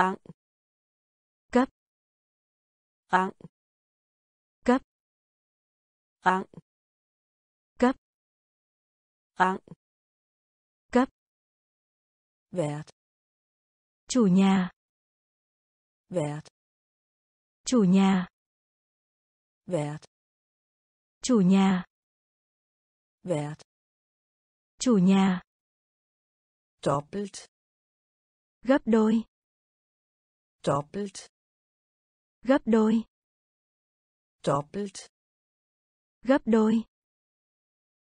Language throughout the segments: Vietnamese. Rang. Cấp. Rang. Cấp. Rang. Cấp. Rang. Cấp. Wert. Chủ nhà. Wert. Chủ nhà. Wert. Chủ nhà. Wert. Chủ nhà. Doppelt. Gấp đôi. Doppelt. Gấp đôi. Doppelt. Gấp đôi.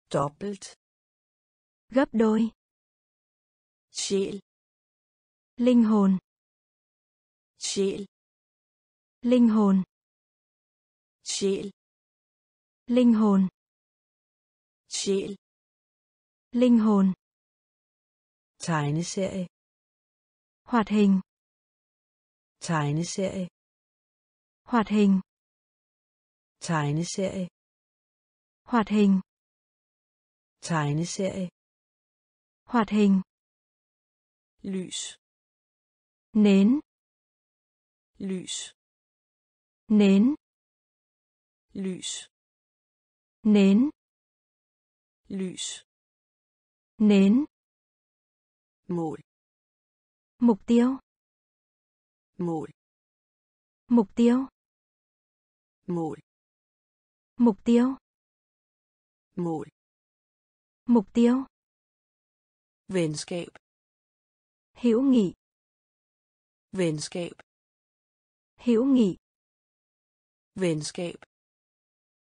Doppelt. Gấp đôi. Scheel. Linh hồn. Scheel. Linh hồn. Scheel. Linh hồn. Scheel. Linh hồn. Tegneserie. Hoạt hình. Tegneserie. Hoạt hình. Tegneserie. Hoạt hình. Tegneserie. Hoạt hình. Lys. Nến. Lys. Nến. Lys. Nến. Lys. Nến. Mål. Mục tiêu. Mål. Mục tiêu. Mål. Mục tiêu. Mål. Mục tiêu. Venskab. Hữu nghị. Venskab. Hữu nghị. Venskab.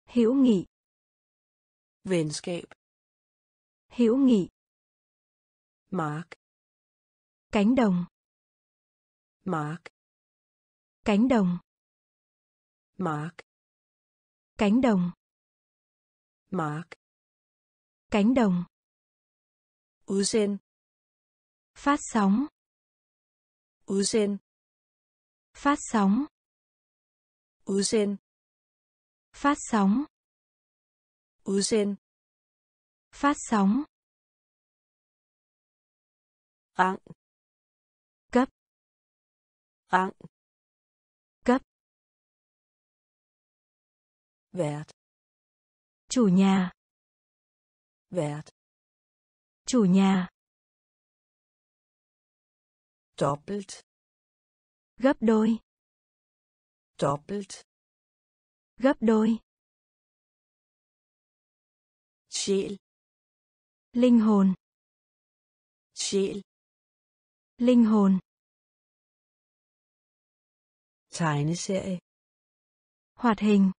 Hữu nghị. Venskab. Hữu nghị. Mark. Cánh đồng. Mark. Cánh đồng. Mark. Cánh đồng. Mark. Cánh đồng. Udsend. Phát sóng. Udsend. Phát sóng. Udsend. Phát sóng. Udsend. Phát sóng. Rang. Cấp. Rang. Cấp. Wert. Chủ nhà. Wert. Chủ nhà. Doppelt. Gấp đôi. Doppelt. Gấp đôi. Scheel. Linh hồn. Scheel. Linh hồn. Tegneserie. Hoạt hình.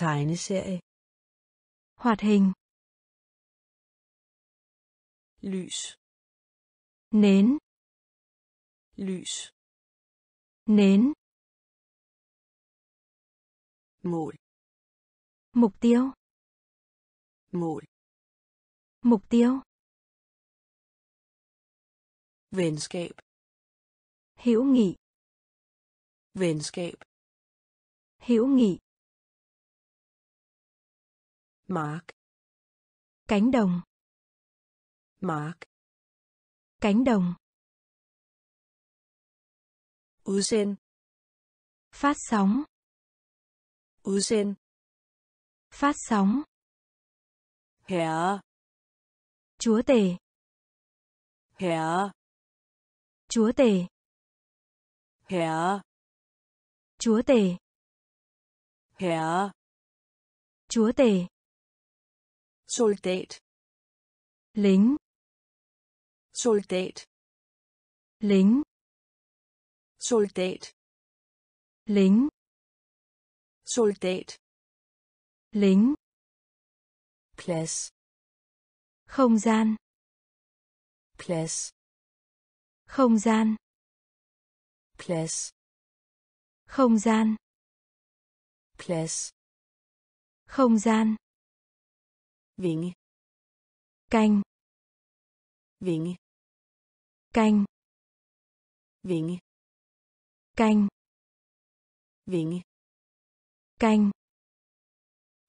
Tegneserie. Hoạt hình. Lys. Nến. Lys. Nến. Mål. Mục tiêu. Mål. Mục tiêu. Venskab. Hữu nghị. Venskab. Hữu nghị. Mark. Cánh đồng. Mark. Cánh đồng. Udsend. Phát sóng. Udsend. Phát sóng. Herre. Chúa tể. Herre. Chúa tể. Herre. Chúa tể. Herre. Chúa tể. Soldat. Lính. Soldat. Lính. Soldat. Lính. Soldat. Lính. Place. Không gian. Place. Không gian. Place. Không gian. Place. Không gian. Vinge. Canh. Vinge. Canh. Vinge. Canh. Vinge. Canh.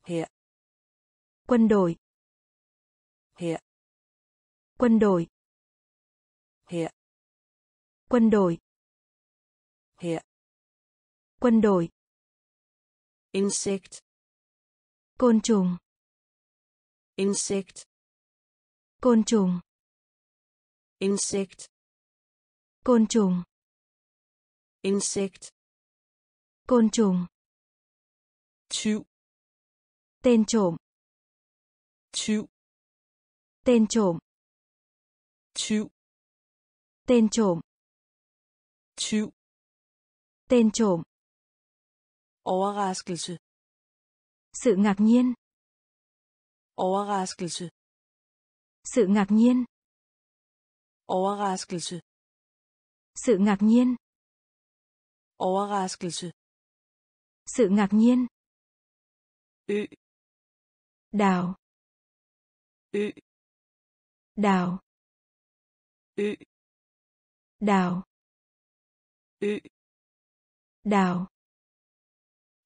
Her. Quân đội. Her. Quân đội. Her. Quân đội. Her. Quân đội. Insekt. Côn trùng. Insekt. Côn trùng. Insekt. Côn trùng. Insekt. Côn trùng. Tyv. Tên trộm. Tyv. Tên trộm. Tyv. Tên trộm. Tyv. Tên trộm. Overraskelse. Sự ngạc nhiên. Overraskelse. Sự ngạc nhiên. Overraskelse. Sự ngạc nhiên. Overraskelse. Sự ngạc nhiên. Ø. Đảo. Ø. Đảo. Ø. Đảo. Ø. Đảo.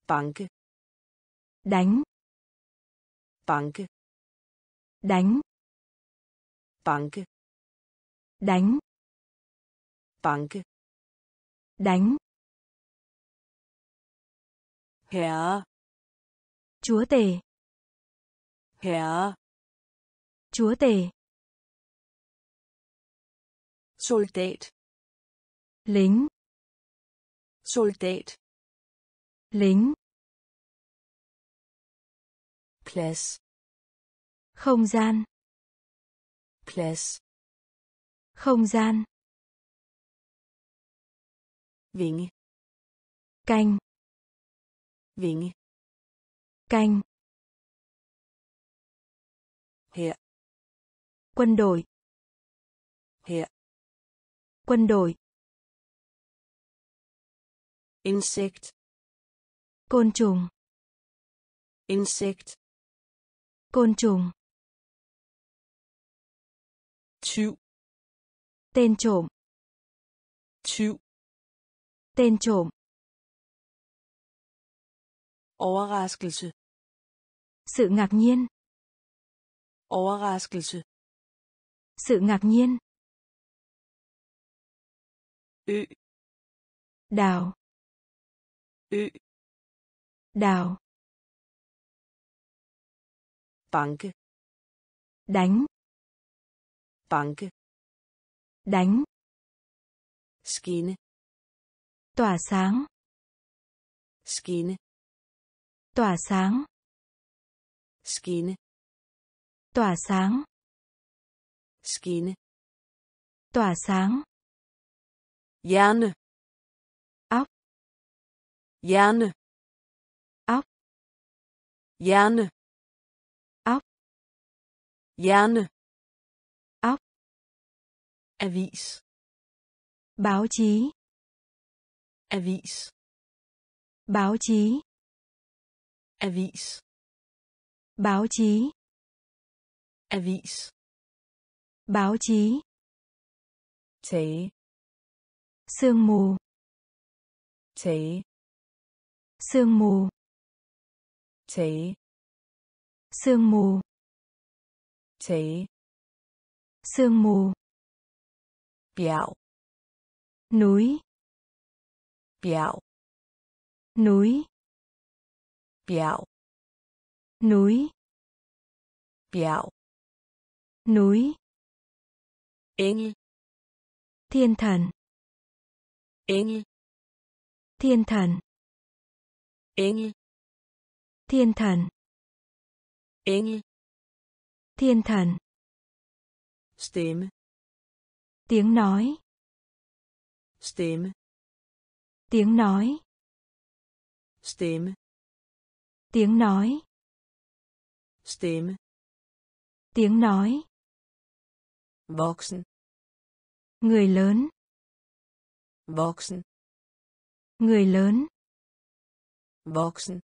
Banke. Đánh. Banke. Đánh. Banke. Đánh. Banke. Đánh. Herre. Chúa tể. Herre. Chúa tể. Soldat. Lính. Soldat. Lính. Plads. Không gian. Plads. Không gian. Vinge. Canh. Vinge. Canh. Her. Quân đội. Her. Quân đội. Insekt. Côn trùng. Insekt. Côn trùng. Tyv. Tên trộm. Tyv. Tên trộm. Overraskelse. Sự ngạc nhiên. Overraskelse. Sự ngạc nhiên. Ø. Đảo. Ø. Đảo. Banke. Đánh. Banke. Đánh. Skinne. Tỏa sáng. Skinne. Tỏa sáng. Skinne. Tỏa sáng. Skinne. Tỏa sáng. Hjerne. Óc. Hjerne. Óc. Hjerne. Óc. Hjerne. Óc. Avis. Báo chí. Avis. Báo chí. Avis. Báo chí. Avis. Báo chí. Thế. Sương mù. Thế. Sương mù. Thế. Sương mù. Thế. Sương mù. Bjerg. Núi. Bjerg. Núi. Bjerg. Núi. Bjerg. Núi. Engel. Thiên thần. Engel. Thiên thần. Engel. Thiên thần. Engel. Thiên thần. Stimme. Tiếng nói. Stimme. Tiếng nói. Stimme. Tiếng nói. Stimme. Tiếng nói. Voksen. Người lớn. Voksen. Người lớn. Voksen.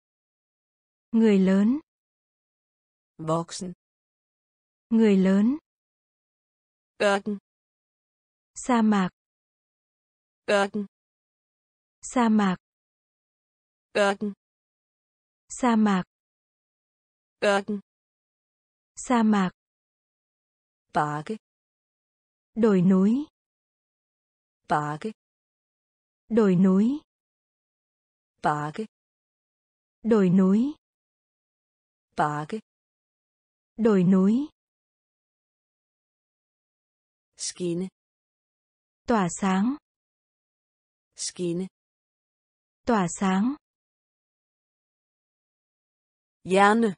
Người lớn. Voksen. Người lớn. Ørken. Sa mạc. Ørken. Sa mạc. Ørken. Sa mạc. Ørken. Sa mạc. Bakke. Đồi núi. Bakke. Đồi núi. Berge. Đồi núi. Berge. Đồi núi. Skinne. Tỏa sáng. Skinne. Tỏa sáng. Hjerne.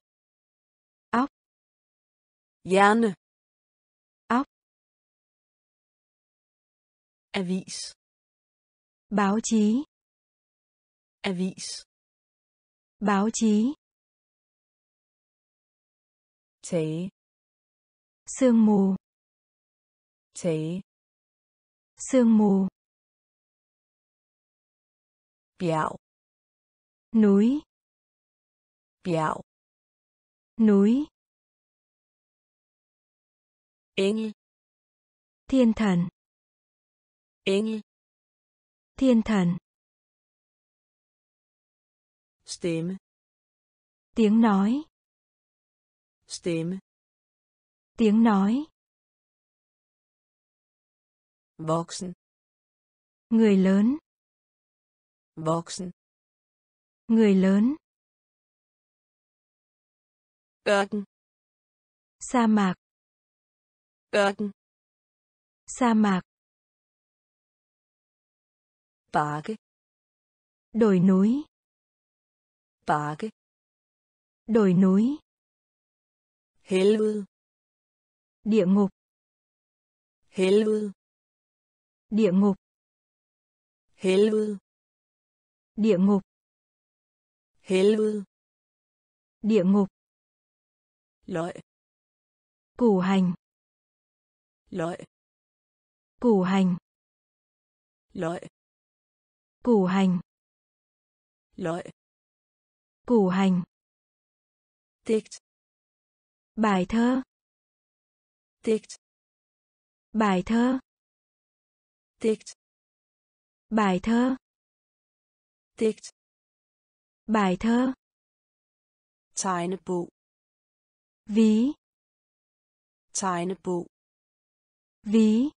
Óc. Hjerne. Óc. Avis. Báo chí. Avis. Báo chí. Thế. Sương mù. Thế. Sương mù. Bjerg. Núi. Bjerg. Núi. Engel. Thiên thần. Engel. Thiên thần. Stimme. Tiếng nói. Stimme. Tiếng nói. Voksen. Người lớn. Voksen. Người lớn. Ørken. Sa mạc. Ørken. Sa mạc. Berge. Đồi núi. Berge. Đồi núi. Helvede. Địa ngục. Helvede. Địa ngục. Helvede. Địa ngục. Helvede. Địa ngục. Løg. Củ hành. Løg. Củ hành. Løg. Củ hành. Løg. Củ hành. Digt. Bài thơ. Digt. Bài thơ. Digt. Bài thơ. Digt. Bài thơ. Tegnebog. Ví. Tegnebog. Ví.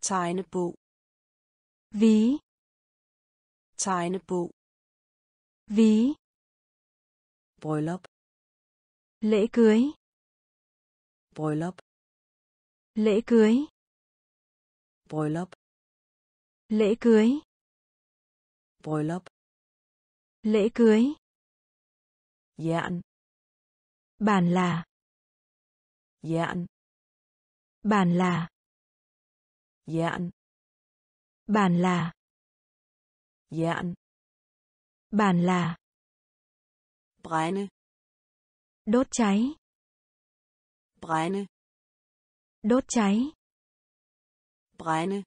Tegnebog. Ví. Tegnebog. Ví. Bryllup. Lễ cưới. Bryllup. Lễ cưới. Bryllup. Lễ cưới. Bryllup. Lễ cưới. Jern. Bàn là. Jern. Bàn là. Jern. Bàn là. Jern. Bàn là. Brænde. Đốt cháy. Brænde. Đốt cháy. Brænde.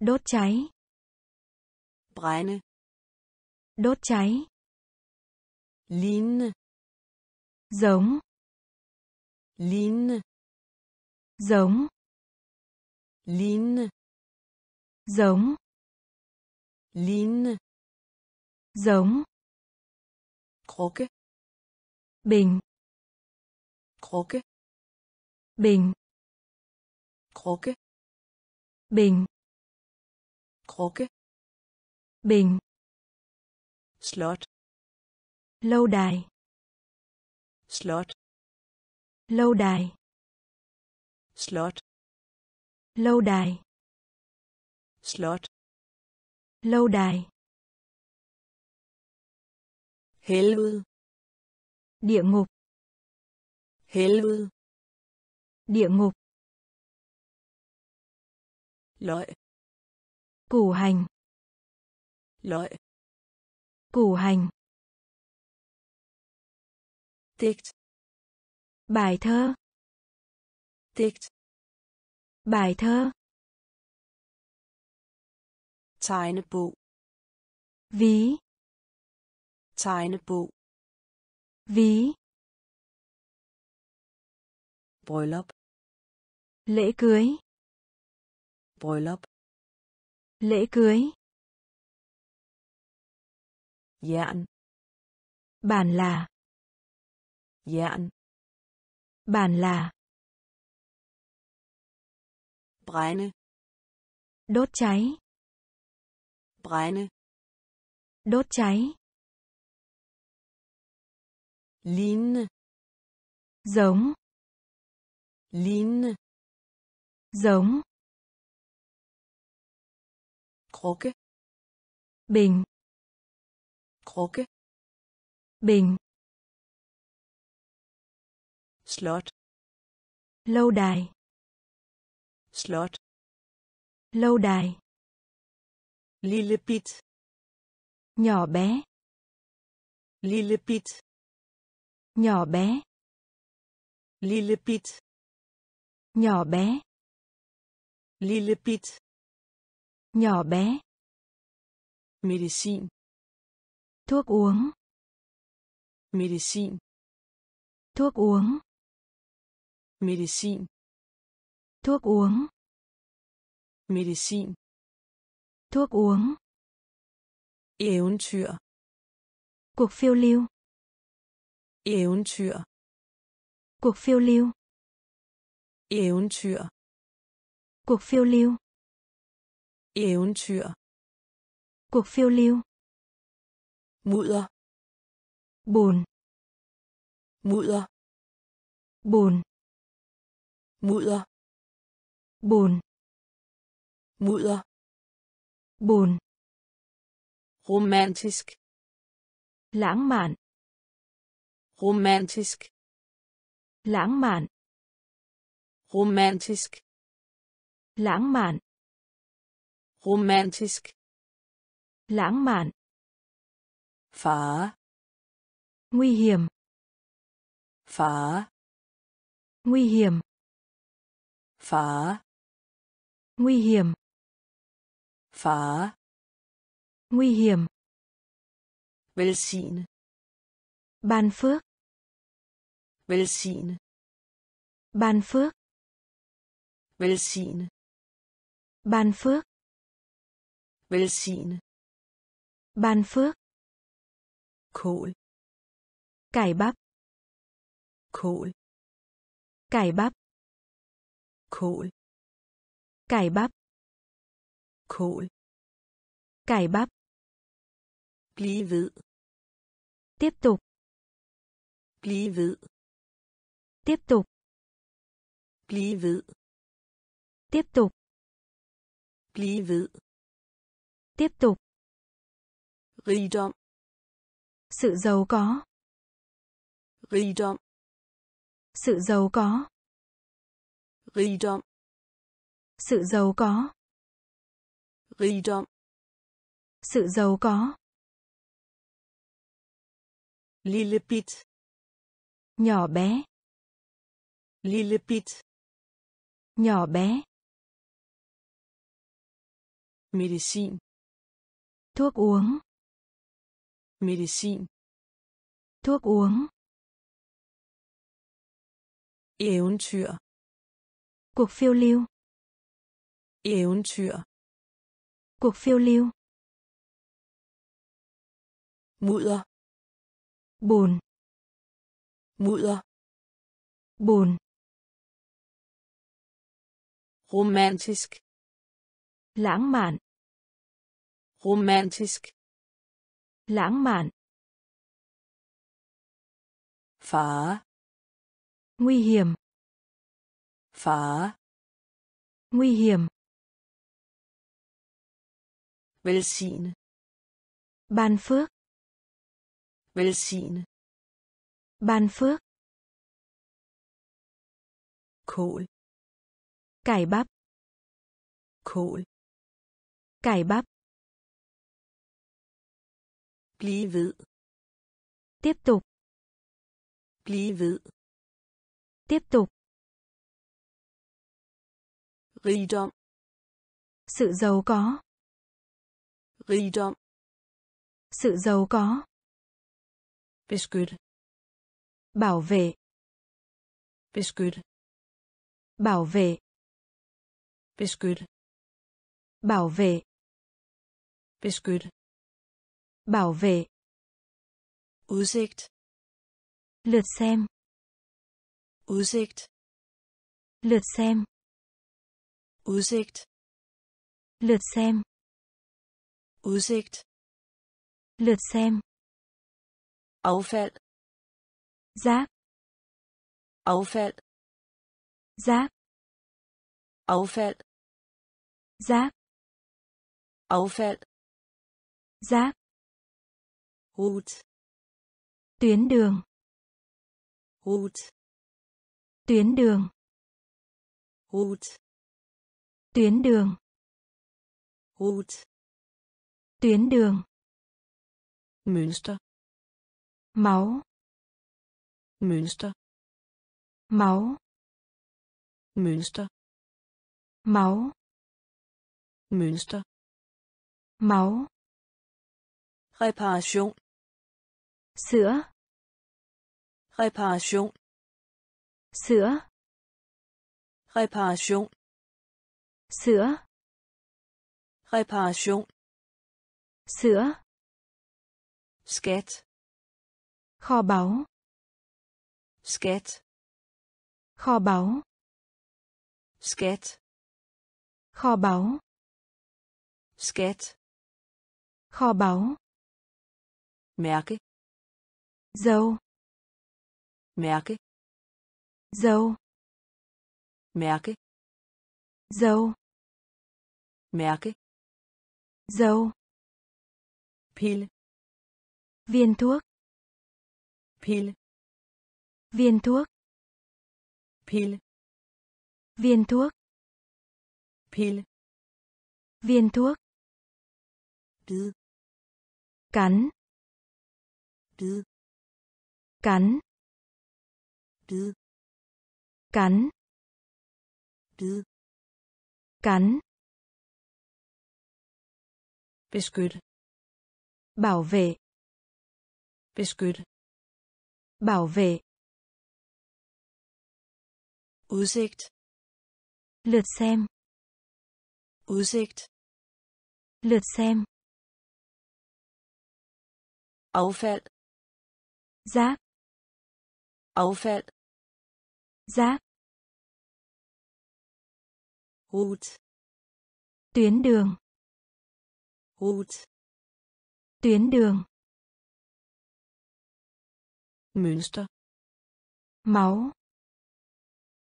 Đốt cháy. Brænde. Đốt cháy. Lignende. Giống. Lignende. Giống. Lignende. Giống. Lignende. Giống. Krukke. Bình. Krukke. Bình. Krukke. Bình. Krukke. Bình. Slot. Lâu đài. Slot. Lâu đài. Slot. Lâu đài. Slot. Lâu đài. Helvede. Địa ngục. Helvede. Địa ngục. Løg. Củ hành. Løg. Củ hành. Digt. Bài thơ. Digt. Bài thơ. Tegnebog. Ví. Tegnebog. Ví. Bryllup. Lễ cưới. Bryllup. Lễ cưới. Jern. Bàn là. Jern. Bàn là. Brænde. Đốt cháy. brænde, đốt cháy, lignende, giống, krukke, bình, slot, lâu đài, lille bit, nhỏ bé, lille bit, nhỏ bé, lille bit, nhỏ bé, medicin, thuốc uống, medicin, thuốc uống, medicin, thuốc uống, eventyr, cuộc phiêu lưu, eventyr, cuộc phiêu lưu, eventyr, cuộc phiêu lưu, eventyr, cuộc phiêu lưu, mudder, bùn, mudder, bùn, mudder, bùn, romantisk, lãng mạn, romantisk, lãng mạn, romantisk, lãng mạn, far, nguy hiểm, far, nguy hiểm, far, nguy hiểm, velsigne, ban phước, velsigne, ban phước, velsigne, ban phước, kål, cải bắp, kål, cải bắp, kål, cải bắp, blive ved, tiếp tục, blive ved, tiếp tục, blive ved, tiếp tục, rigdom, sự giàu có, rigdom, sự giàu có, rigdom, sự giàu có, rigdom, sự giàu có, lille bit, nhỏ bé, medicin, thuốc uống, eventyr, cuộc phiêu lưu, mudder, bùn, romantisk, lãng mạn, far, nguy hiểm, velsigne, ban phước, kål, cải bắp, blive ved, tiếp tục, rigdom, sự giàu có, beskytte, bảo vệ, beskytte, bảo vệ, udsigt, lượt xem, Udsigt. Lượt xem. Affald. Rác. Affald. Rác. Affald. Rác. Affald. Rác. Route. Tuyến đường. Route. Tuyến đường. Route. Tuyến đường. Route. Tuyến đường. Mønster. Máu. Mønster. Máu. Mønster. Máu. Mønster. Máu. Reparation. Sữa. Reparation. Sữa. Reparation. Sữa. Reparation. Sữa. Skat. Kho báu. Skat. Kho báu. Skat. Kho báu. Skat. Kho báu. Mærke. Dấu. Mærke. Dấu. Mærke. Dấu. Mærke. Dấu. Pille. Viên thuốc. Pille. Viên thuốc. Pille. Viên thuốc. Pille. Viên thuốc. Bid. Cắn. Bid. Cắn. Bid. Cắn. Bid. Cắn. Beskytte. Bảo vệ. Beskytte. Bảo vệ. Udsigt. Lượt xem. Udsigt. Lượt xem. Affald. Rác. Affald. Rác. Route. Tuyến đường. Route. Tuyến đường. Mønster. Máu.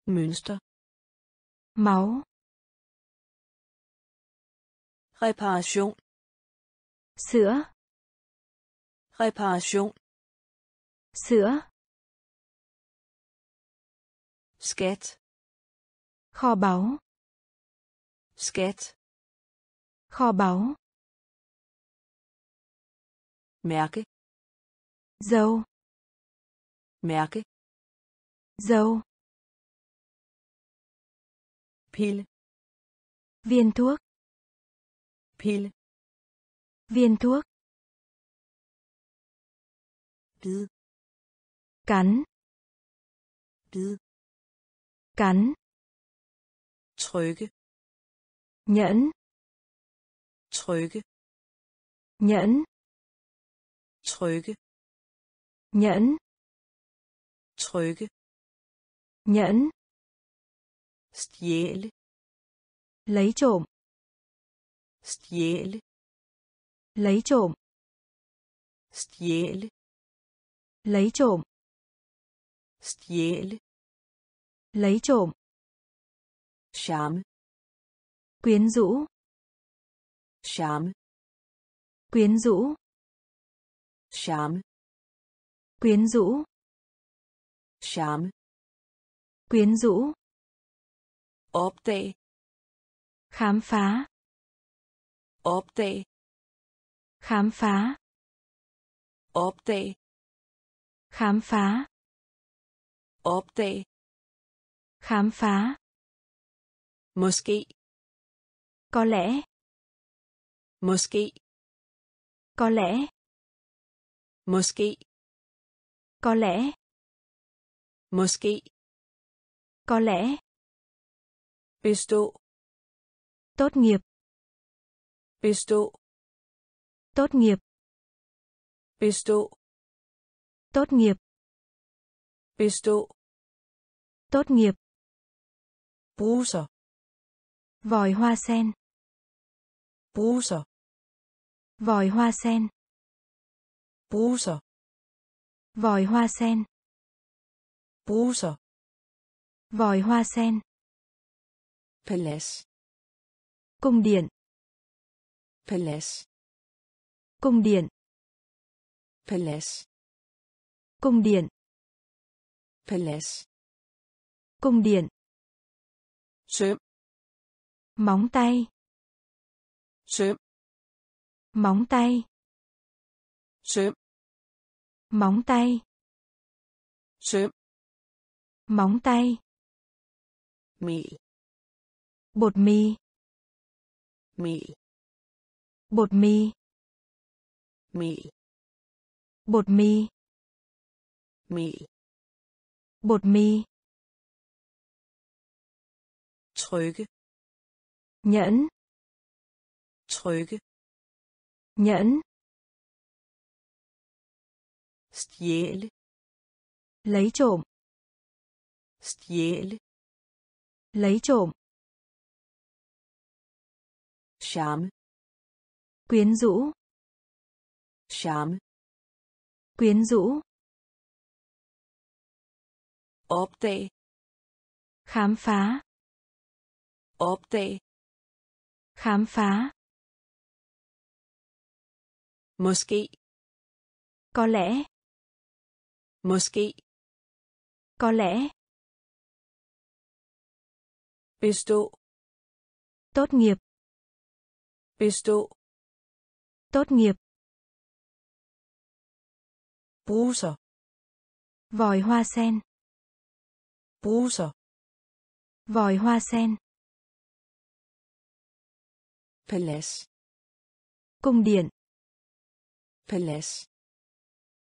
Mønster. Máu. Reparation. Sữa. Reparation. Sữa. Skat. Kho báu. Skat. Kho báu. Mærke. Dấu. Mærke. Dấu. Pille. Viên thuốc. Pille. Viên thuốc. Bid. Cắn. Bid. Cắn. Trykke. Nhẫn. Trykke. Nhẫn. Trykke. Nhẫn. Trykke. Nhẫn. Stjæle. Lấy trộm. Stjæle. Lấy trộm. Stjæle. Lấy trộm. Stjæle. Lấy trộm. Charme. Quyến rũ. Charme. Quyến rũ. Charme. Quyến rũ. Charme. Quyến rũ. Opdag. Khám phá. Opdag. Khám phá. Opdag. Khám phá. Opdag. Khám phá. Måske. Có lẽ. Måske. Có lẽ. Måske. Có lẽ. Måske. Có lẽ. Bestå. Tốt nghiệp. Bestå. Tốt nghiệp. Bestå. Tốt nghiệp. Bestå. Tốt nghiệp. Bruser. Vòi hoa sen. Bruser. Vòi hoa sen. Bruser. Vòi hoa sen. Bruser. Vòi hoa sen. Palace. Cung điện. Palace. Cung điện. Palace. Cung điện. Palace. Cung điện. Søm. Móng tay. Søm. Móng tay. Søm. Móng tay. Søm. Móng tay. Mel. Bột mì. Mel. Bột mì. Mel. Bột mì. Mel. Bột mì. Trykke. Nhẫn. Trykke. Nhẫn. Stjæle. Lấy trộm. Stjæle. Lấy trộm. Charme. Quyến rũ. Charme. Quyến rũ. Opdag. Khám phá. Opdag. Khám phá. Måske. Có lẽ. Måske. Có lẽ. Bestå. Tốt nghiệp. Bestå. Tốt nghiệp. Bruser. Vòi hoa sen. Bruser. Vòi hoa sen. Palace. Cung điện. Palace.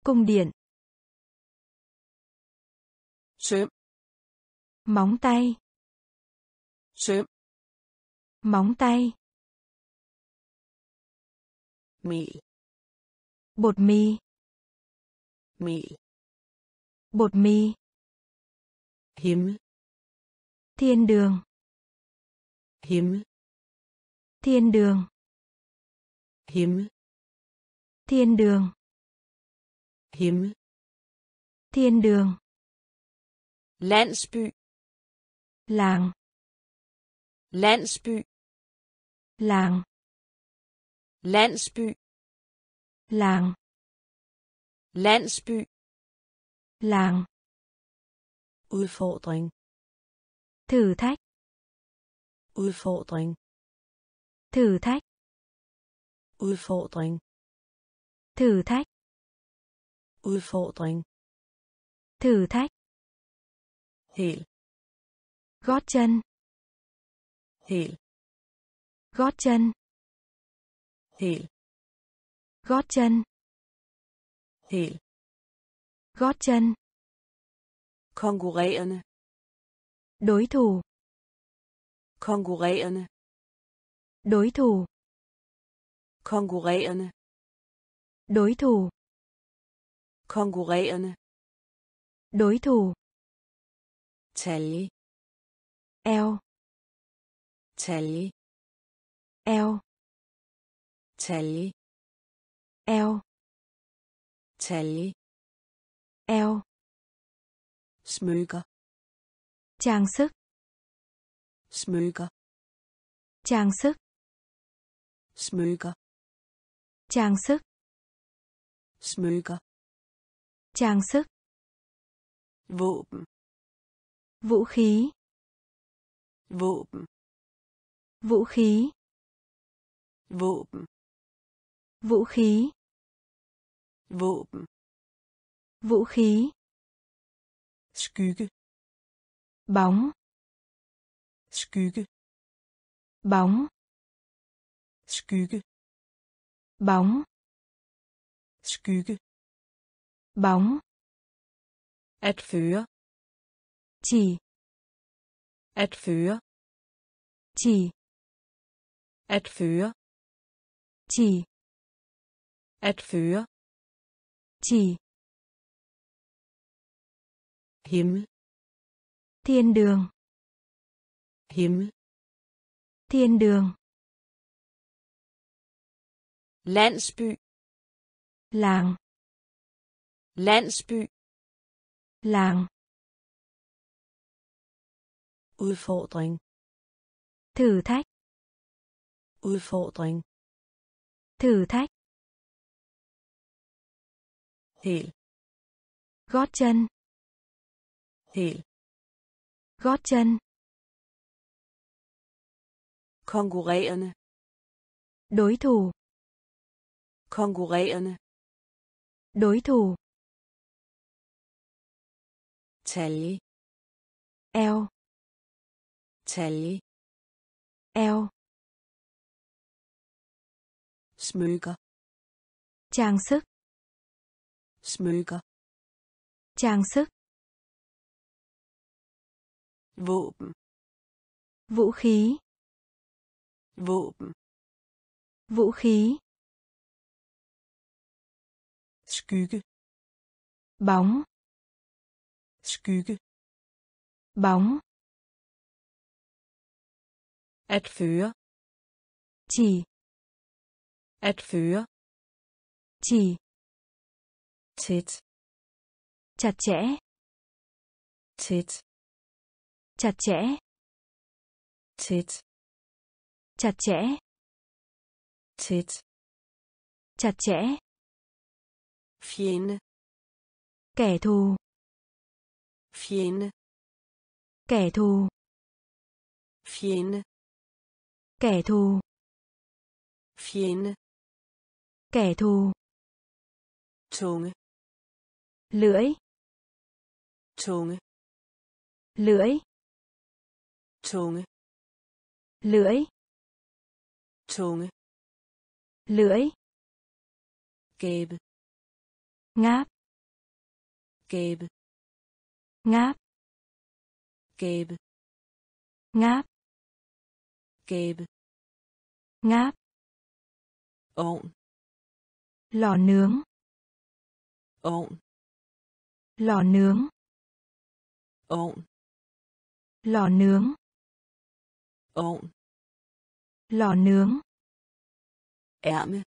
Cung điện. Søm. Móng tay. Søm. Móng tay. Mel. Bột mì. Mel. Bột mì. Himmel. Thiên đường. Himmel. Thiên đường. Himmel. Thiên đường. Himmel. Thiên đường. Landsby. Làng. Landsby. Làng. Landsby. Làng. Landsby. Làng. Udfordring. Thử thách. Udfordring. Thử thách. Udfordring. Thử thách. Udfordring. Thử thách. Hæl. Gót chân. Hæl. Gót chân. Hæl. Gót chân. Hæl. Gót chân. Konkurrerende. Đối thủ. Konkurrerende. Đối thủ. Konkurrerende. Đối thủ. Konkurrerende. Đối thủ. Talje. Eo. Talje. Eo. Talje. Eo. Talje. Eo. Smykker. Trang sức. Smykker. Trang sức. Smykker. Trang sức. Smykker. Trang sức. Våben. Vũ khí. Våben. Vũ khí. Våben. Vũ khí. Våben. Vũ khí. Skygge. Bóng. Skygge. Bóng. Skygge. Bóng. Skygge. Bóng. At føre. Chỉ. At føre. Chỉ. At føre. Chỉ. At føre. Chỉ. Himmel. Thiên đường. Himmel. Thiên đường. landsby, làng, landsby, làng, udfordring, thử thách, udfordring, thử thách, hæl, gót chân, hæl, gót chân, konkurrerende, đối thủ, konkurrerende, đối thủ, talje, eo, talje, eo, smykker, trang sức, smykker, trang sức, våben, vũ khí, våben, vũ khí, skygge, bóng, skygge, bóng, at føre, chỉ, at føre, chỉ, tæt, chặt chẽ, tæt, chặt chẽ, tæt, chặt chẽ, tæt, chặt chẽ, fjende, kẻ thù, fjende, kẻ thù, fjende, kẻ thù, fjende, kẻ thù, tunge, lưỡi, tunge, lưỡi, tunge, lưỡi, tunge, lưỡi, gæbe, ngáp, gæbe, ngáp, gæbe, ngáp, gæbe, ngáp, ovn, lò nướng, ovn, lò nướng, ovn, lò nướng, ovn, lò nướng, ærme,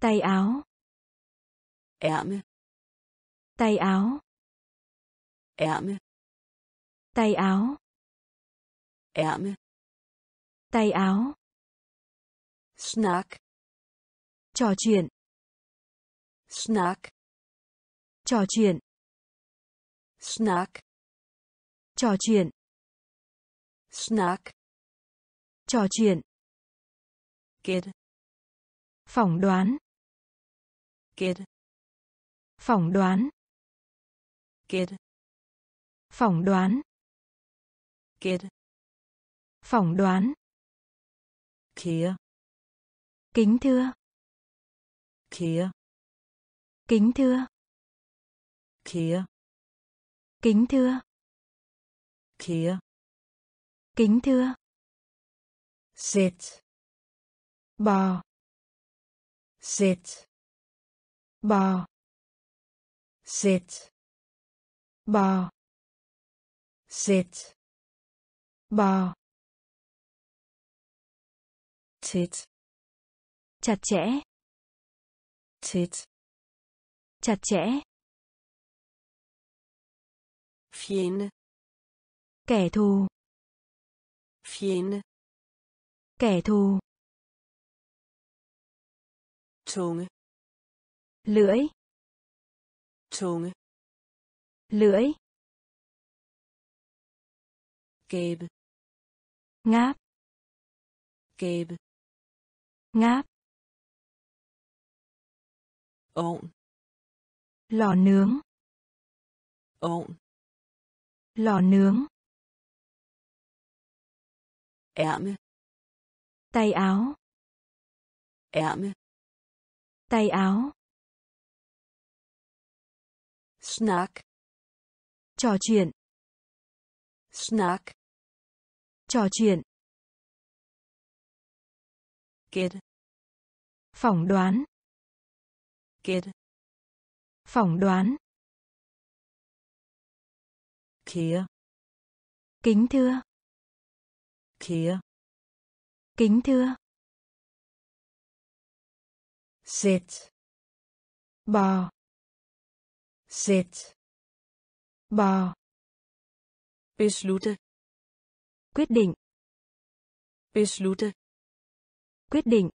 tay áo, ærme, tay áo, ærme, tay áo, ærme, tay áo, snak, trò chuyện, snak, trò chuyện, snak, trò chuyện, snak, trò chuyện, gæt, phỏng đoán, gæt, phỏng đoán, gæt, phỏng đoán, gæt, phỏng đoán, kia, kính thưa, kia, kính thưa, kia, kính thưa, kia, kính thưa, sit, bò, sit, bò, sit, bò, sit, bò, tæt, chặt chẽ, tæt, chặt chẽ, fjende, kẻ thù, fjende, kẻ thù, tunge, lưỡi, tunge, lưỡi, gæbe, ngáp, gæbe, ngáp, ovn, lò nướng, ovn, lò nướng, ærme, tay áo, ærme, tay áo, snak, trò chuyện, snak, trò chuyện, gæt, phỏng đoán, gæt, phỏng đoán, kia, kính thưa, kia, kính thưa, Sæt bò beslutte quyết định beslutte quyết định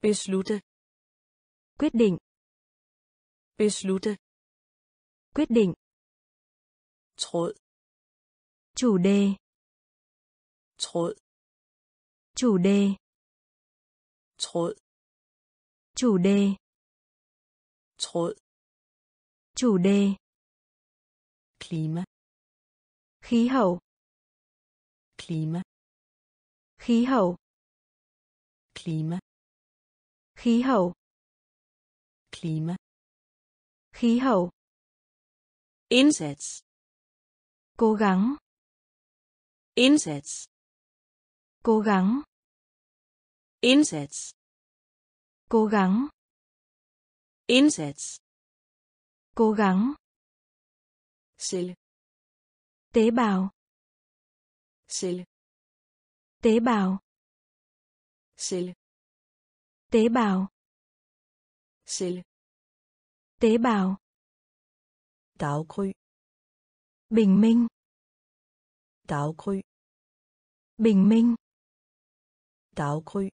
beslutte quyết định tråd chủ đề tråd chủ đề klima khí hậu klima khí hậu klima khí hậu indsats cố gắng indsats cố gắng indsats cố gắng cell tế bào cell tế bào cell tế bào daggry bình minh daggry bình minh daggry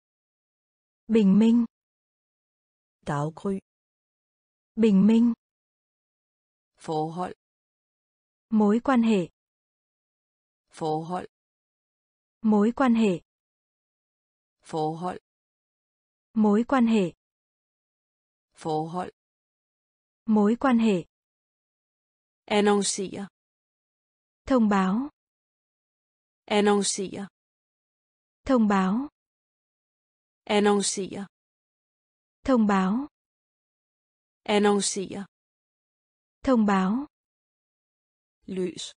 bình minh forhold mối quan hệ forhold mối quan hệ forhold mối quan hệ annoncere thông báo annoncere thông báo annoncere thông báo løs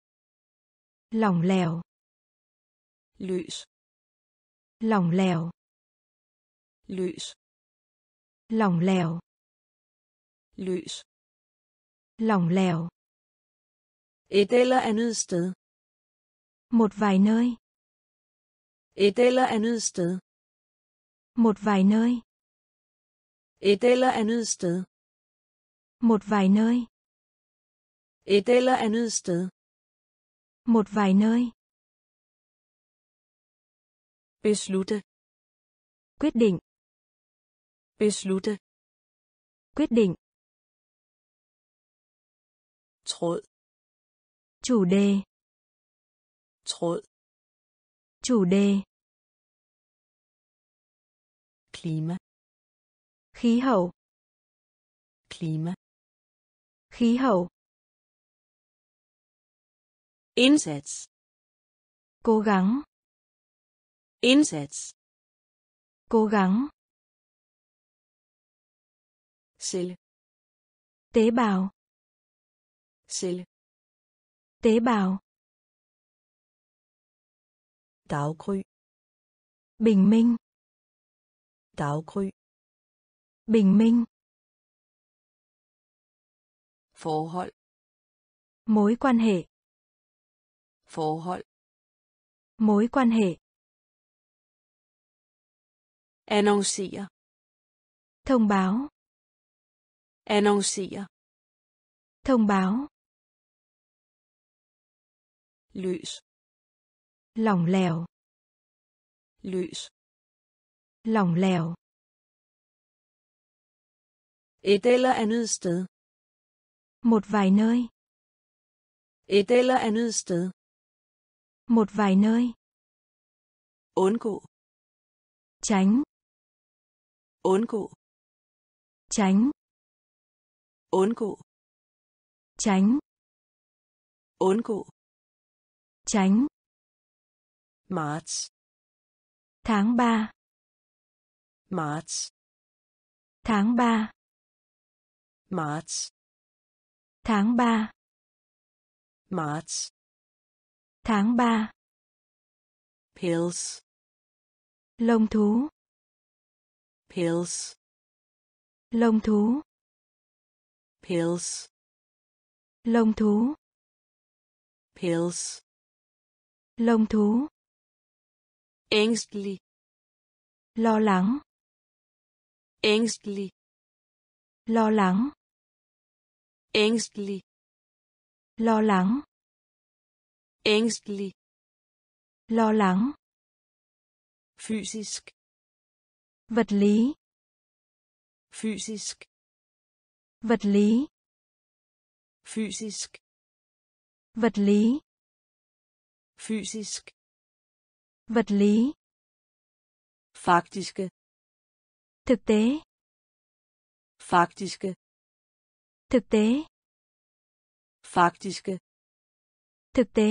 lỏng lẻo løs lỏng lẻo løs lỏng lẻo et eller andet sted một vài nơi et eller andet sted một vài nơi et eller andet sted một vài nơi et eller andet sted một vài nơi beslutte quyết định tråd chủ đề klima khí hậu indsats cố gắng cell tế bào daggry bình minh forhold mối quan hệ annoncere thông báo løs lỏng lẻo et eller andet sted một vài nơi et eller andet sted một vài nơi undgå tránh undgå tránh marts tháng 3 marts tháng 3 marts tháng 3 pills lông thú pills lông thú pills lông thú ängstlich lo lắng Ængstelig. Lo lắng. Ængstelig. Lo lắng. Ængstelig. Lo lắng. Fysisk. Vật lý. Fysisk. Vật lý. Fysisk. Vật lý. Fysisk. Vật lý. Faktiske. Thực tế. Faktiske. Thực tế. Faktiske. Thực tế.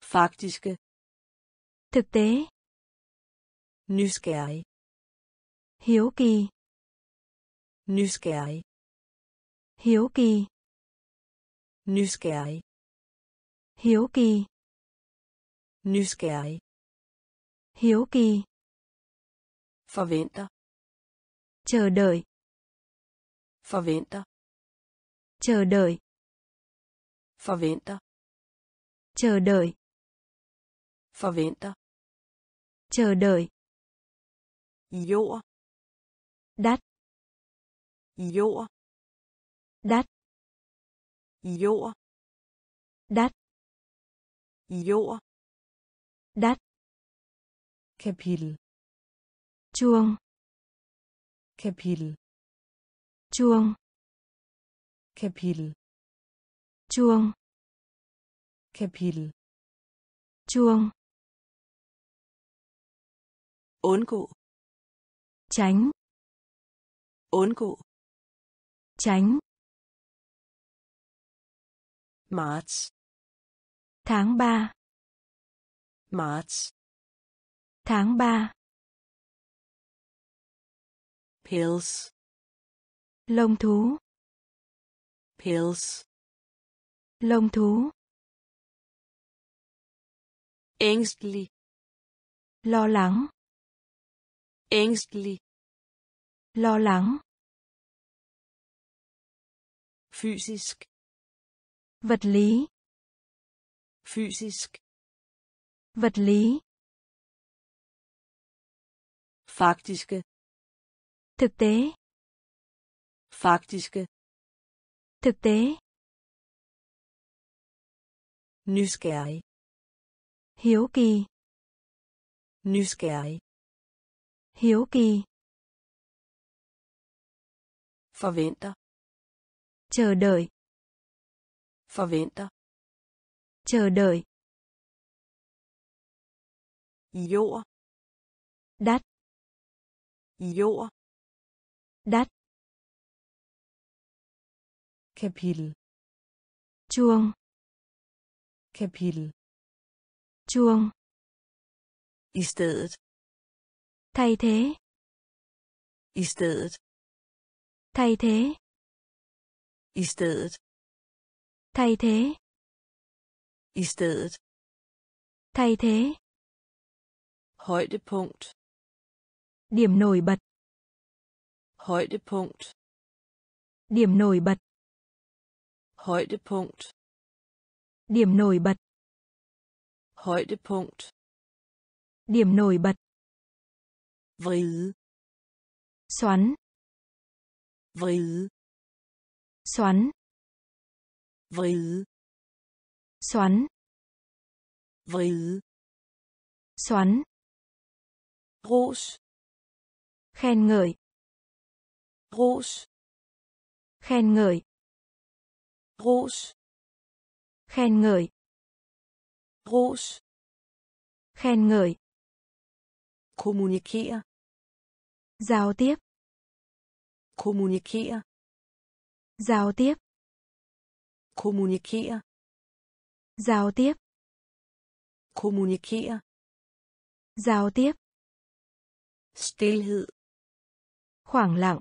Faktiske. Thực tế. Nysgerrig. Hiếu kỳ. Nysgerrig. Hiếu kỳ. Nysgerrig. Hiếu kỳ. Nysgerrig. Hiếu kỳ. Forventer. Chờ đợi. Forventer. Chờ đợi. Forventer. Chờ đợi. Forventer. Chờ đợi. Jord. Đất. Jord. Đất. Jord. Đất. Jord. Đất. Kapitel. Chuông. Kapitel. Chuông. Kapitel. Chuông. Kapitel. Chuông. Undgå. Tránh. Undgå. Tránh. Marts. Tháng 3. Marts. Tháng 3. Pils. Lông thú. Pils. Lông thú. Ængstelig. Lo lắng. Ængstelig. Lo lắng. Fysisk. Vật lý. Fysisk. Vật lý. Faktiske. Thực tế. Faktiske. Thực tế. Nysgerrig. Hiếu kỳ. Nysgerrig. Hiếu kỳ. Forventer. Chờ đợi. Forventer. Chờ đợi. Jord. Đất. Jord. Đất. Kapitel. Chuông. Kapitel. Chuông. I stedet. Thay thế. I stedet. Thay thế. I stedet. Thay thế. I stedet. Thay thế. Højdepunkt. Điểm nổi bật. Højdepunkt. Điểm nổi bật. Højdepunkt. Điểm nổi bật. Højdepunkt. Điểm nổi bật. Vride. Xoắn. Vride. Xoắn. Vride. Xoắn. Vride. Xoắn. Ros. Khen ngợi. Ros. Khen ngợi. Ros. Khen ngợi. Ros. Khen ngợi. Kommunikere. Giao tiếp. Kommunikere. Giao tiếp. Kommunikere. Giao tiếp. Kommunikere. Giao tiếp. Stilhed. Khoảng lặng.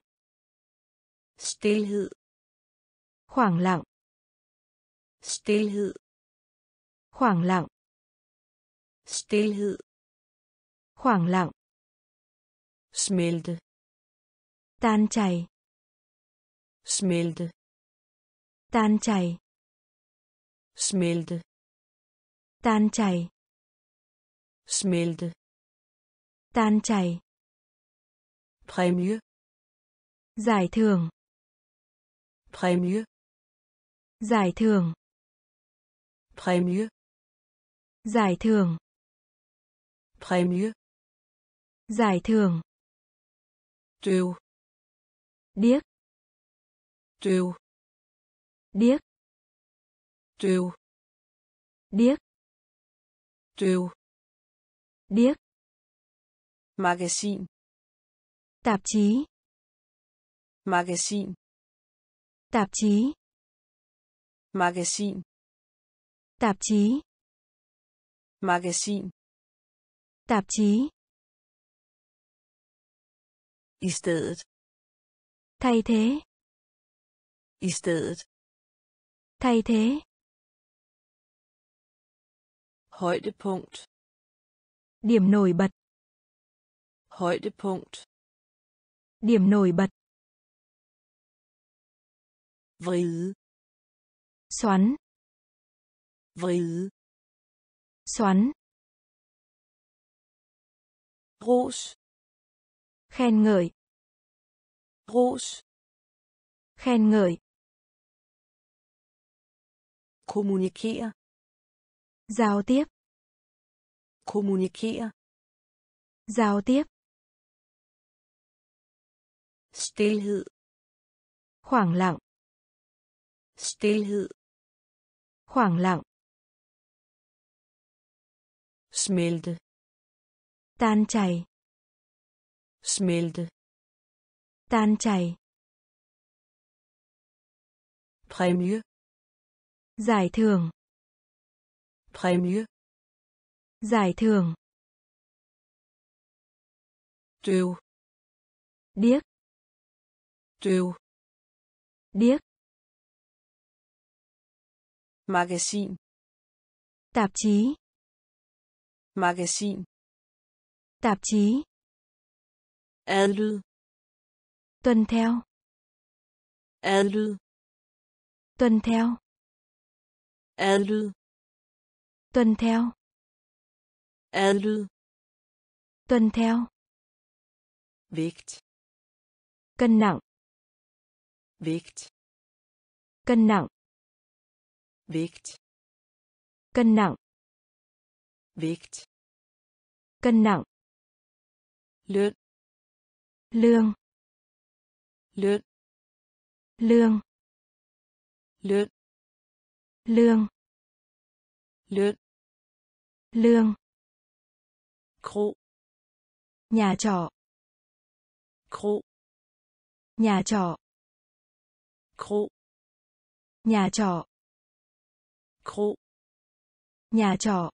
Stilhed. Khoảng lặng. Stilhed. Khoảng lặng. Stilhed. Khoảng lặng. Smelte. Tan chảy. Smelte. Tan chảy. Smelte. Tan chảy. Smelte. Tan chảy. Præmie. Giải thưởng. Præmie. Giải thưởng. Præmie. Giải thưởng. Præmie. Giải thưởng. Trêu. Điếc. Trêu. Điếc. Trêu. Điếc. Trêu. Điếc. Magasin. Tạp chí. Magasin. Tạp chí. Magasin. Tạp chí. Magasin. Tạp chí. I stedet. Thay thế. I stedet. Thay thế. Højdepunkt. Điểm nổi bật. Højdepunkt. Điểm nổi bật. Vride. Xoắn. Vride. Xoắn. Ros. Khen ngợi. Ros. Khen ngợi. Kommunikere. Giao tiếp. Kommunikere. Giao tiếp. Stilhed. Khoảng lặng. Stilhed. Khoảng lặng. Smelte. Tan chảy. Smelte. Tan chảy. Præmie. Giải thưởng. Præmie. Giải thưởng. Trêu. Điếc. Trêu. Điếc. Magasin. Tạp chí. Magasin. Tạp chí. Adlyd. Tuân theo. Adlyd. Tuân theo. Adlyd. Tuân theo. Adlyd. Tuân theo. Vægt. Cân nặng. Vægt. Cân nặng. Vægt. Cân nặng. Vægt. Cân nặng. Løn. Lương. Løn. Lương. Løn. Lương. Løn. Lương. Kro. Nhà trọ. Kro. Nhà trọ. Kro. Nhà trọ. Kro. Nhà trọ.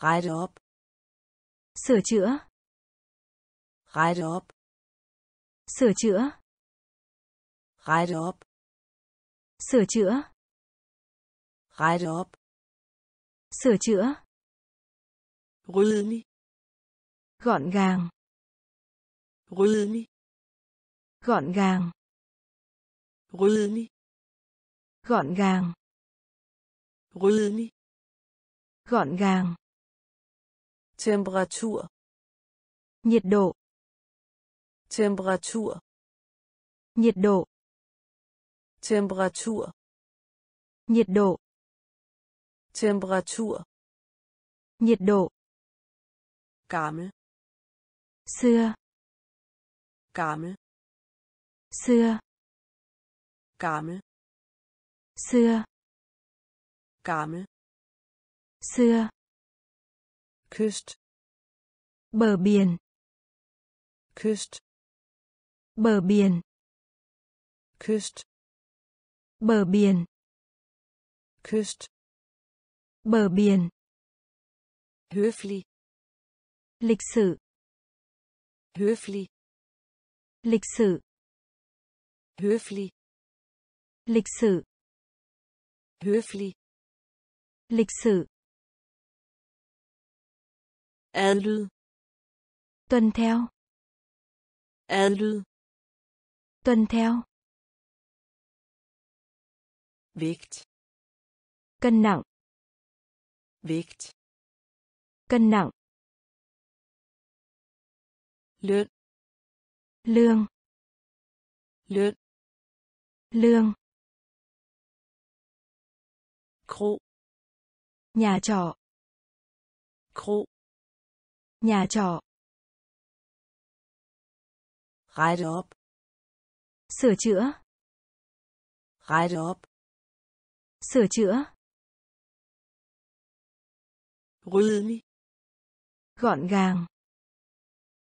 Rette op. Sửa chữa. Rette op. Sửa chữa. Rette op. Sửa chữa. Rette op. Sửa chữa. Rydelig. Gọn gàng. Rydelig. Gọn gàng. Rydelig. Gọn gàng. Rydelig. Gọn gàng. Temperatur. Nhiệt độ. Temperatur. Nhiệt độ. Temperatur. Nhiệt độ. Temperatur. Nhiệt độ. Gammel. Xưa. Gammel. Xưa. Gammel. Xưa. Gammel. Xưa. Kyst. Bờ biển. Kyst. Bờ biển. Kyst. Bờ biển. Kyst. Bờ biển. Höflig. Lịch sự. Höflig. Lịch sự. Höflig. Lịch sự. Höflig. Lịch sự. Adlyd. Tuân theo. Adlyd. Tuân theo. Vægt. Cân nặng. Vægt. Cân nặng. Løn. lương, løn, lương, kro, nhà trọ, kro, nhà trọ, rette op, sửa chữa, rette op, sửa chữa, ryddelig, gọn gàng,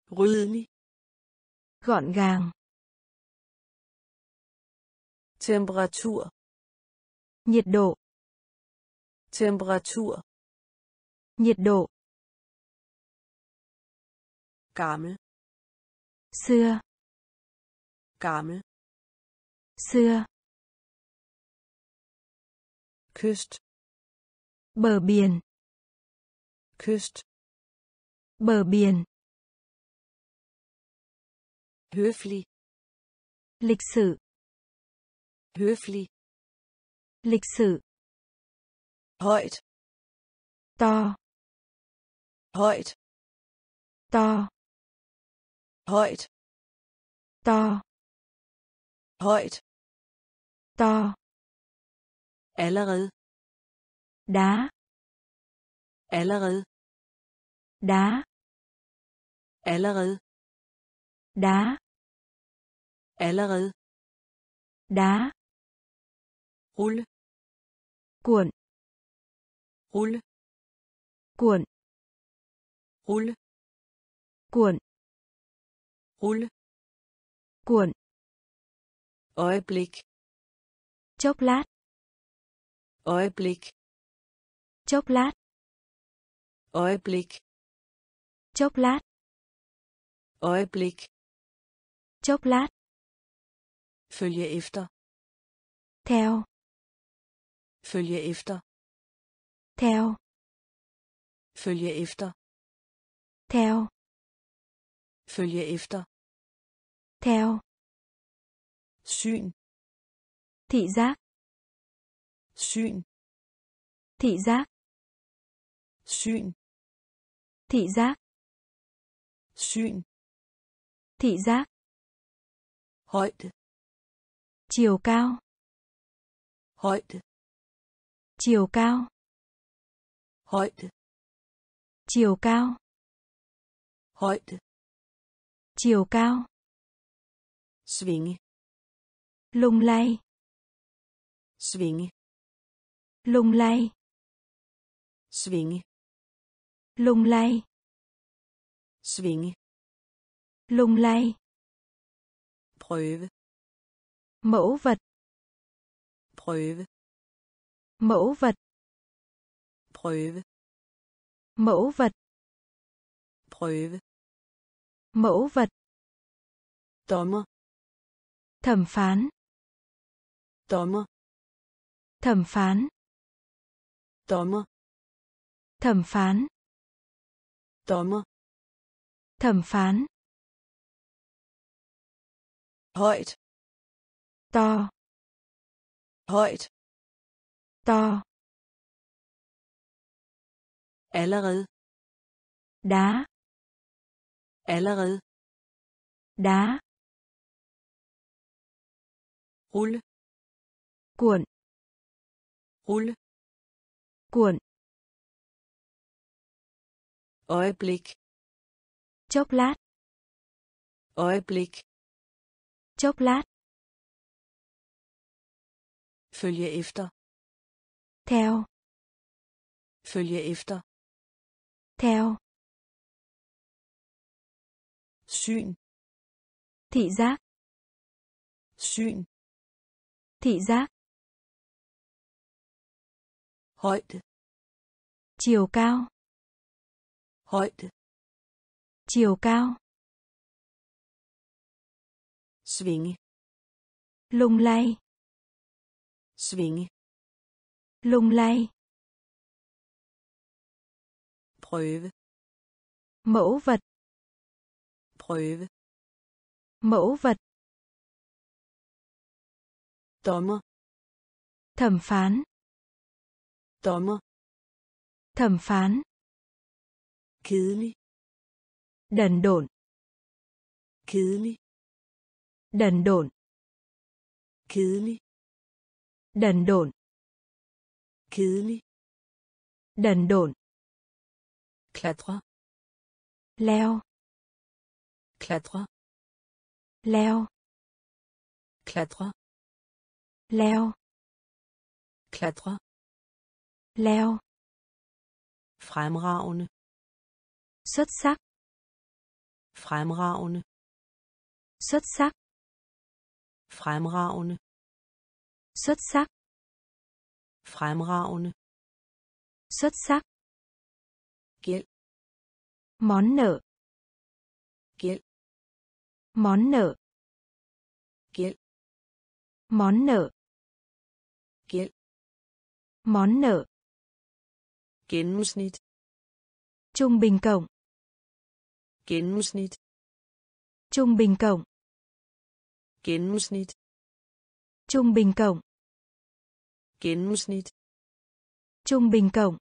ryddelig, gọn gàng, temperatur, nhiệt độ, temperatur, nhiệt độ, gammel, xưa, gammel, xưa, kyst, bờ biển, kyst, bờ biển, høflig, lịch sự, høflig, lịch sự, højt, to, højt, to, højt, to, højt, to, allerede, đá, allerede, đá, allerede, đá, allerede, đá, rulle, cuộn, rulle, cuộn, rulle, cuộn, rulle, cuộn, øjeblik, chốc lát, øjeblik, chốc lát, øjeblik, chốc lát, øjeblik, chốc lát, følge efter, theo, følge efter, theo, følge efter, theo, følge efter, theo, syn, thị giác, syn, thị giác, syn, thị giác, syn, thị giác, højde, chiều cao, højde, chiều cao, højde, chiều cao, højde, chiều cao, svinge, lung lay, svinge, lung lay, svinge, lung lay, svinge, lung lay, prøve, mẫu vật, prøve, mẫu vật, prøve, mẫu vật, prøve, mẫu vật, dommer, thẩm phán, dommer, thẩm phán, dommer, thẩm phán, dommer, thẩm phán, højt, to, højt, to, allerede, đá, allerede, đá, rulle, cuộn, rulle, cuộn, øjeblik, chốc lát, øjeblik, chốc lát, følge efter, theo, følge efter, theo, syn, thị giác, syn, thị giác, højde, chiều cao, højde, chiều cao, svinge, lung lay, svinge, lung lay, prøve, mẫu vật, prøve, mẫu vật, dommer, thẩm phán, dommer, thẩm phán, kedelig, đần độn, kedelig, Đần độn kedelig, đần độn, klatre, leo, klatre, leo, fremragende, xuất sắc, fremragende, xuất sắc, fremragende, xuất sắc, gæld, món nợ, gæld, món nợ, gæld, món nợ, gæld, món nợ, gennemsnit, trung bình cộng, gennemsnit, trung bình cộng, gennemsnit, trung bình cộng, gennemsnit, trung bình cộng,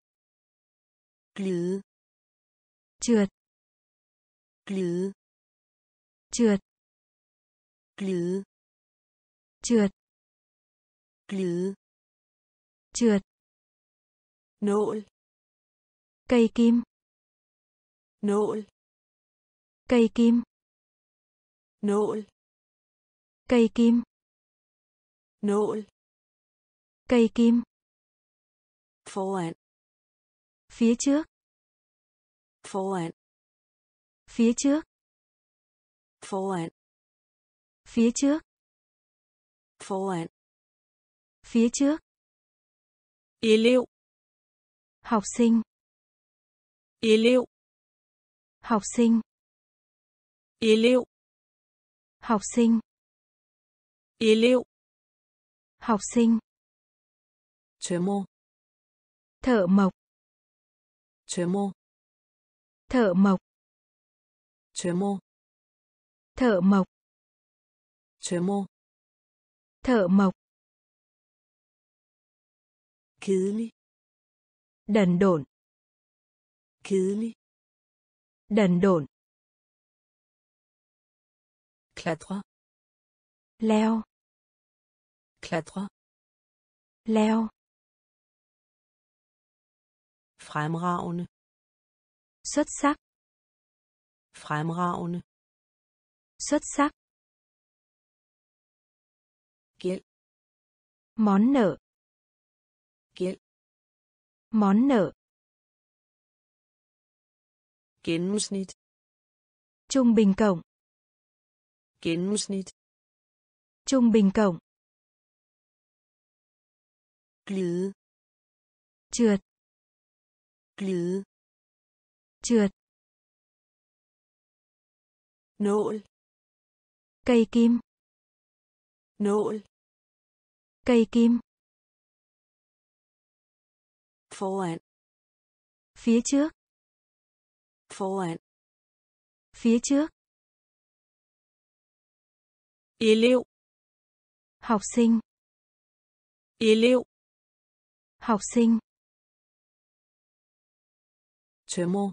glide, trượt, glide, trượt, glide, trượt, glide, trượt, nål, cây kim, nål, cây kim, nål, cây kim, nål, cây kim, foran, phía trước, foran, phía trước, foran, phía trước, foran, phía trước, elev, học sinh, elev, học sinh, elev, học sinh, elev, học sinh, tømrer, thợ mộc, tømrer, thợ mộc, tømrer, thợ mộc, tømrer, thợ mộc, kedelig, đần độn, klatre, leo, fremragende, xuất sắc, gæld, món nợ, gennemsnit, trung bình cộng, glide, trượt, nål, cây kim, foran, phía trước, elev, học sinh, tømrer,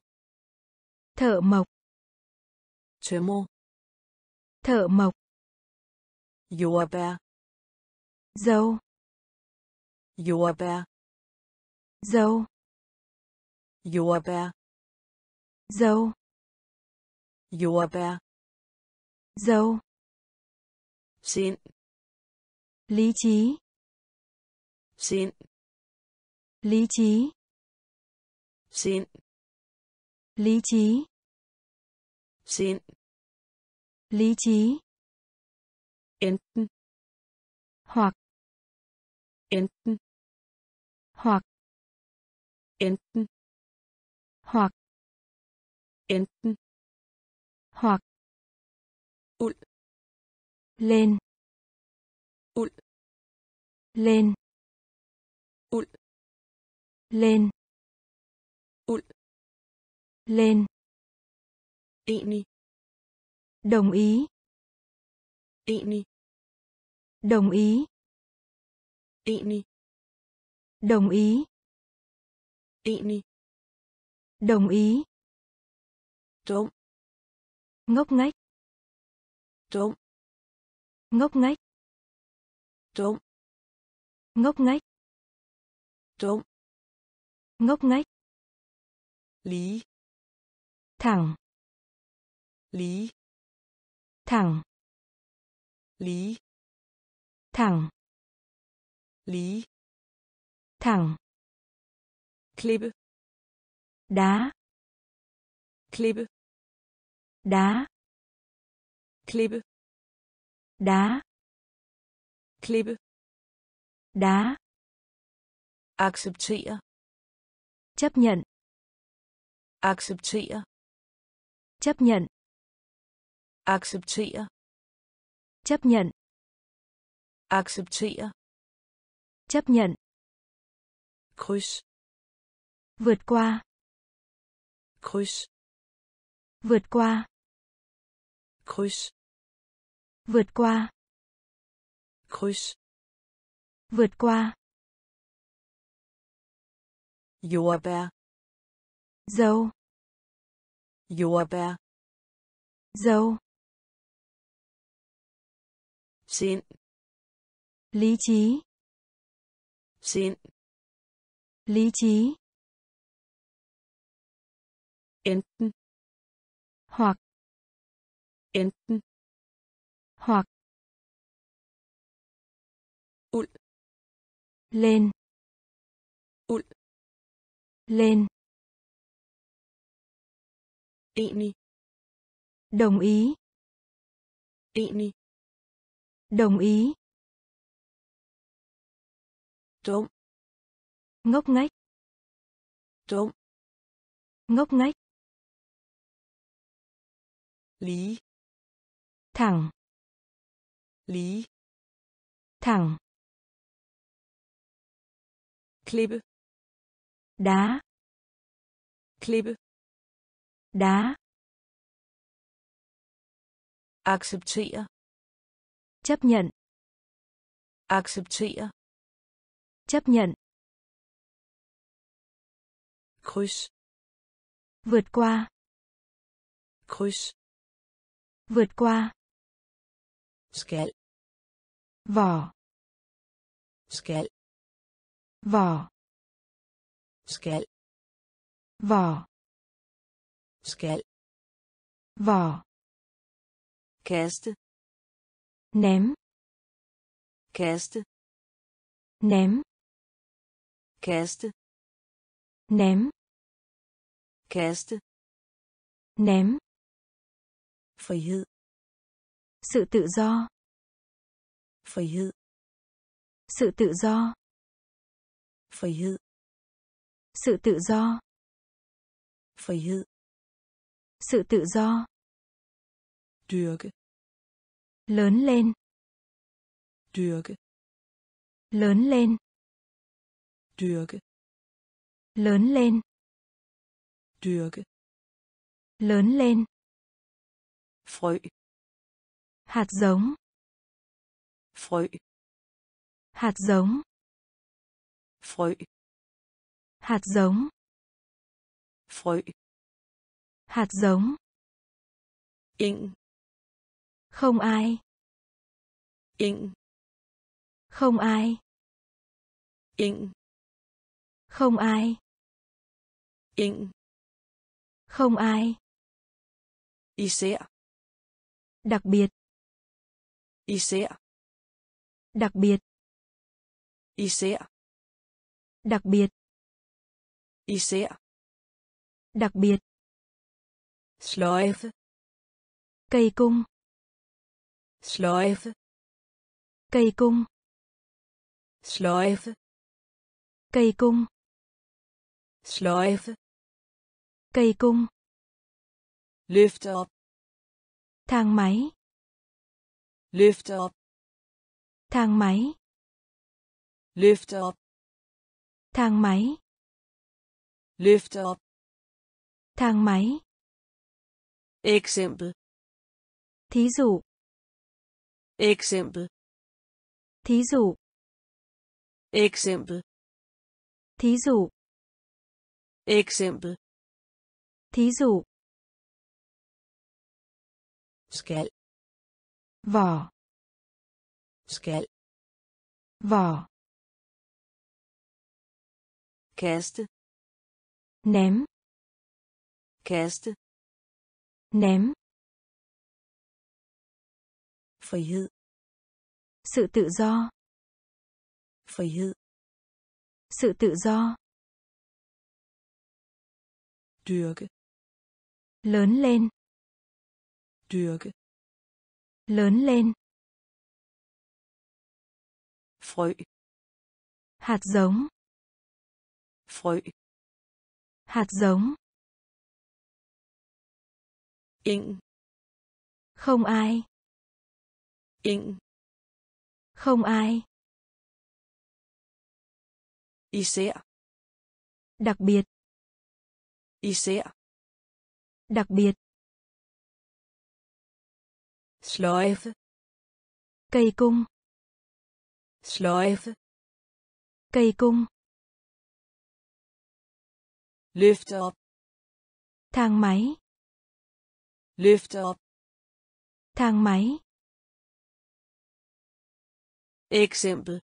thợ mộc, jordbær, dâu, jordbær, dâu, jordbær, dâu, sind, lý trí, sind, lý trí, sind, lý trí, enten, hoặc, enten, hoặc, enten, hoặc, enten, hoặc, ul, lên, ul, lên, ul, lên, ul, lên, enig, đồng ý, enig, đồng ý, enig, đồng ý, enig, đồng ý, dum, ngốc nghếch, dum, ngốc nghếch, đúng, ngốc nghếch, lý, thẳng, lý, thẳng, lý, thẳng, klippe, đá, klippe, đá, klippe, đá, acceptere, chấp nhận, acceptere, chấp nhận, kryds, vượt qua, kryds, vượt qua, kryds, vượt qua, jordbær, dâu, sind, lý trí, enten, hoặc, ul, lên, enig, đồng ý, đúng, ngốc nghếch, lý, thẳng, klippe, đá, acceptere, chấp nhận, kryds, vượt qua, skal, vỏ, skal, vỏ, skal, vỏ, kaste, ném, kaste, ném, kaste, ném, frihed, sự tự do, frihed, sự tự do, frihed, sự tự do, frihed, sự tự do, dyrke, lớn lên, dyrke, lớn lên, dyrke, lớn lên, dyrke, lớn lên, frø, hạt giống, frø, hạt giống, frø, hạt giống, ingen, không ai, ingen, không ai, ingen, không ai, đặc biệt, især, đặc biệt, sløjfe, cây cung, sløjfe, cây cung, sløjfe, cây cung, lift up, thang máy, lift up, thang máy, lift up, thang máy, eksempel, thí dụ, eksempel, thí dụ, eksempel, thí dụ, eksempel, thí dụ, skal, vỏ, skal, vò, kaste, ném, frihed, sự tự do, dyrke, lớn lên, frø, hạt giống, ingen, không ai, især, đặc biệt, sløjfe, cây cung, løfte op, thang máy, eksempel,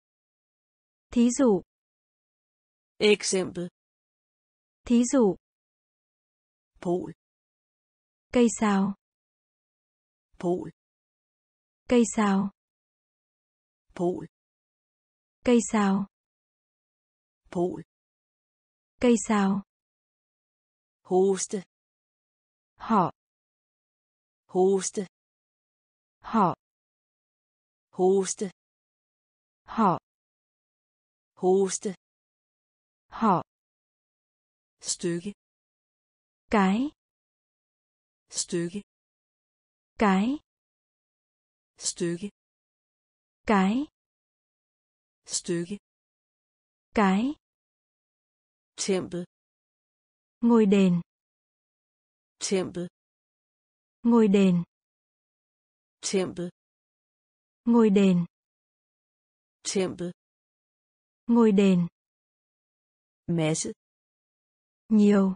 thí dụ, pol, cây sào, pol, cây sào, pol, cây sào, hoste, họ, hoste, họ, hoste, họ, stykke, cái, stykke, cái, stykke, cái, tempel, ngôi đền, tempel, ngôi đền, tempel, ngôi đền, masse, nhiều,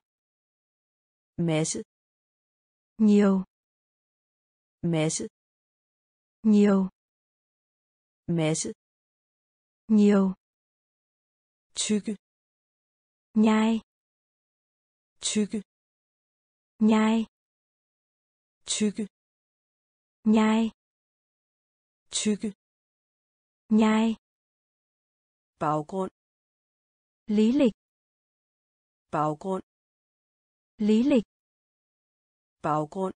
masse, nhiều, tykke, nhai, tykke, nhai, tykke, nhai, baggrund, lý lịch, baggrund, lý lịch, baggrund,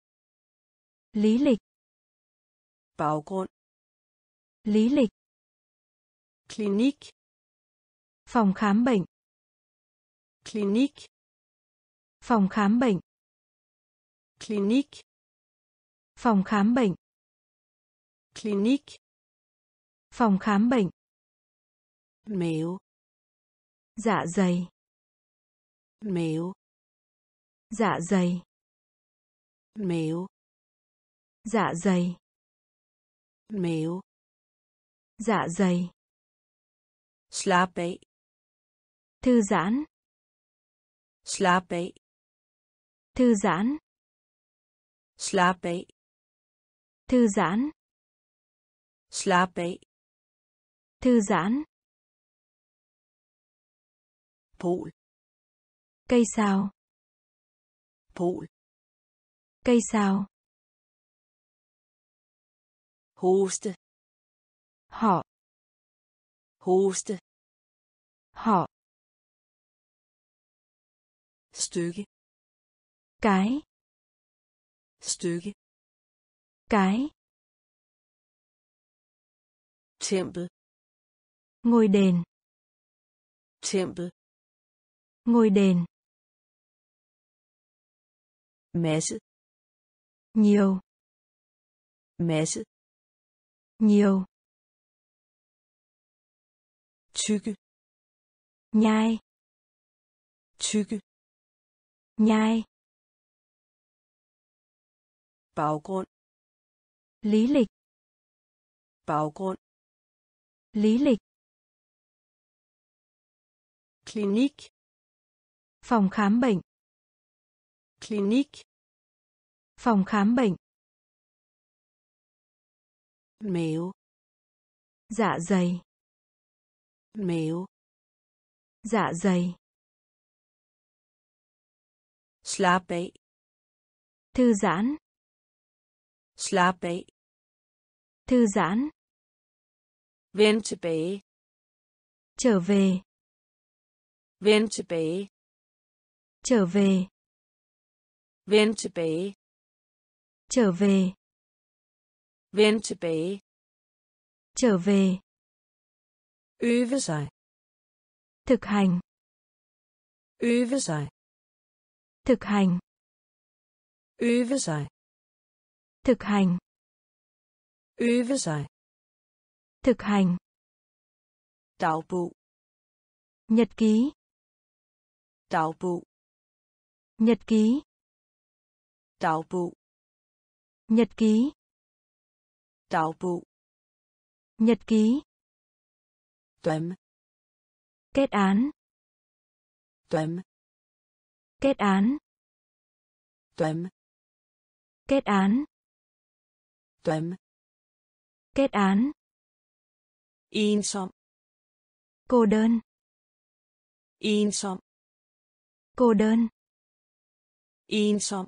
lý lịch, klinik, phòng khám bệnh, klinik, phòng khám bệnh, klinik, phòng khám bệnh, mếu, dạ dày, mếu, dạ dày, mếu, dạ dày, slap af, thư giãn, slap af, thư giãn, slap af, thư giãn, pol, cây sào, hoste, họ, stykke, cái, tempel, ngôi đền, masse, nhiều, tykke, nhai, baggrund, lý lịch, klinik, phòng khám bệnh, Dạ dày. Mếu. Dạ dày. Slaap af. Thư giãn. Slaap af. Thư giãn. Vend tilbage. Trở về. Vend tilbage. Trở về. Vend tilbage. Trở về. Vend tilbage. Trở về. Øve sig. Thực hành. Øve sig. Thực hành. Øve sig. Thực hành. Øve sig. Thực hành. Dagbog. Nhật ký. Dagbog. Nhật ký. Dagbog. Nhật ký. Dagbog. Nhật ký. Døm. Kết án. Døm. Kết án. Døm. Kết án. Døm. Kết án. Ensom. Cô đơn. Ensom. Cô đơn. Ensom.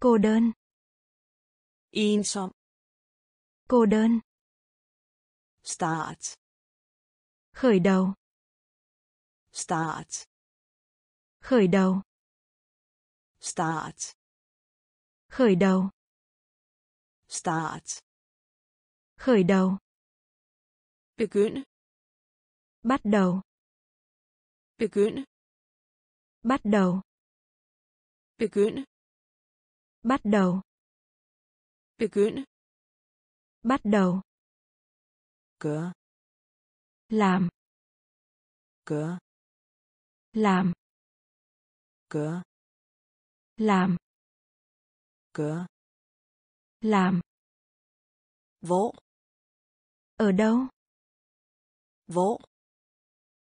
Cô đơn. Ensom. Cô đơn. Start. Khởi đầu. Start. Khởi đầu. Start. Khởi đầu. Start. Khởi đầu. Begynde. Bắt đầu. Begynde. Bắt đầu. Begynde. Bắt đầu. Begynde. Bắt đầu. Gør. Làm. Gør. Làm. Gør. Làm. Gør. Làm. Hvor. Ở đâu. Hvor.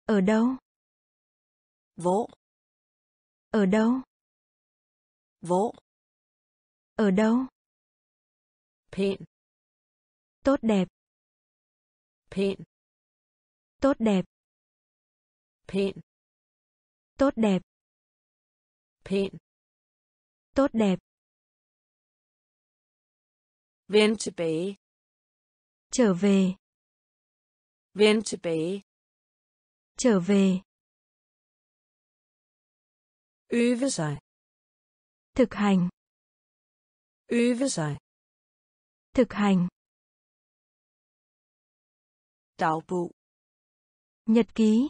Ở đâu. Hvor. Ở đâu. Hvor. Ở đâu. Pæn. Tốt đẹp. Pæn. Tốt đẹp. Pæn. Tốt đẹp. Pæn. Tốt đẹp. Vend tilbage. Trở về. Vend tilbage. Trở về. Øve sig. Thực hành. Øve sig. Thực hành. Dagbog. Nhật ký.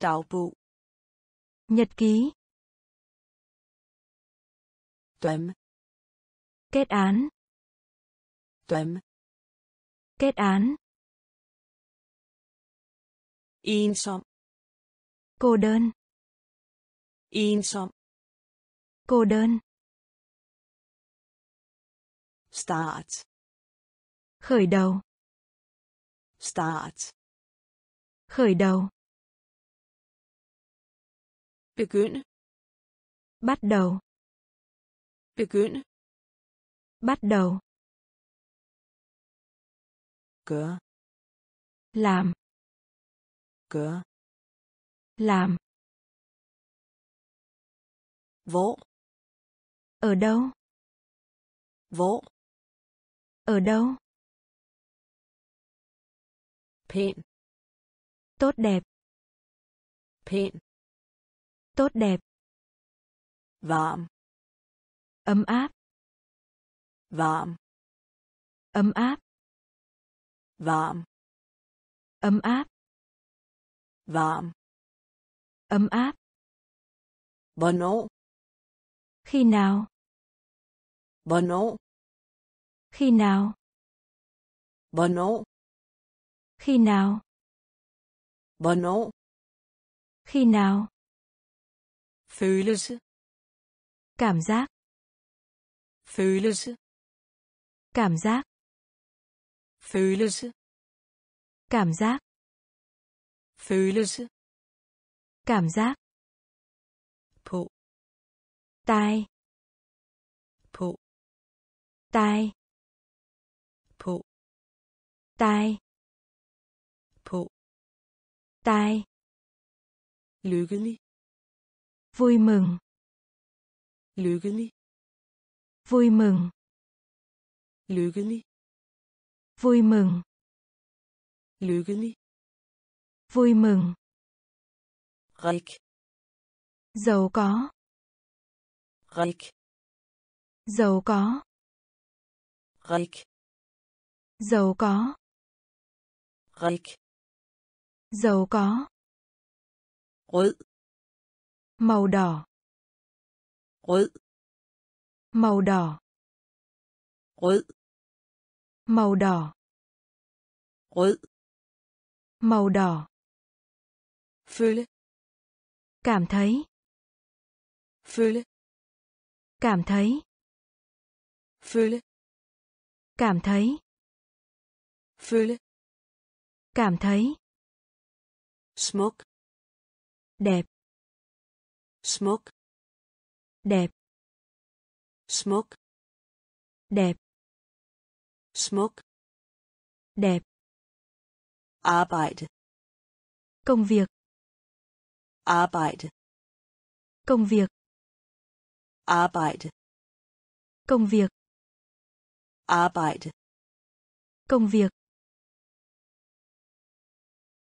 Dagbog. Nhật ký. Døm. Kết án. Døm. Kết án. Ensom. Cô đơn. Ensom. Cô đơn. Start. Khởi đầu. Start. Khởi đầu. Begynde. Bắt đầu. Begynde. Bắt đầu. Gør. Làm. Gør. Làm. Hvor. Ở đâu. Hvor. Ở đâu. Pæn. Tốt đẹp. Pæn. Tốt đẹp. Varm. Ấm áp. Varm. Ấm áp. Varm. Ấm áp. Varm. Ấm áp. Hvornår. Khi nào. Hvornår. Khi nào. Hvornår. Khi nào. Hvornår. Khi nào. Følelse. Cảm giác. Følelse. Cảm giác. Følelse. Cảm giác. Følelse. Cảm giác. På. Tai. På. Tai. På. dig på dig lykkelig vui mừng lykkelig vui mừng lykkelig vui mừng lykkelig vui mừng rik giàu có rik giàu có rød màu đỏ rød màu đỏ rød màu đỏ føle cảm thấy føle cảm thấy føle cảm thấy smuk đẹp smuk đẹp smuk đẹp arbejde công việc arbejde công việc arbejde công việc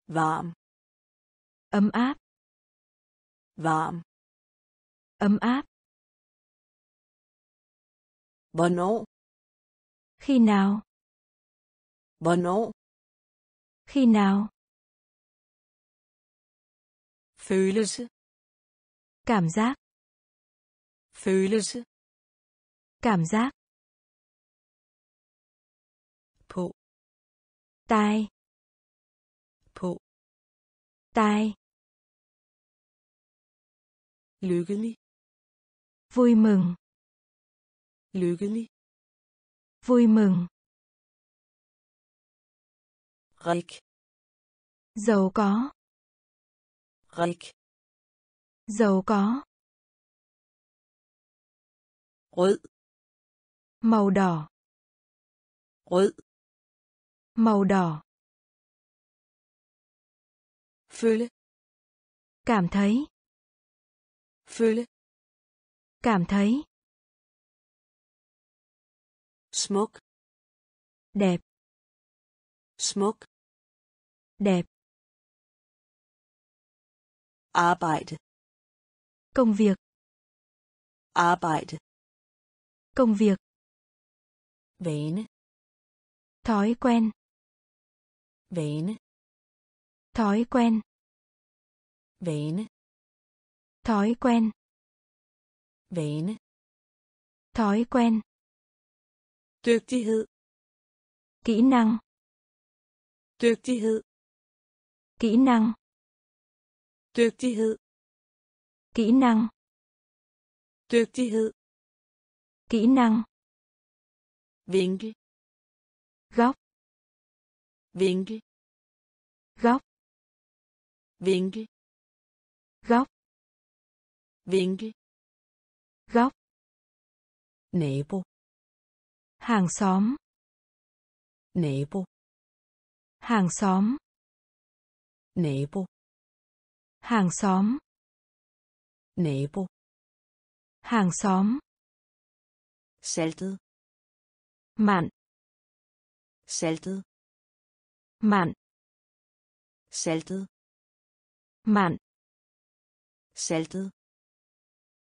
varm áp hvornår khi nào følelse cảm giác på dig lykkelig vui mừng rik giàu có rød màu đỏ føle cảm thấy smuk đẹp arbejde công việc vane thói quen vane thói quen dygtighed kỹ năng vinkel góc vinkel góc nabo hàng xóm nabo hàng xóm saltet mặn saltet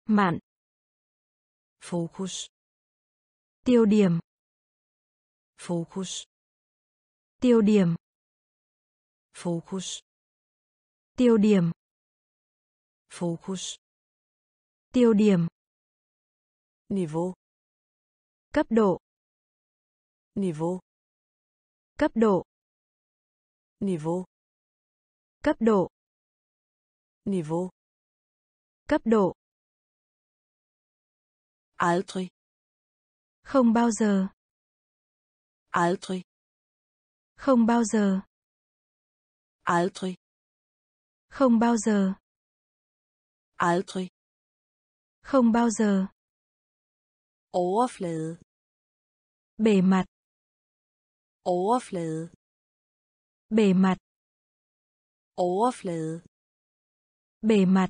mặn fokus tiêu điểm fokus tiêu điểm fokus tiêu điểm niveau cấp độ niveau cấp độ niveau cấp độ aldrig không bao giờ aldrig không bao giờ aldrig không bao giờ overflade bề mặt overflade bề mặt, overflade, bề mặt,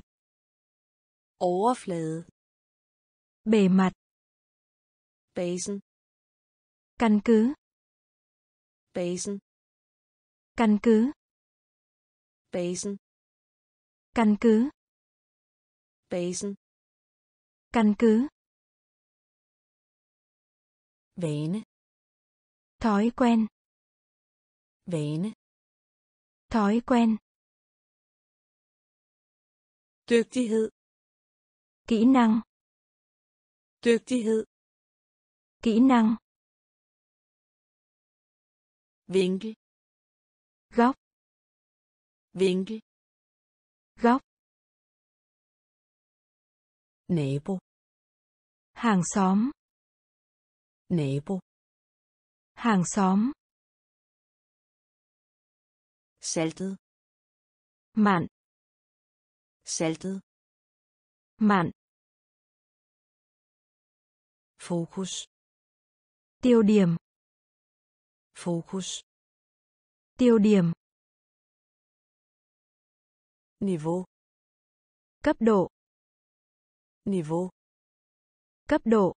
overflade, bề mặt, basen, căn cứ, basen, căn cứ, basen, căn cứ, basen, căn cứ, vane, thói quen, vane, thói quen, dygtighed, kỹ năng, dygtighed, kỹ năng, vinkel, góc, vinkel, góc, nabo, hàng xóm, nabo, hàng xóm, saltet, mặn, saltet, mặn, fokus, tiêu điểm, fokus, tiêu điểm, niveau, cấp độ, niveau, cấp độ,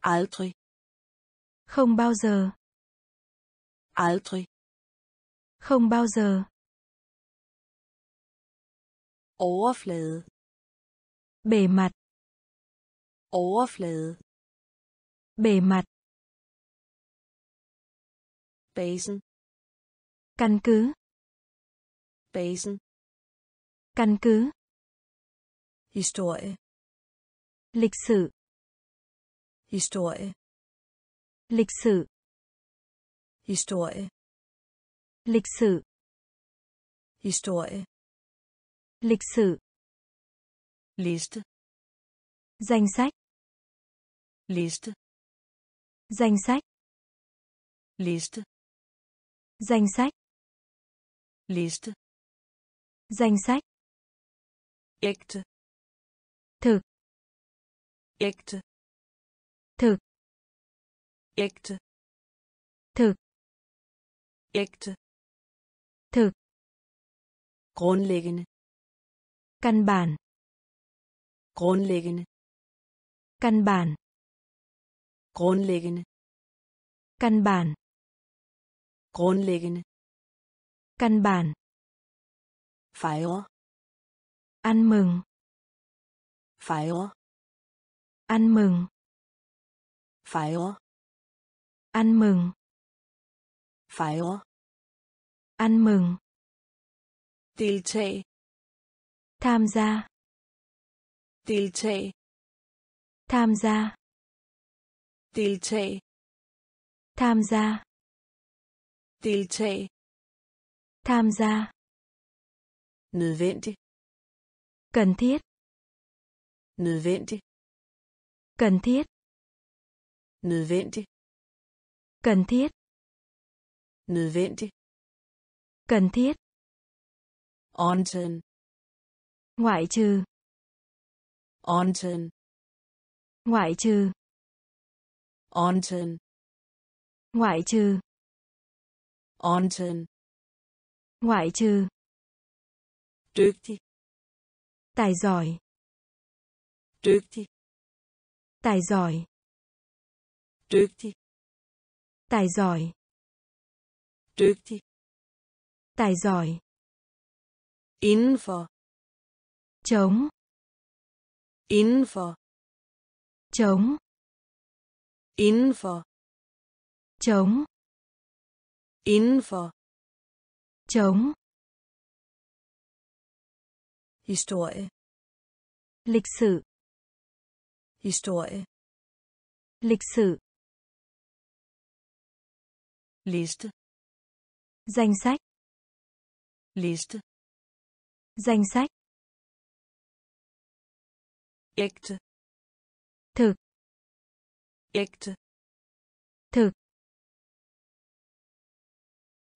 aldrig, không bao giờ, aldrig, không bao giờ, overflade, bề mặt, overflade, bề mặt, basen, căn cứ, basen, căn cứ, historie, lịch sử, historie, lịch sử, historie, lịch sử, historie, lịch sử, liste, danh sách, liste, danh sách, liste, danh sách, liste, danh sách, ægte, thực, ægte, thực, ægte, thực, ægte, thực, grundlæggende, căn bản, grundlæggende, căn bản, grundlæggende, căn bản, grundlæggende, căn bản, fejre, ăn mừng, fejre, ăn mừng, fejre, ăn mừng, fejre, ăn mừng, deltage, tham gia, deltage, tham gia, deltage, tham gia, deltage, tham gia, nødvendig, cần thiết, nødvendig, cần thiết, nødvendig, cần thiết, nødvendig, cần thiết, undtagen, ngoại trừ, undtagen, ngoại trừ, undtagen, ngoại trừ, undtagen, ngoại trừ, dygtig, tài giỏi, dygtig, tài giỏi, dygtig, tài giỏi, dygtig, tài giỏi, indenfor, chống, indenfor, chống, indenfor, chống, indenfor, chống, historie, lịch sử, historie, lịch sử, liste, danh sách, liste, danh sách, ægte, thực, ægte, thực,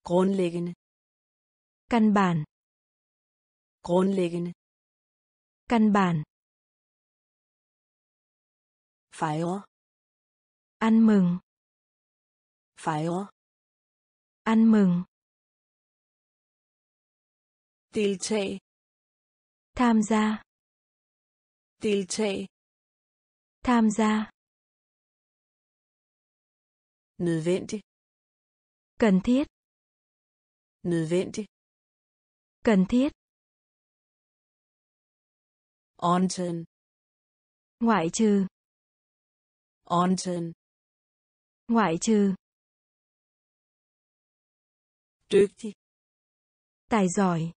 grundlæggende, căn bản, grundlæggende, căn bản, fejre, ăn mừng, fejre, Ăn mừng. Deltage. Tham gia. Deltage. Tham gia. Nødvendig. Cần thiết. Nødvendig. Cần thiết. Undtagen. Ngoại trừ. Undtagen. Ngoại trừ. Dygtig. Tài giỏi.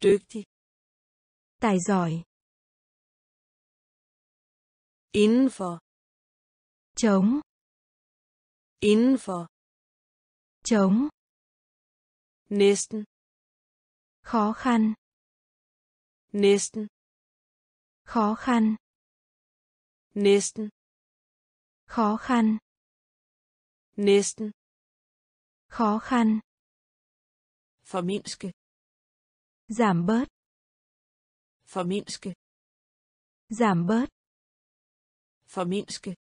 Dygtig. Tài giỏi. Indenfor. Chống. Indenfor. Chống. Næsten. Khó khăn. Næsten. Khó khăn. Næsten. Khó khăn. Næsten. Khó khăn. Formindske. Giảm bớt. Formindske. Giảm bớt. Formindske.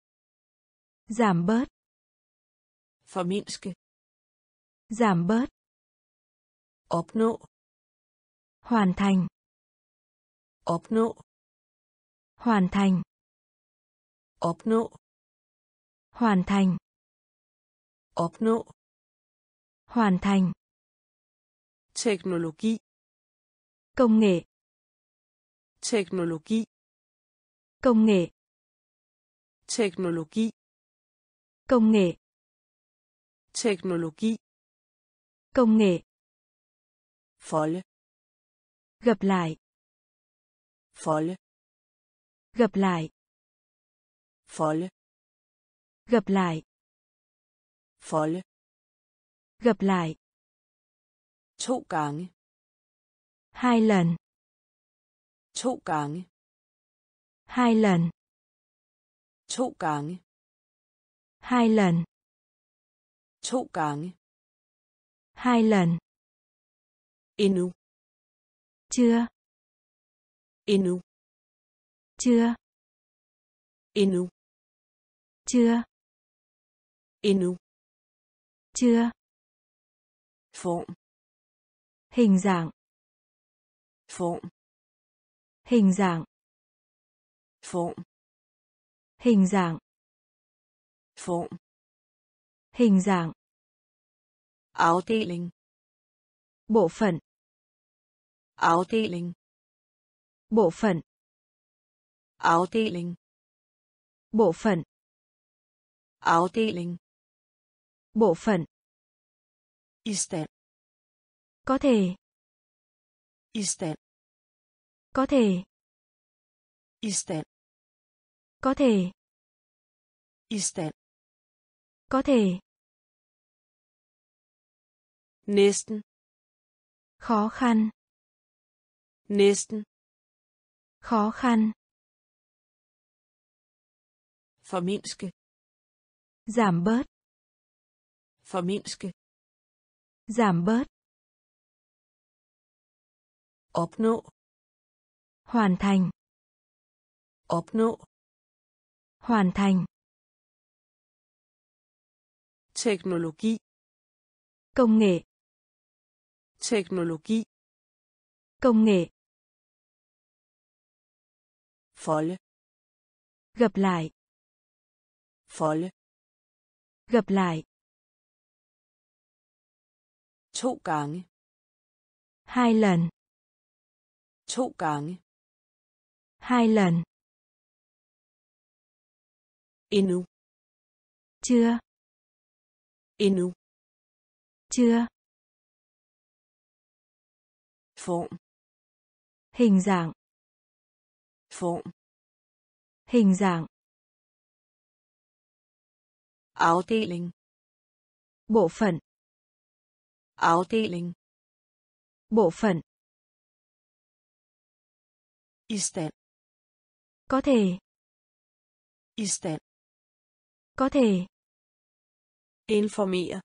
Giảm bớt. Formindske. Giảm bớt. Opnå. Hoàn thành. Opnå. Hoàn thành. Opnå. Hoàn thành. Opnå. Hoàn thành. Teknologi. Công nghệ. Teknologi. Công nghệ. Teknologi. Công nghệ. Teknologi. Công nghệ. Folde. Gặp lại. Folde. Gặp lại. Folde. Gặp lại. Folde. Gặp lại. To gange. Hai lần. To gange. Hai lần. To gange. Hai lần. To gange. Hai lần. Endnu. Chưa. Endnu. Chưa. Endnu. Chưa. Endnu. Chưa. Form. Hình dạng. Form. Hình dạng. Form. Hình dạng. Form. Hình dạng. Afdeling. Bộ phận. Afdeling. Bộ phận. Afdeling. Bộ phận. Afdeling. Bộ phận. I stand. Có thể. I stand. Có thể. I stand. Có thể. I stand. Có thể. Næsten. Khó khăn. Næsten. Khó khăn. Formindske. Giảm bớt. Formindske. Giảm bớt. Opnå. Hoàn thành. Opnå. Hoàn thành. Teknologi. Công nghệ. Teknologi. Công nghệ. Folde. Gặp lại. Folde. Gặp lại. To gange. Hai lần. To gange. Hai lần. Endnu. Chưa. Endnu. Chưa. Form. Hình dạng. Form. Hình dạng. Afdeling. Bộ phận. Afdeling. Bộ phận. I stand. Có thể. I stand. Có thể. Informere.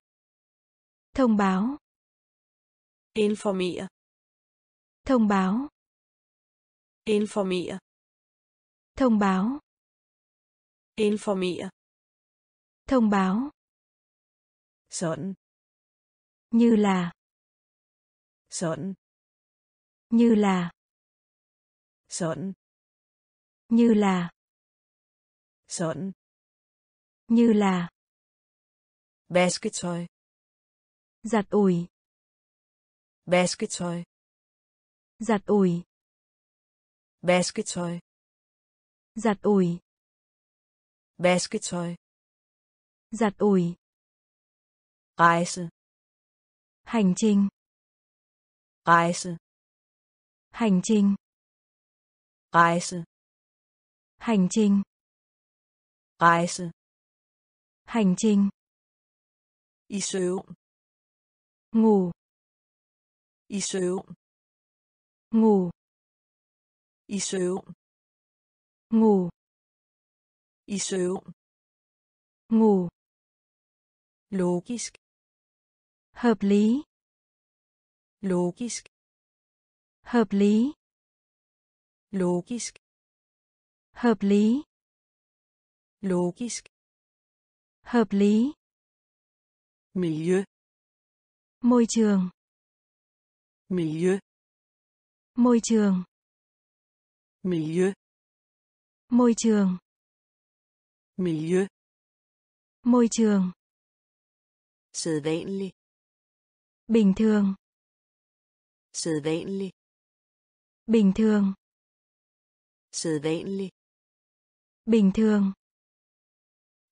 Thông báo. Informere. Thông báo. Informere. Thông báo. Informere. Thông báo. Sådan. Như là. Sådan. Như là. Sådan. Như là. Sådan. Như là. Vasketøj. Giặt ủi. Vasketøj. Giặt ủi. Vasketøj. Giặt ủi. Vasketøj. Giặt ủi. Rejse. Hành trình. Rejse. Hành trình. Rejse. Hành trình. Rejse. Hành trình. I søvn. Ngủ. I søvn. Ngủ. I søvn. Ngủ. I søvn. Ngủ. Logisk. Hợp lý. Logisk. Hợp lý. Logisk. Hợp lý. Logisk. Hợp lý. Miljø. Môi trường. Miljø. Môi trường. Miljø. Môi trường. Miljø. Môi trường. Sædvanlig. Bình thường. Sædvanlig. Bình thường. Sædvanlig. Bình thường.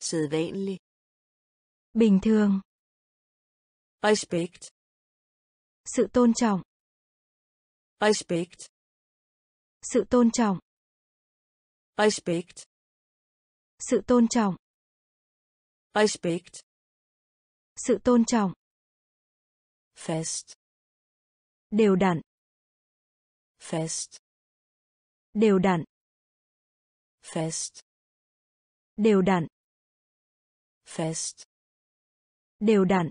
Sædvanlig. Bình thường. Respekt. Sự tôn trọng. Respekt. Sự tôn trọng. Respekt. Sự tôn trọng. Respekt. Sự tôn trọng. Fest. Đều đặn. Fest. Đều đặn. Fest. Đều đặn. Fest. Đều đặn.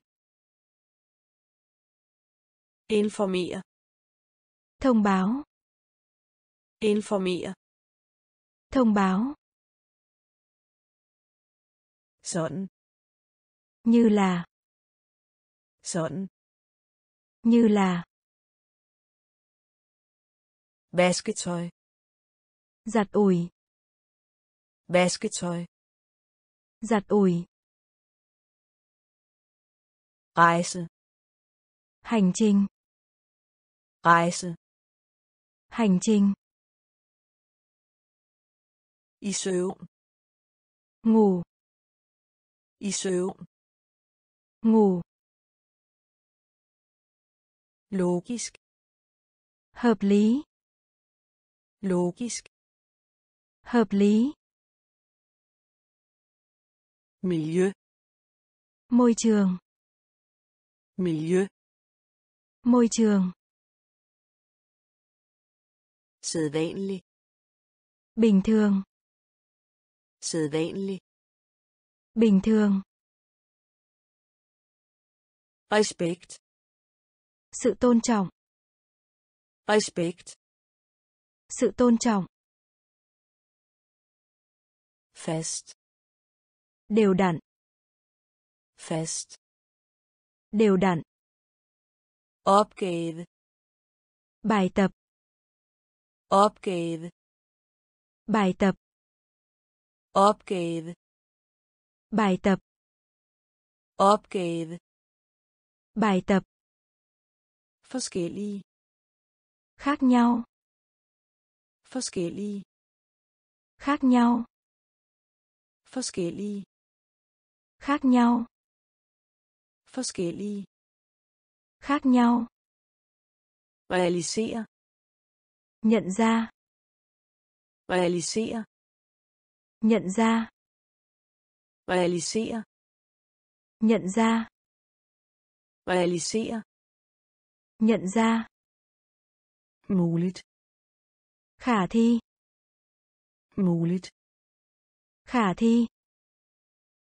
Informere. Thông báo. Informere. Thông báo. Sådan. Như là. Sådan. Như là. Vasketøj. Giặt ủi. Vasketøj. Giặt ủi. Rejse. Hành trình. Rejse. Hành trình. I søvn. Ngủ. I søvn. Ngủ. Logisk. Hợp lý. Logisk. Hợp lý. Miljø. Môi trường. Miljø. Môi trường. Sædvanlig. Bình thường. Sædvanlig. Bình thường. Respekt. Sự tôn trọng. Respekt. Sự tôn trọng. Fest. Đều đặn. Fest. Đều đặn. Opgave. Bài tập. Opgave. Bài tập. Opgave. Bài tập. Opgave. Bài tập. Forskellige. Khác nhau. Forskellige. Khác nhau. Forskellige. Khác nhau. Forskellige. Khác nhau. Realisere. Nhận ra. Realisere. Nhận ra. Realisere. Nhận ra. Realisere. Nhận ra. Muligt. Khả thi. Muligt. Khả thi.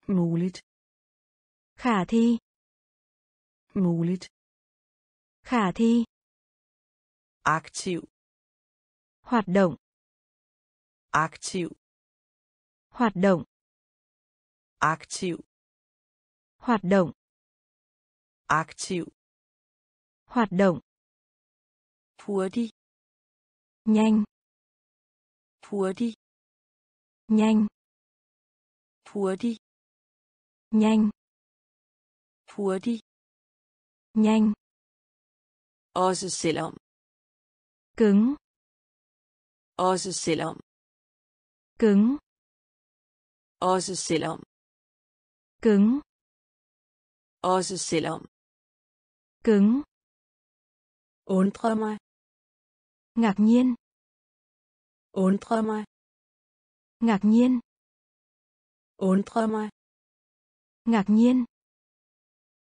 Muligt. Khả thi. Muligt. Khả thi. Aktiv. Hoạt động. Aktiv. Hoạt động. Aktiv. Hoạt động. Aktiv. Hoạt động. Hurtig. Nhanh. Hurtig. Nhanh. Hurtig. Nhanh. Hurtig. Nhanh. Også selvom. Cứng. Også selvom. Cứng. Også selvom. Cứng. Også selvom. Cứng. Undre mig. Ngạc nhiên. Undre mig. Ngạc nhiên. Undre mig. Ngạc nhiên.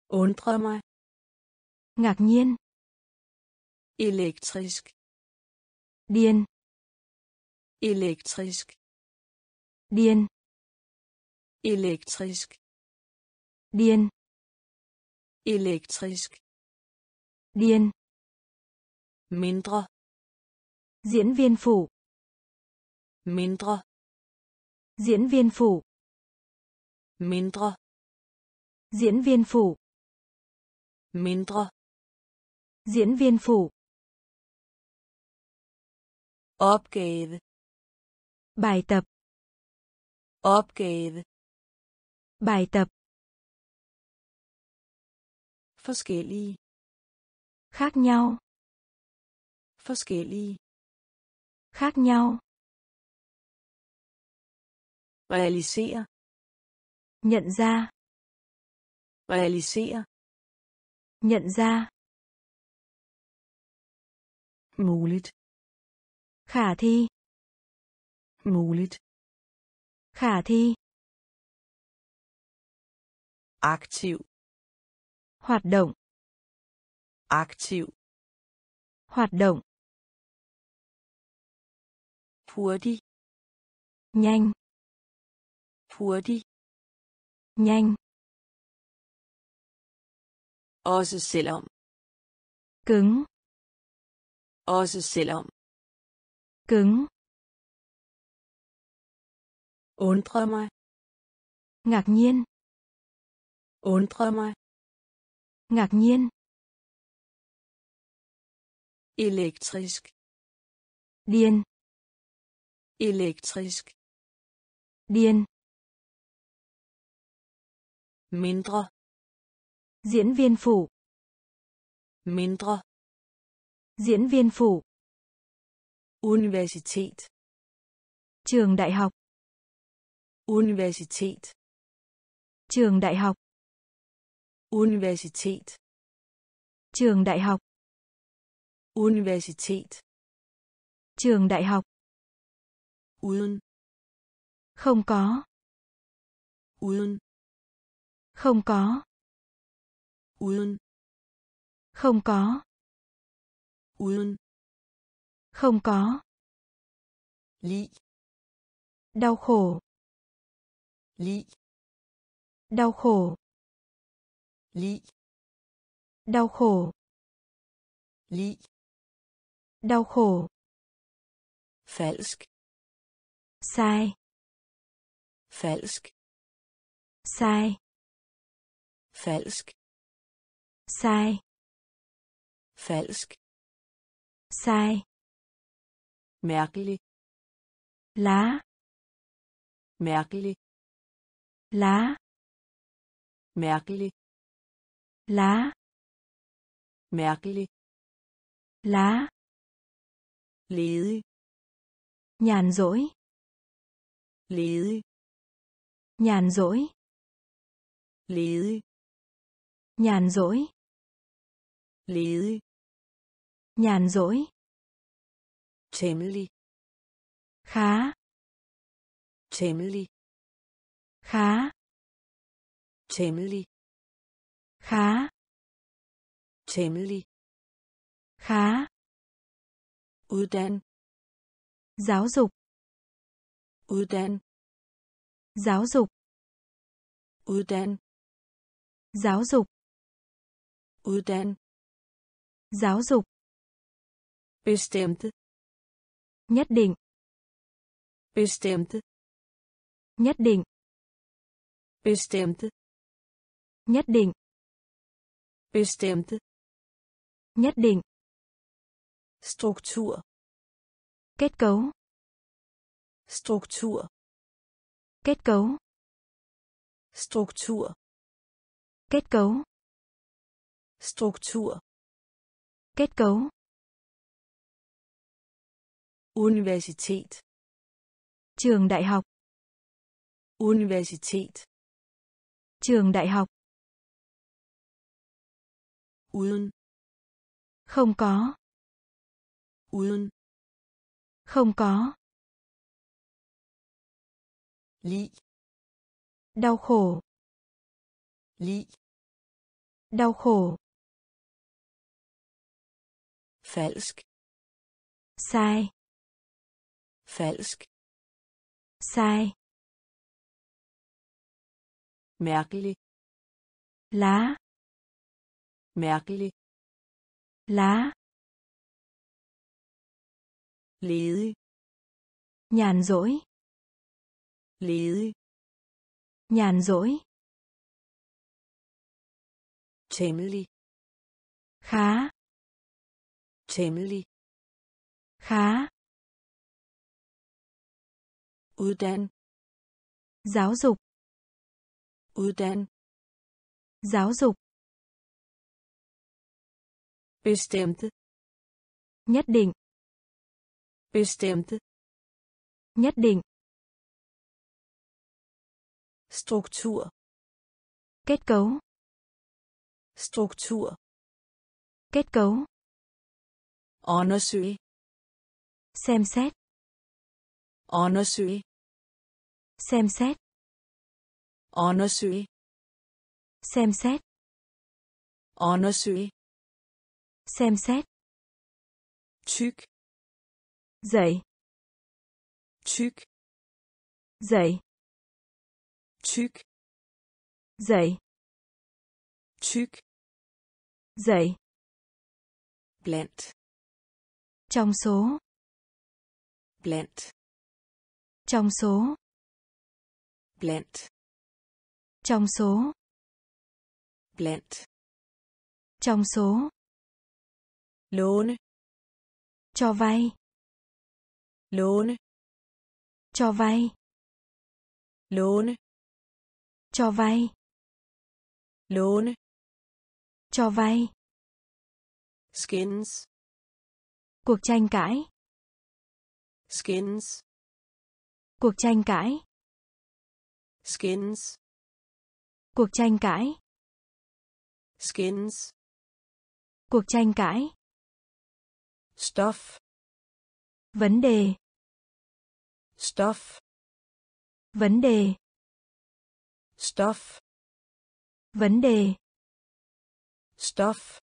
Undre mig. Ngạc nhiên. Elektrisk. Điên. Elektrisk. Điên. Elektrisk. Điên. Elektrisk. Điên. Mindre. Diễn viên phụ. Mindre. Diễn viên phụ. Mindre. Diễn viên phụ. Mindre. Diễn viên phụ. Opgave. Bài tập. Opgave. Bài tập. Forskellige. Khác nhau. Forskellige. Khác nhau. Realisere. Nhận ra. Realisere. Nhận ra. Muligt. Khả thi. Muligt. Khả thi. Aktiv. Hoạt động. Aktiv. Hoạt động. Hurtig. Nhanh. Hurtig. Nhanh. Også selvom. Cứng. Også selvom. Cứng. Undre mig. Ngạc nhiên. Undre mig. Ngạc nhiên. Elektrisk. Điên. Elektrisk. Điên. Mindre. Diễn viên phụ. Mindre. Diễn viên phụ. Universitet. Trường đại học. Universitet. Trường đại học. Universitet. Trường đại học. Universitet. Trường đại học. Uden. Không có. Uden. Không có. Uden. Không có. Uden. Không có. Lý. Đau khổ. Lý. Đau khổ. Lý. Đau khổ. Lý. Đau khổ. Falsk. Sai. Falsk. Sai. Falsk. Sai. Falsk. Sai. Mærkelig. Lá. Mærkelig. Lá. Mærkelig. Lá. Mærkelig. Lá. Ledig. Nhàn rỗi. Ledig. Nhàn rỗi. Ledig. Nhàn rỗi. Ledig. Nhàn rỗi. Temmelig. Khá. Temmelig. Khá. Temmelig. Khá. Temmelig. Khá. Uddann. Giáo dục. Uddann. Giáo dục. Uddann. Giáo dục. Uddann. Giáo dục. Bestemt. Nhất định. Bestemt. Nhất định. Bestemt. Nhất định. Bestemt. Nhất định. Struktur. Kết cấu. Struktur. Kết cấu. Struktur. Kết cấu. Struktur. Kết cấu. Universitet. Trường đại học. Universitet. Trường đại học. Uden. Không có. Uden. Không có. Li. Đau khổ. Li. Đau khổ. Falsk. Sai. Falsk. Sai. Mærkelig. Lá. Mærkelig. Lá. Ledig. Nhàn rỗi. Ledig. Nhàn rỗi. Temmelig. Khá. Temmelig. Khá. Uddann. Giáo dục. Uddann. Giáo dục. Bestemte. Nhất định. Bestemte. Nhất định. Struktur. Kết cấu. Struktur. Kết cấu. Undersøge. Xem xét. Undersøge. Xem xét. Undersøge. Xem xét. Undersøge. Xem xét. Tyk. Dậy. Tyk. Dậy. Tyk. Dậy. Tyk. Dậy. Blandt. Trong số. Blandt. Trong số. Blandt. Trong số. Blandt. Trong số. Låne. Cho vay. Låne. Cho vay. Låne. Cho vay. Låne. Cho vay. Skins. Cuộc tranh cãi. Skins. Cuộc tranh cãi. Skins. Cuộc tranh cãi. Skins. Cuộc tranh cãi. Stoff. Vấn đề. Stoff. Vấn đề. Stoff. Vấn đề. Stoff.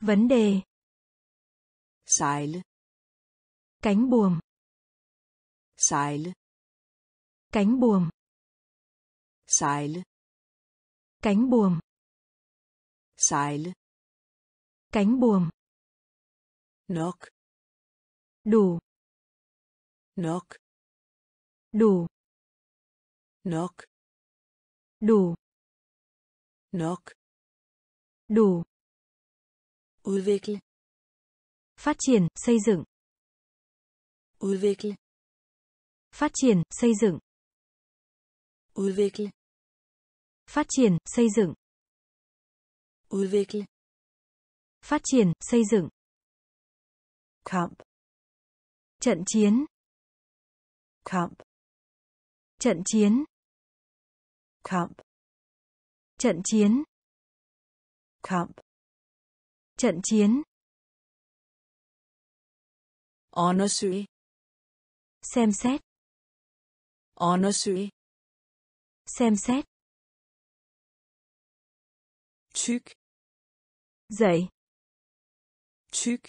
Vấn đề. Sejle. Cánh buồm. Sejle. Cánh buồm. Sejle. Cánh buồm. Sejle. Cánh buồm. Nok. Đủ. Nok. Đủ. Nok. Đủ. Nok. Đủ. Udvikle. Phát triển, xây dựng. Udvikle. Phát triển, xây dựng. Udvikle. Phát triển, xây dựng. Udvikle. Phát triển, xây dựng. Kamp. Trận chiến. Kamp. Trận chiến. Kamp. Trận chiến. Kamp. Trận chiến. Undersøge. Xem xét. Undersøge. Xem xét. Tyk. Dậy. Tyk.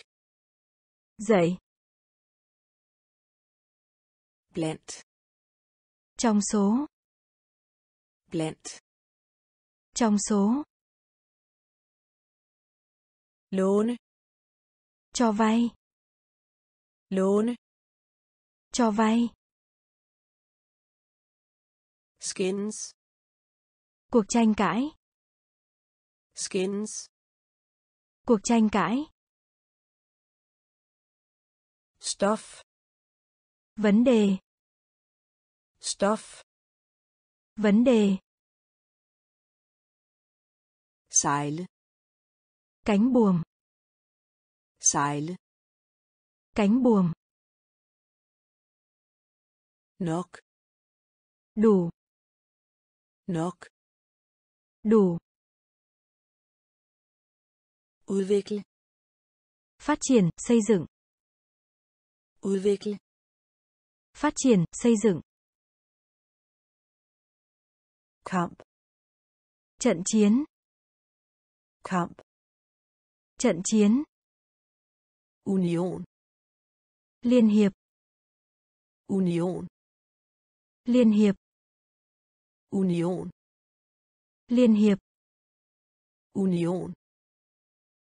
Dậy. Blandt. Trong số. Blandt. Trong số. Låne. Cho vay. Låne. Cho vay. Skins. Cuộc tranh cãi. Skins. Cuộc tranh cãi. Stoff. Vấn đề. Stoff. Vấn đề. Seile. Cánh buồm. Seile. Cánh buồm. Nok. Đủ. Nok. Đủ. Udvikle. Phát triển, xây dựng. Udvikle. Phát triển, xây dựng. Kamp. Trận chiến. Kamp. Trận chiến. Union. Liên hiệp. Union. Liên hiệp. Union. Liên hiệp. Union.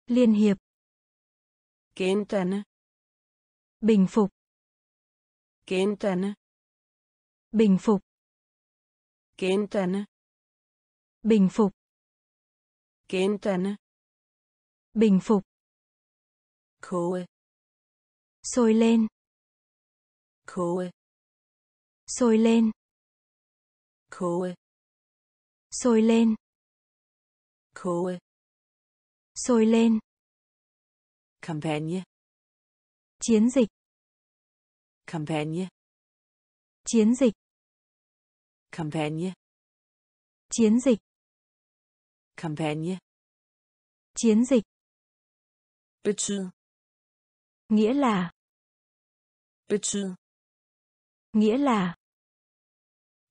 Liên hiệp. Genstande. Bình phục. Genstande. Bình phục. Genstande. Bình phục. Genstande. Bình phục. Koge. Sôi lên. Koge. Sôi lên. Koge. Sôi lên. Koge. Sôi lên. Kampagne. Chiến dịch. Kampagne. Chiến dịch. Kampagne. Chiến dịch. Kampagne. Chiến dịch. Betyd. Nghĩa là. Betyd. Nghĩa là.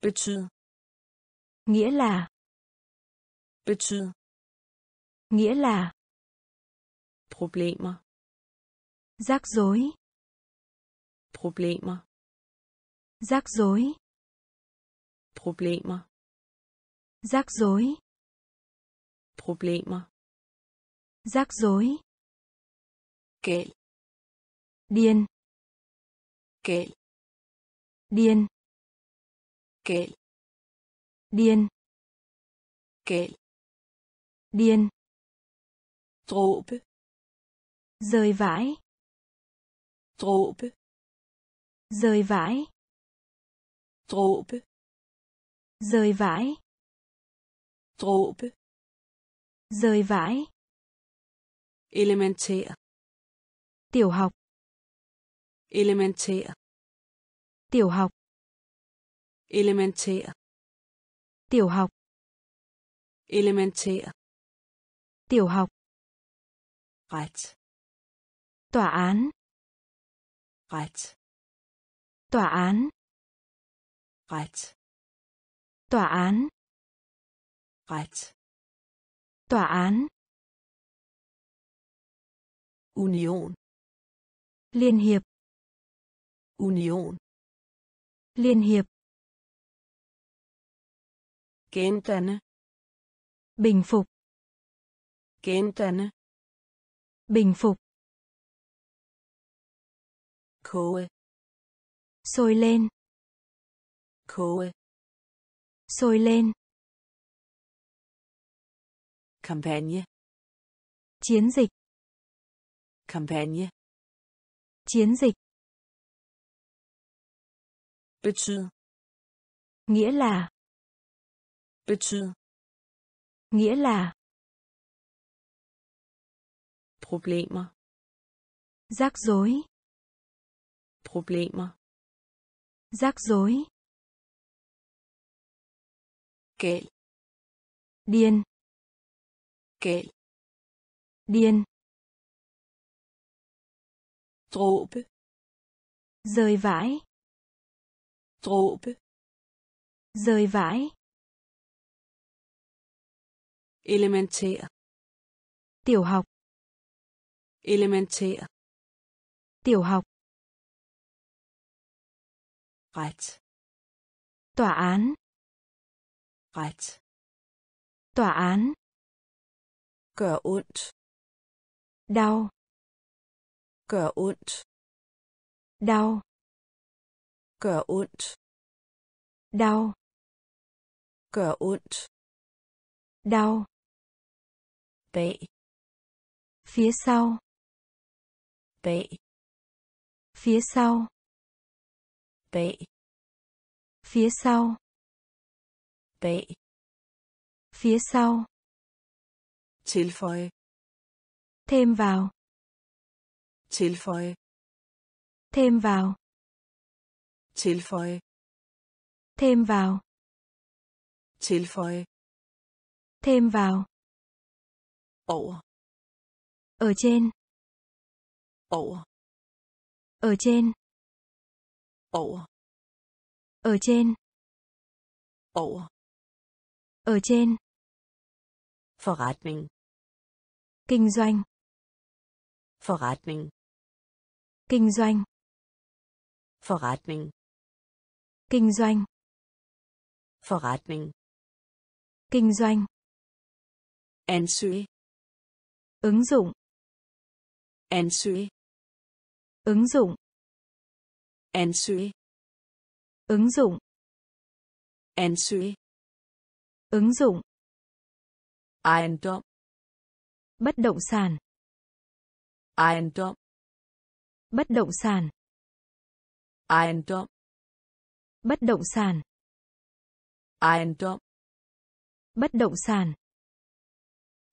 Betyd. Nghĩa là. Betyd. Nghĩa là. Problemer. Rắc rối. Problemer. Rắc rối. Problemer. Rắc rối. Problemer. Rắc rối. Gæld. Điên. Gæld. Điên. Gæld. Điên. Gæld. Điên. Dråbe. Rơi vãi. Dråbe. Rơi vãi. Dråbe. Rơi vãi. Dråbe. Rơi vãi. Elementær. Tiểu học. Elementær. Tiểu học. Elementær. Tiểu học. Elementær. Tiểu học. Ret. Tòa án. Ret. Tòa án. Ret. Tòa án. Ret. Tòa án. Union. Liên hiệp. Union. Liên hiệp. Genstande. Bình phục. Genstande. Bình phục. Koge. Sôi lên. Koge. Sôi lên. Kampagne. Chiến dịch. Kampagne. Chiến dịch. Betyd. Nghĩa là. Betyd. Nghĩa là. Problemer. Rắc rối. Problemer. Rắc rối. Gæld. Điên. Gæld. Điên. Dråbe. Rơi vãi. Dråbe. Rơi vãi. Elementær. Tiểu học. Elementær. Tiểu học. Ret. Tòa án. Ret. Tòa án. Gør ondt. Đau. Gør ondt. Đau. Gør ondt. Đau. Gør ondt. Đau. Bag. Phía sau. Bag. Phía sau. Bag. Phía sau. Bag. Phía sau. Tilføje. Thêm vào. Tilføje. Thêm vào. Tilføje. Thêm vào. Tilføje. Thêm vào. Over. Ở trên. Over. Ở trên. Over. Ở trên. Over. Ở trên. Forretning. Kinh doanh. Forretning. Kinh doanh. Forretning. Kinh doanh. Forretning. Kinh doanh. Ansøge. Ứng dụng. Ansøge. Ứng dụng. Ansøge. Ứng dụng. Ansøge. Ứng dụng. Ejendom. Bất động sản. Ejendom. Bất động sản. Ejendom. Bất động sản. Ejendom. Bất động sản.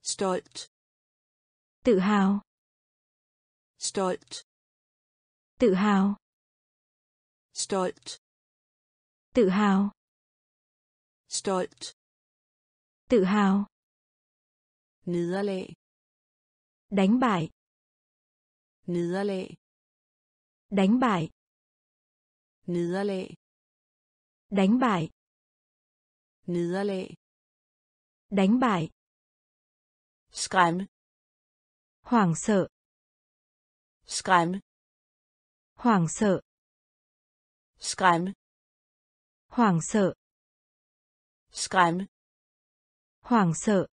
Stolt. Tự hào. Stolt. Tự hào. Stolt. Tự hào. Stolt. Tự hào. Nederlag. Đánh bại. Nederlag. Đánh bại. Nederlag. Đánh bại. Nederlag. Đánh bại. Skræmme. Hoảng sợ. Skræmme. Hoảng sợ. Skræmme. Hoảng sợ. Skræmme. Hoảng sợ.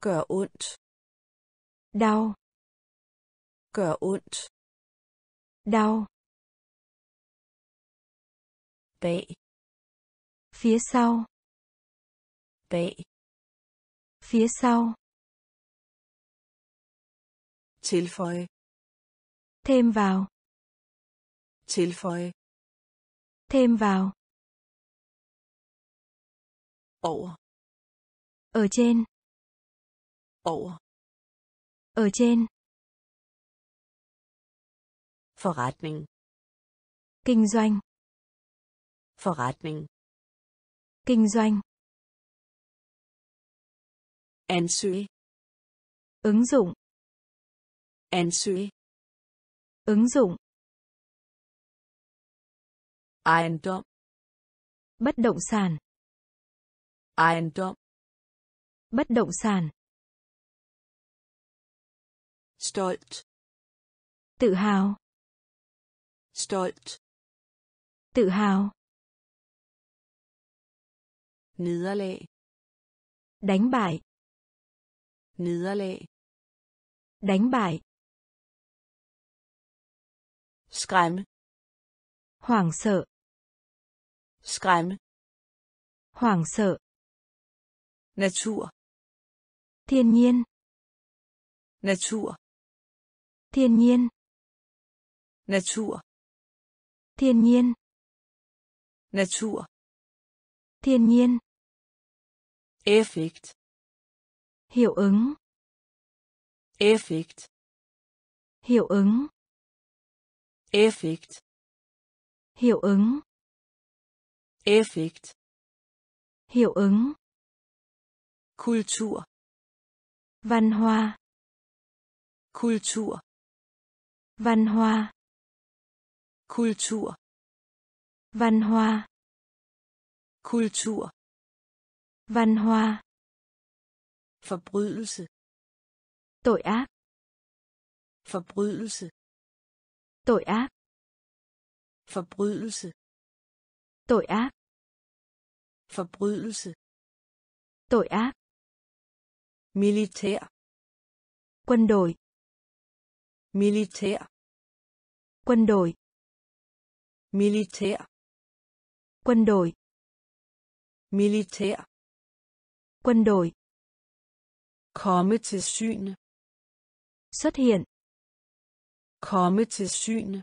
Gør ondt. Đau. Gør ondt. Đau. Bag. Phía sau. Bag. Phía sau. Tilføje. Thêm vào. Tilføje. Thêm vào. Over. Ở trên. Over. Ở trên. Forretning. Kinh doanh. Forretning. Kinh doanh. Ansøge. Ứng dụng. Ansøge. Ứng dụng. Ejendom. Bất động sản. Ejendom. Bất động sản. Stolt. Tự hào. Stolt. Tự hào. Nederlag. Đánh bại. Nederlag. Đánh bại. Skræmme. Hoảng sợ. Skræmme. Hoảng sợ. Natur. Thiên nhiên. Natur. Thiên nhiên. Natur. Thiên nhiên. Natur. Thiên nhiên. Effekt. Hiệu ứng. Effekt. Hiệu ứng. Effekt. Hiệu ứng. Effekt. Hiệu ứng. Kultur. Văn hóa. Kultur. Văn hóa. Kultur. Văn hóa. Kultur. Văn hóa. Forbrydelse. Tội ác. Forbrydelse. Tội ác. Forbrydelse. Tội ác. Forbrydelse. Tội ác. Militær. Quân đội. Militær. Quân đội. Militær. Quân đội. Militær. Quân đội. komme til syne, xuất hiện, komme til syne,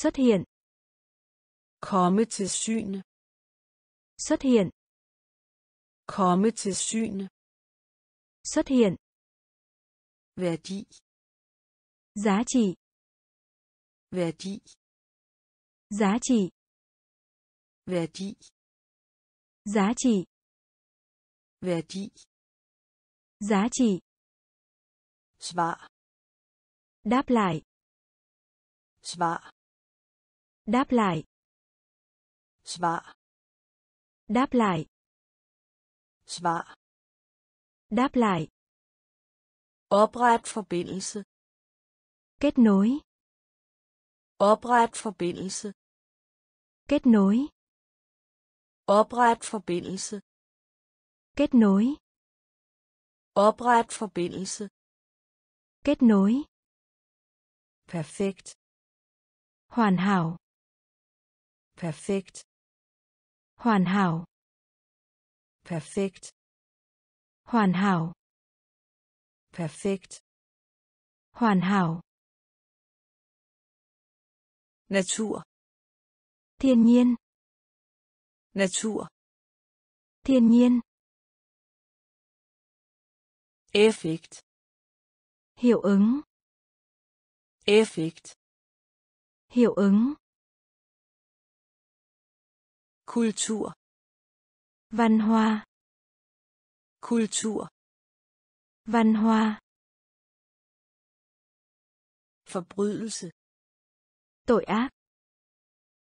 xuất hiện, komme til syne, xuất hiện, komme til syne, xuất hiện, værdi, giá trị, værdi, giá trị, værdi, giá trị, værdi, giá trị, svar, đáp lại, svar, đáp lại, svar, đáp lại, svar, đáp lại, opret forbindelse, kết nối, opret forbindelse, kết nối, opret forbindelse, kết nối, opret forbindelse, kết nối, perfekt, hoàn hảo, perfekt, hoàn hảo, perfekt, hoàn hảo, perfekt, hoàn hảo, natur, thiên nhiên, natur, thiên nhiên, effekt, hiệu ứng, effekt, hiệu ứng, kultur, văn hóa, kultur, văn hóa, forbrydelse, tội ác,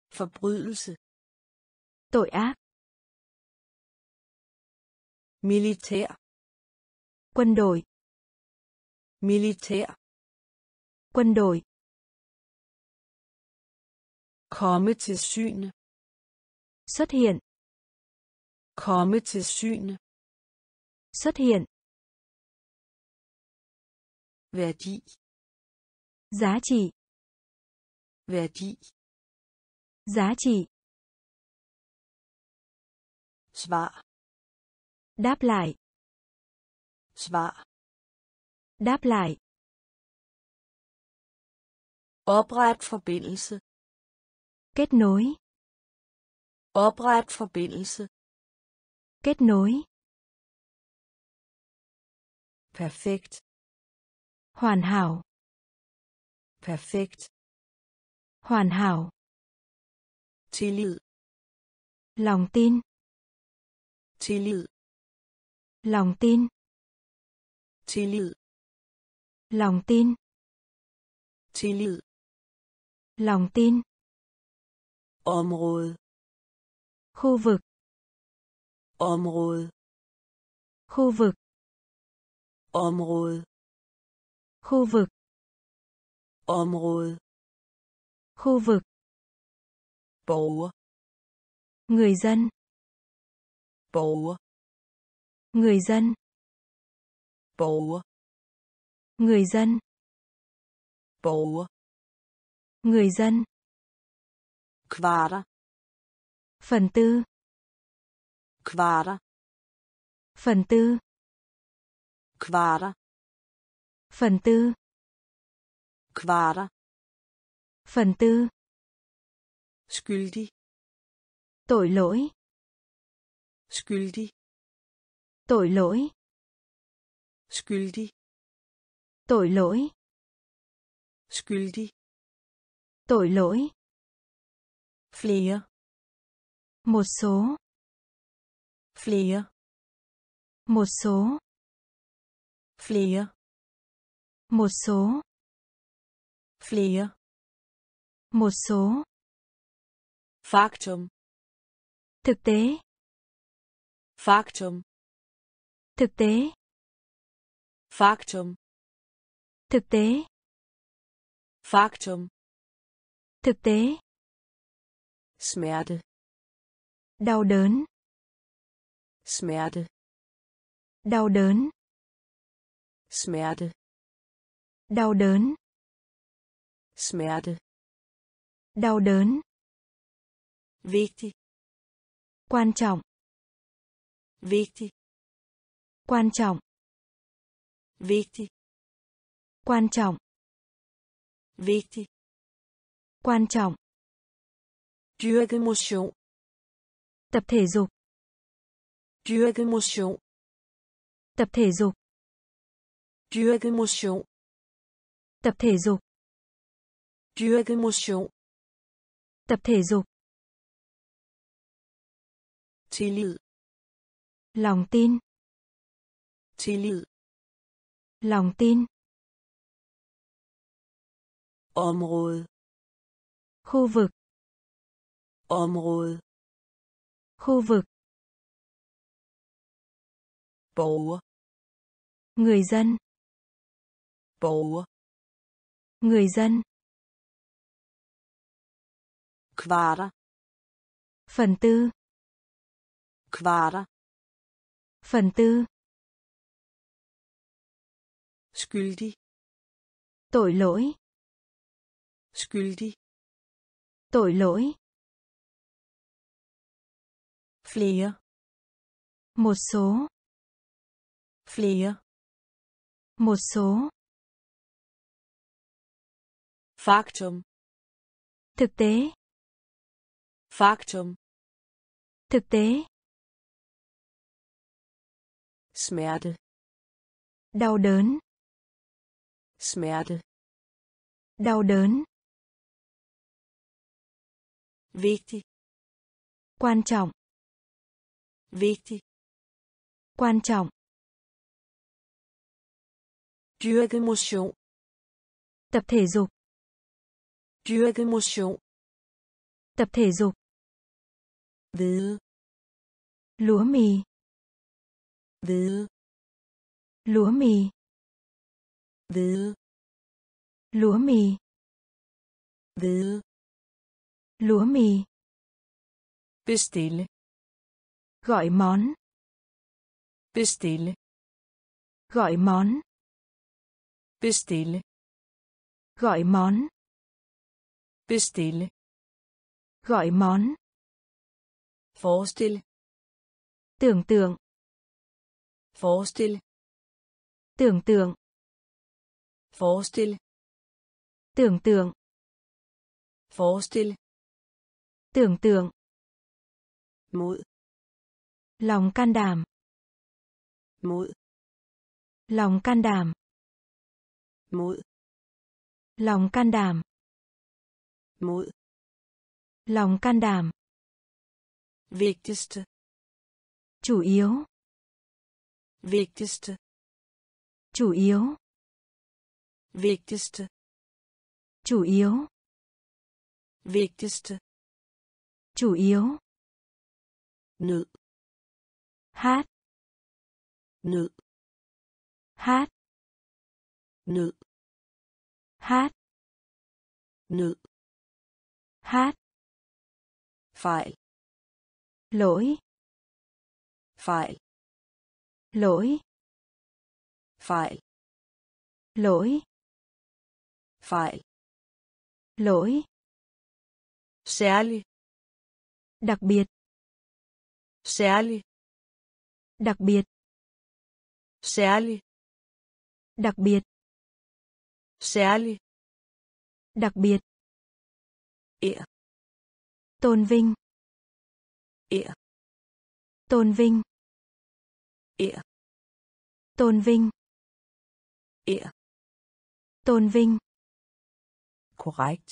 forbrydelse, tội ác, militær, quân đội, militær, quân đội, komme til syne, xuất hiện, komme til syne, xuất hiện, værdi, giá trị, værdi, giá trị, svar, đáp lại, svar, đáp lại, opret forbindelse, kết nối, opret forbindelse, kết nối, perfekt, hoàn hảo, perfekt, hoàn hảo, tillid, lòng tin, tillid, lòng tin, tillid, lòng tin, tillid, lòng tin, område, khu vực, område, khu vực, område, khu vực, område, khu vực, borger, người dân, borger, người dân, borger, người dân, borger, người dân, kvarter, phần tư, kvarter, phần tư, kvarter, phần tư, kvarter, phần tư, skyldig, tội lỗi, skyldig, tội lỗi, skyldig, tội lỗi, skyldig, tội lỗi, flere, một số, flere, một số, flere, một số, flere, một số, faktum, thực tế, faktum, thực tế, faktum, thực tế, faktum, thực tế, smerte, đau đớn, smerte, đau đớn, smerte, đau đớn, smerte, đau đớn, vigtig, quan trọng, vigtig, quan trọng, Vigtig. Quan trọng. Vigtig. Quan trọng. Dyrke motion. Tập thể dục. Dyrke motion. Tập thể dục. Dyrke motion. Tập thể dục. Dyrke motion. Tập thể dục. Tillid. Lòng tin. Tillid. Lòng tin. Område. Khu vực. Område. Khu vực. Borger. Người dân. Borger. Người dân. Kvarter. Phần tư. Kvarter. Phần tư. Skyldig. Tội lỗi. Skyldig. Tội lỗi. Flere. Một số. Flere. Một số. Faktum. Thực tế. Faktum. Thực tế. Smerte. Đau đớn. Smerte. Đau đớn. Vigtig. Quan trọng. Vigtig. Quan trọng. Dyrke motion. Tập thể dục. Dyrke motion. Tập thể dục. Hvide. Lúa mì. Hvide. Lúa mì. Hvide. Lúa mì. Hvide. Lúa mì. Bestille. Gọi món. Bestille. Gọi món. Bestille. Gọi món. Bestille. Gọi món. Forestille. Tưởng tượng. Forestille. Tưởng tượng. Forestille. Tưởng tượng. Forestille. Tưởng tượng. Mod. Lòng can đảm. Mod. Lòng can đảm. Mod. Lòng can đảm. Mod. Lòng can đảm. Vigtigste. Chủ yếu. Vigtigste. Chủ yếu. Vigtigste. Chủ yếu. Vigtigste. Chủ yếu. Nød. Hát. Nød. Hát. Nød. Hát. Nød. Hát. Fejl. Lỗi. Fejl. Lỗi. Fejl. Lỗi. Fejl. Lỗi. Særlig. Đặc biệt. Særlig. Đặc biệt. Særlig. Đặc biệt. Særlig. Đặc biệt. Ære. Tôn vinh. Ære. Tôn vinh. Ære. Tôn vinh. Ære. Tôn vinh. Korrekt.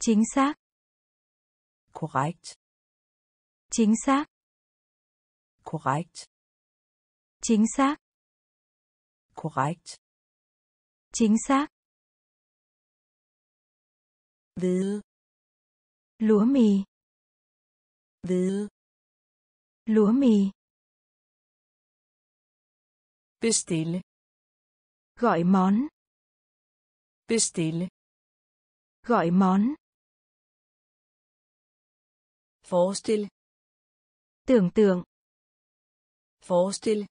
Chính xác. Korrekt. Chính xác. Korrekt. Chính xác. Korrekt. Chính xác. Hvide. Lúa mì. Hvide. Lúa mì. Bestille. Gọi món. Bestille. Gọi món. Forestille. Tưởng tượng. Forestille.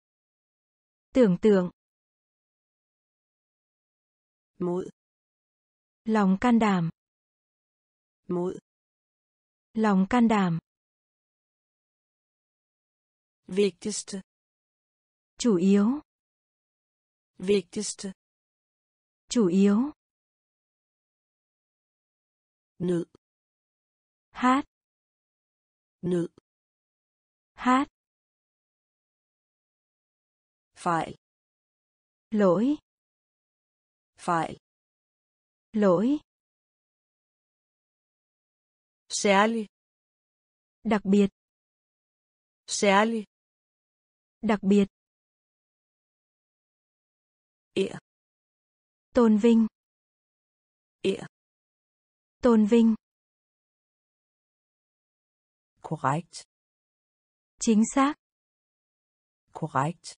Tưởng tượng. Mod. Lòng can đảm. Mod. Lòng can đảm. Vigtigste. Chủ yếu. Vigtigste. Chủ yếu. Nød. Hát. Nød. Hát. Fejl. Lỗi. Fejl. Lỗi. Særlig. Đặc biệt. Særlig. Đặc biệt. Ære. Tôn vinh. Ære. Tôn vinh. Korrekt. Chính xác. Korrekt.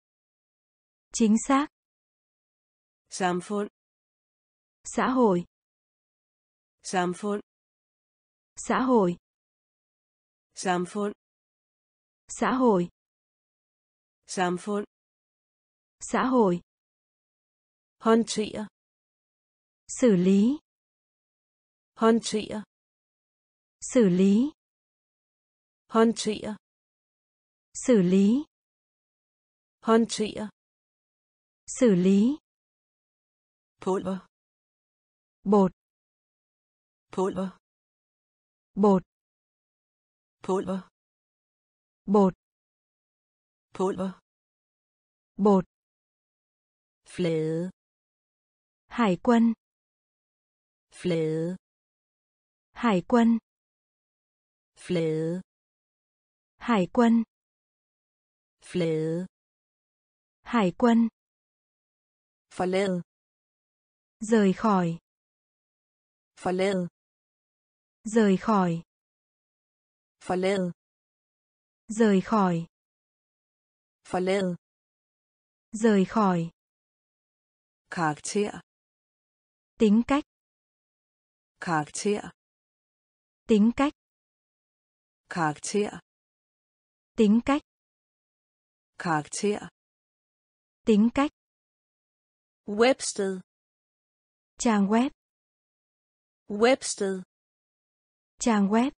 Chính xác. Samfund. Xã hội. Samfund. Xã hội. Samfund. Xã hội. Samfund. Xã hội. Håndtere. Xử lý. Håndtere. Xử lý. Håndtere. Xử lý. Håndtere. Xử lý. Pulver. Bột. Pulver. Bột. Pulver. Bột. Pulver. Bột. Flade. Hải quân. Flade. Hải quân. Flade. Hải quân. Flade. Hải quân. Forlade. Rời khỏi. Forlade. Rời khỏi. Forlade. Rời khỏi. Forlade. Rời khỏi. Karakter. Tính cách. Karakter. Tính cách. Karakter. Tính cách. Karakter. Tính cách. Websted. Trang web. Websted. Trang web.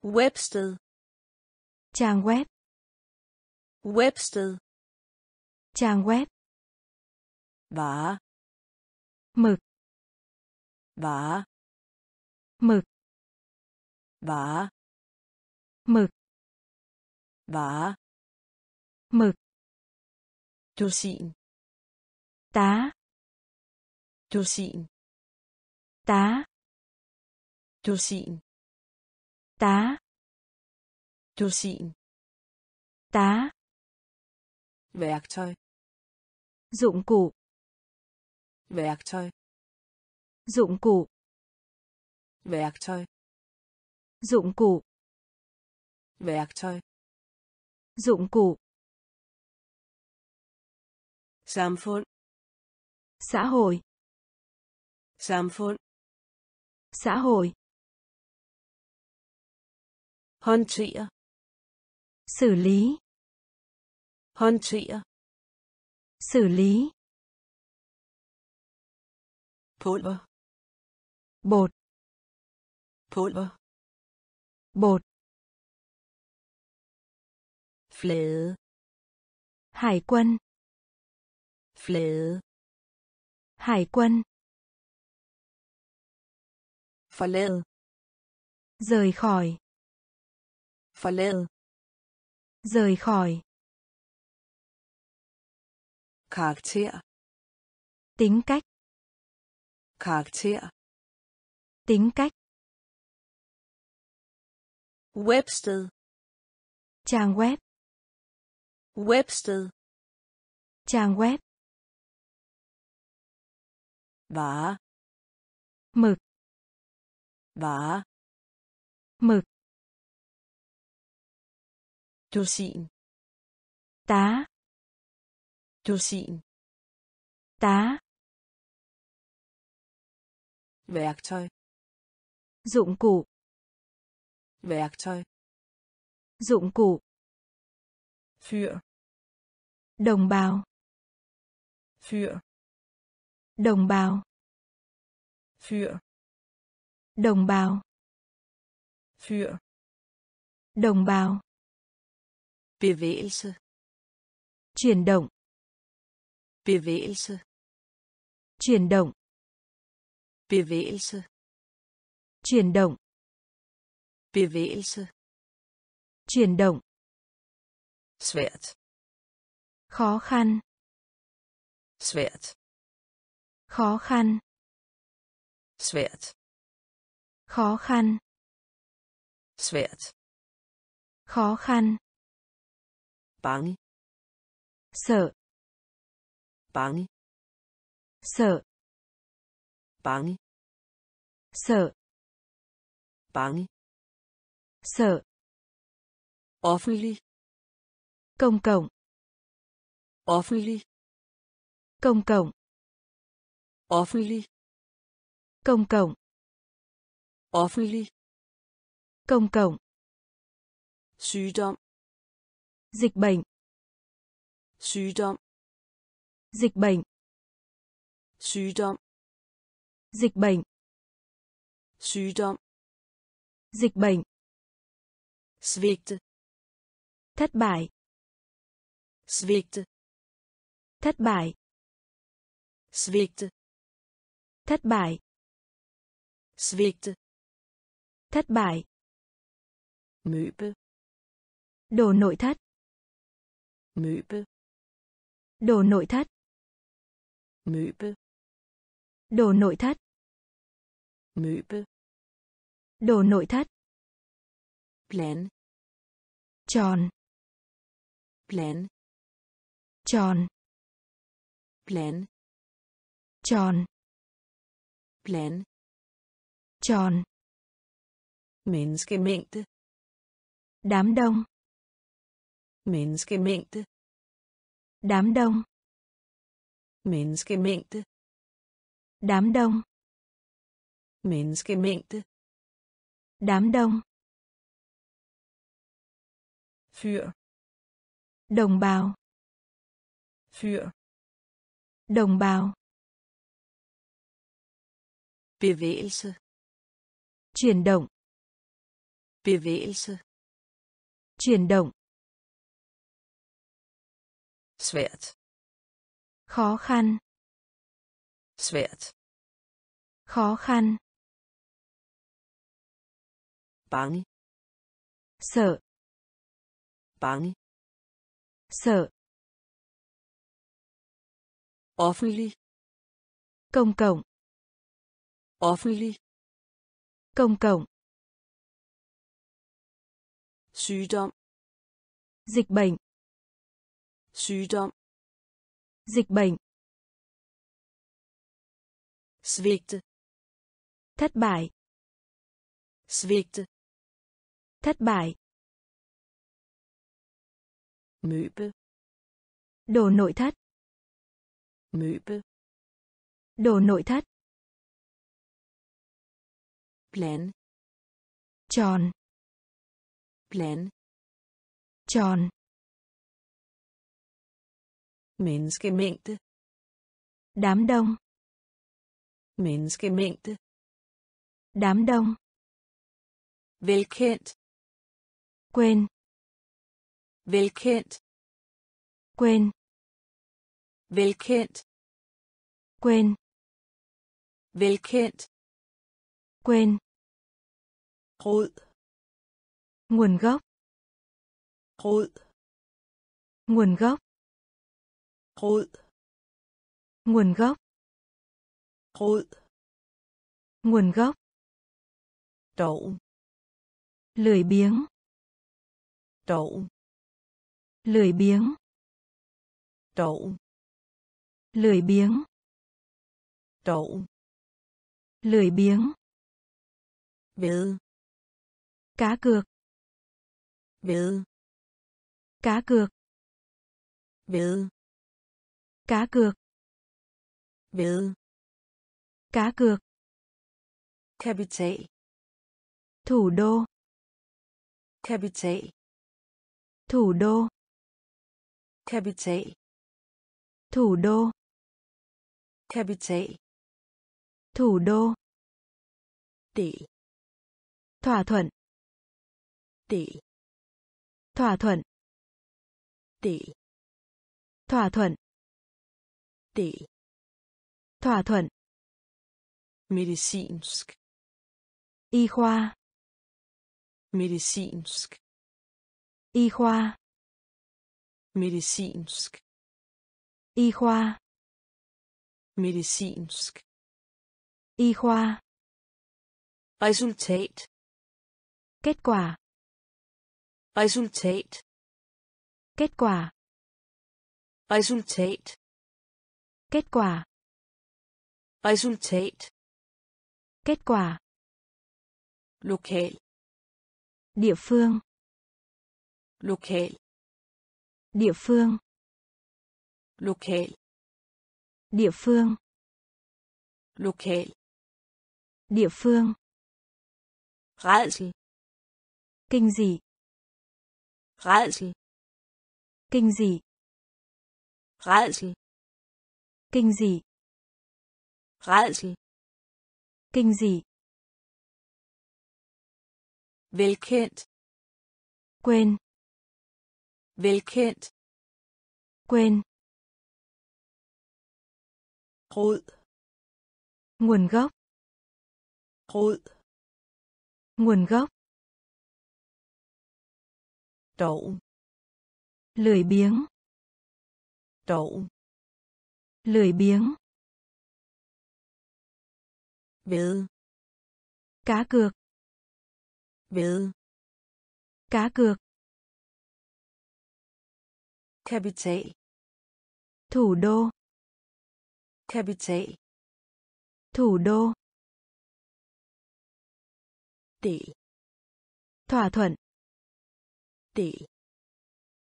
Websted. Trang web. Websted. Trang web. Vả. Mực. Vả. Mực. Vả. Mực. Vả. Mực. Dusin. Tá. Dusin. Tá. Dusin. Tá. Dusin. Tá. Værktøj. Dụng cụ. Værktøj. Dụng cụ. Værktøj. Dụng cụ. Værktøj. Dụng cụ. Samfund. Xã hội. Samfund. Xã hội. Håndtere. Xử lý. Håndtere. Xử lý. Pulver. Bột. Pulver. Bột. Flade. Hải quân. Flade. Hải quân. Forlade. Rời khỏi. Forlade. Rời khỏi. Karakter. Tính cách. Karakter. Tính cách. Websted. Trang web. Websted. Trang web. Vả. Mực. Vả. Mực. Dusin. Tá. Dusin. Tá. Værktøj. Dụng cụ. Værktøj. Dụng cụ. Fyr. Đồng bào. Fyr. Đồng bào. Fyr. Đồng bào. Fyr. Đồng bào. Bevægelse. Chuyển động. bevægelse, chuyển động, bevægelse, chuyển động, bevægelse, chuyển động, svært, khó khăn, svært, khó khăn, svært, khó khăn, svært, khó khăn, bange, sợ, bange, sợ, bange, sợ, bange, sợ, offentlig, công cộng, offentlig, công cộng, offentlig, công cộng, offentlig, công cộng, sygdom, dịch bệnh, sygdom, dịch bệnh, sygdom, dịch bệnh, sygdom, dịch bệnh, svigte, thất bại, svigte, thất bại, svigte, thất bại, svigte, thất bại, møbel, đồ nội thất, møbel, đồ nội thất, møbel, đồ nội thất, møbel, đồ nội thất, plan, tròn, plan, tròn, plan, tròn, plan, tròn, menneskemængde, đám đông, menneskemængde, đám đông, menneskemængde, đám đông, menneskemængde, đám đông, fyr, đồng bào, fyr, đồng bào, bevægelse, chuyển động, bevægelse, chuyển động, svært, khó khăn, svært, khó khăn, bange, sợ, bange, sợ, offentlig, công cộng, offentlig, công cộng, sygdom, dịch bệnh, sygdom, dịch bệnh, svigte, thất bại, svigte, thất bại, møbel, đồ nội thất, møbel, đồ nội thất, plan, tròn, plan, tròn, menneskemængde, đám đông, menneskemængde, đám đông, velkendt, quên, velkendt, quên, velkendt, quên, velkendt, quên, rod, nguồn gốc, rod, nguồn gốc, rod, nguồn gốc, rod, nguồn gốc, đậu, lười biếng, đậu, lười biếng, đậu, lười biếng, đậu, lười biếng, ved, cá cược, ved, cá cược, ved, cá cược, ved, cá cược, kapital, thủ đô, kapital, thủ đô, kapital, thủ đô, kapital, thủ đô, tỷ, thỏa thuận, tỷ, thỏa thuận, tỷ, thỏa thuận, Del. Thỏa thuận. Medicinsk. Y khoa. Medicinsk. Y khoa. Medicinsk. Y khoa. Medicinsk. Y khoa. Resultat. Kết quả. Resultat. Kết quả. Resultat. Kết quả. Resultat. Kết quả. Lokal. Địa phương. Lokal. Địa phương. Lokal. Địa phương. Lokal. Địa phương. Rædsel. Kinh dị. Rædsel. Kinh dị. Rædsel. Kinh dị. Rædsel. Kinh dị. Velkendt. Quên. Velkendt. Quên. Rod. Nguồn gốc. Rod. Nguồn gốc. Đậu. Lười biếng. Đậu. Lười biếng. Ved. Cá cược. Ved. Cá cược. Kapital. Thủ đô. Kapital. Thủ đô. Del. Thỏa thuận. Del.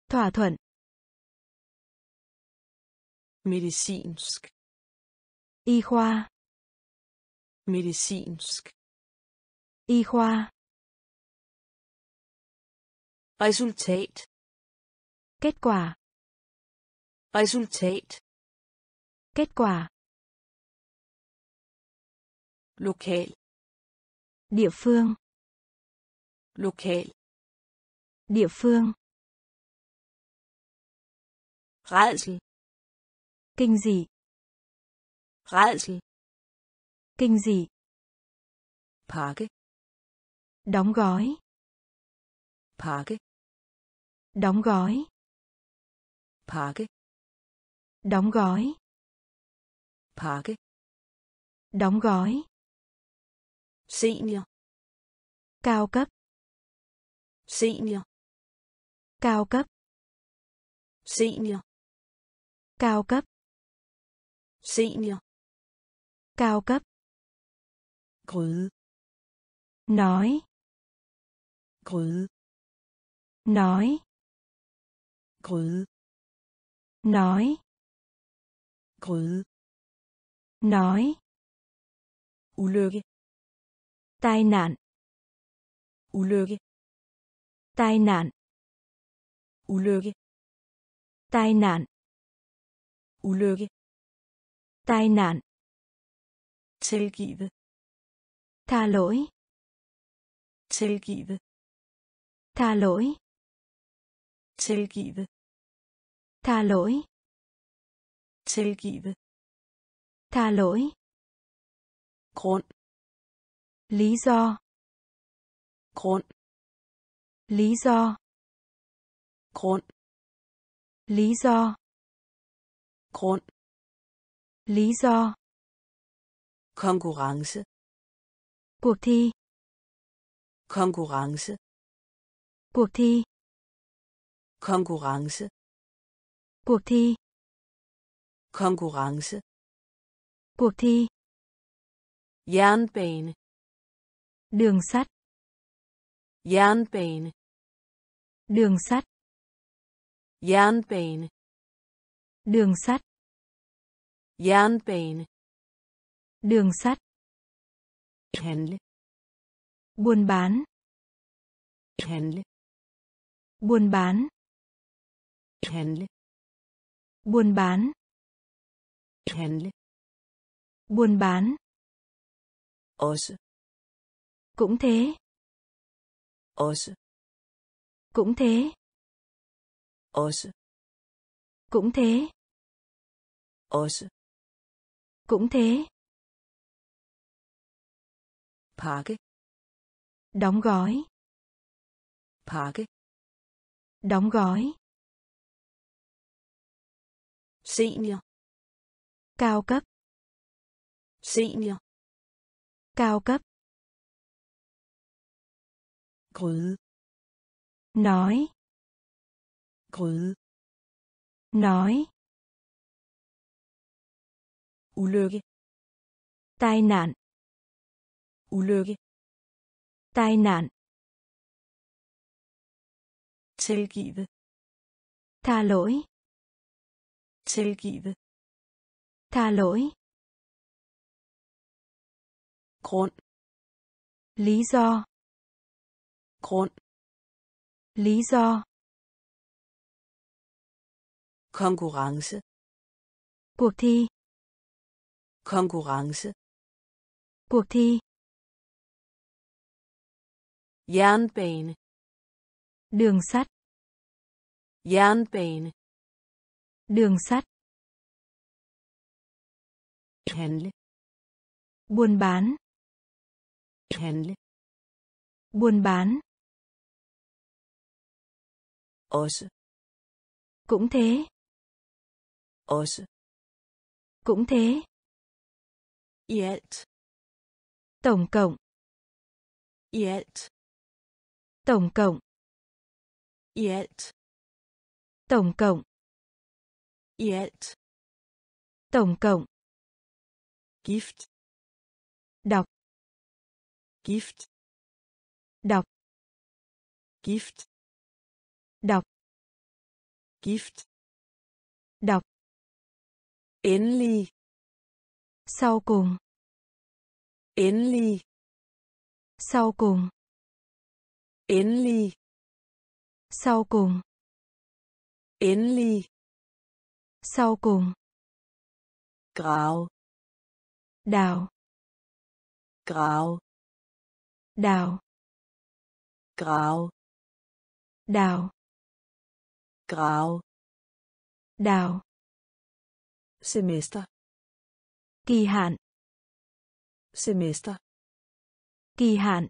Thỏa thuận. Medicinsk. Y khoa. Medicinsk. Y khoa. Resultat. Kết quả. Resultat. Kết quả. Lokal. Địa phương. Lokal. Địa phương. Rædsel. Kinh dị. Rædsel. Kinh dị. Pakke. Đóng gói. Pakke. Đóng gói. Pakke. Đóng gói. Pakke. Đóng gói. Senior. Cao cấp. Senior. Cao cấp. Senior. Cao cấp. Senior. Cao cấp. Gryde. Nói. Gryde. Nói. Gryde. Nói. Gryde. Nói. Ulykke. Tai nạn. Ulykke. Tai nạn. Ulykke. Tai nạn. Ulykke. Tai nạn. Tilgive. Tha lỗi. Tilgive. Tha lỗi. Tilgive. Tha lỗi. Tilgive. Tha lỗi. Grund. Lý do. Grund. Lý do. Grund. Lý do. Grund. Lý do. Konkurrence. Cuộc thi. Konkurrence. Cuộc thi. Konkurrence. Cuộc thi. Konkurrence. Cuộc thi. Jernbane. Đường sắt. Jernbane. Đường sắt. Jernbane. Đường sắt. Jernbane. Đường sắt. Handle. Buôn bán. Handle. Buôn bán. Handle. Buôn bán. Handle. Buôn bán. Også. Cũng thế. Også. Cũng thế. Også. Cũng thế. Også. Cũng thế. Pakke. Đóng gói. Pakke. Đóng gói. Senior. Cao cấp. Senior. Cao cấp. Grøde. Nói. Grøde. Nói. Ulykke. Tai nạn. Ulykke. Tai nạn. Tilgive. Tha lỗi. Tilgive. Tha lỗi. Grund. Lý do. Grund. Lý do. Konkurrence. Cuộc thi. Konkurrence. Cuộc thi. Jernbane. Đường sắt. Jernbane. Đường sắt. Handle. Buôn bán. Handle. Buôn bán. Også. Cũng thế. Også. Cũng thế. Yet. Tổng cộng. Yet. Tổng cộng. Yet. Tổng cộng. Yet. Tổng cộng. Gift. Đọc. Gift. Đọc. Gift. Đọc. Gift. Đọc. Endelig. Sau cùng. Endelig. Sau cùng. Endelig. Sau cùng. Endelig. Sau cùng. Grau. Đào. Grau. Đào. Grau. Đào. Grau. Đào. Semester. Kỳ hạn. Semester. Kỳ hạn.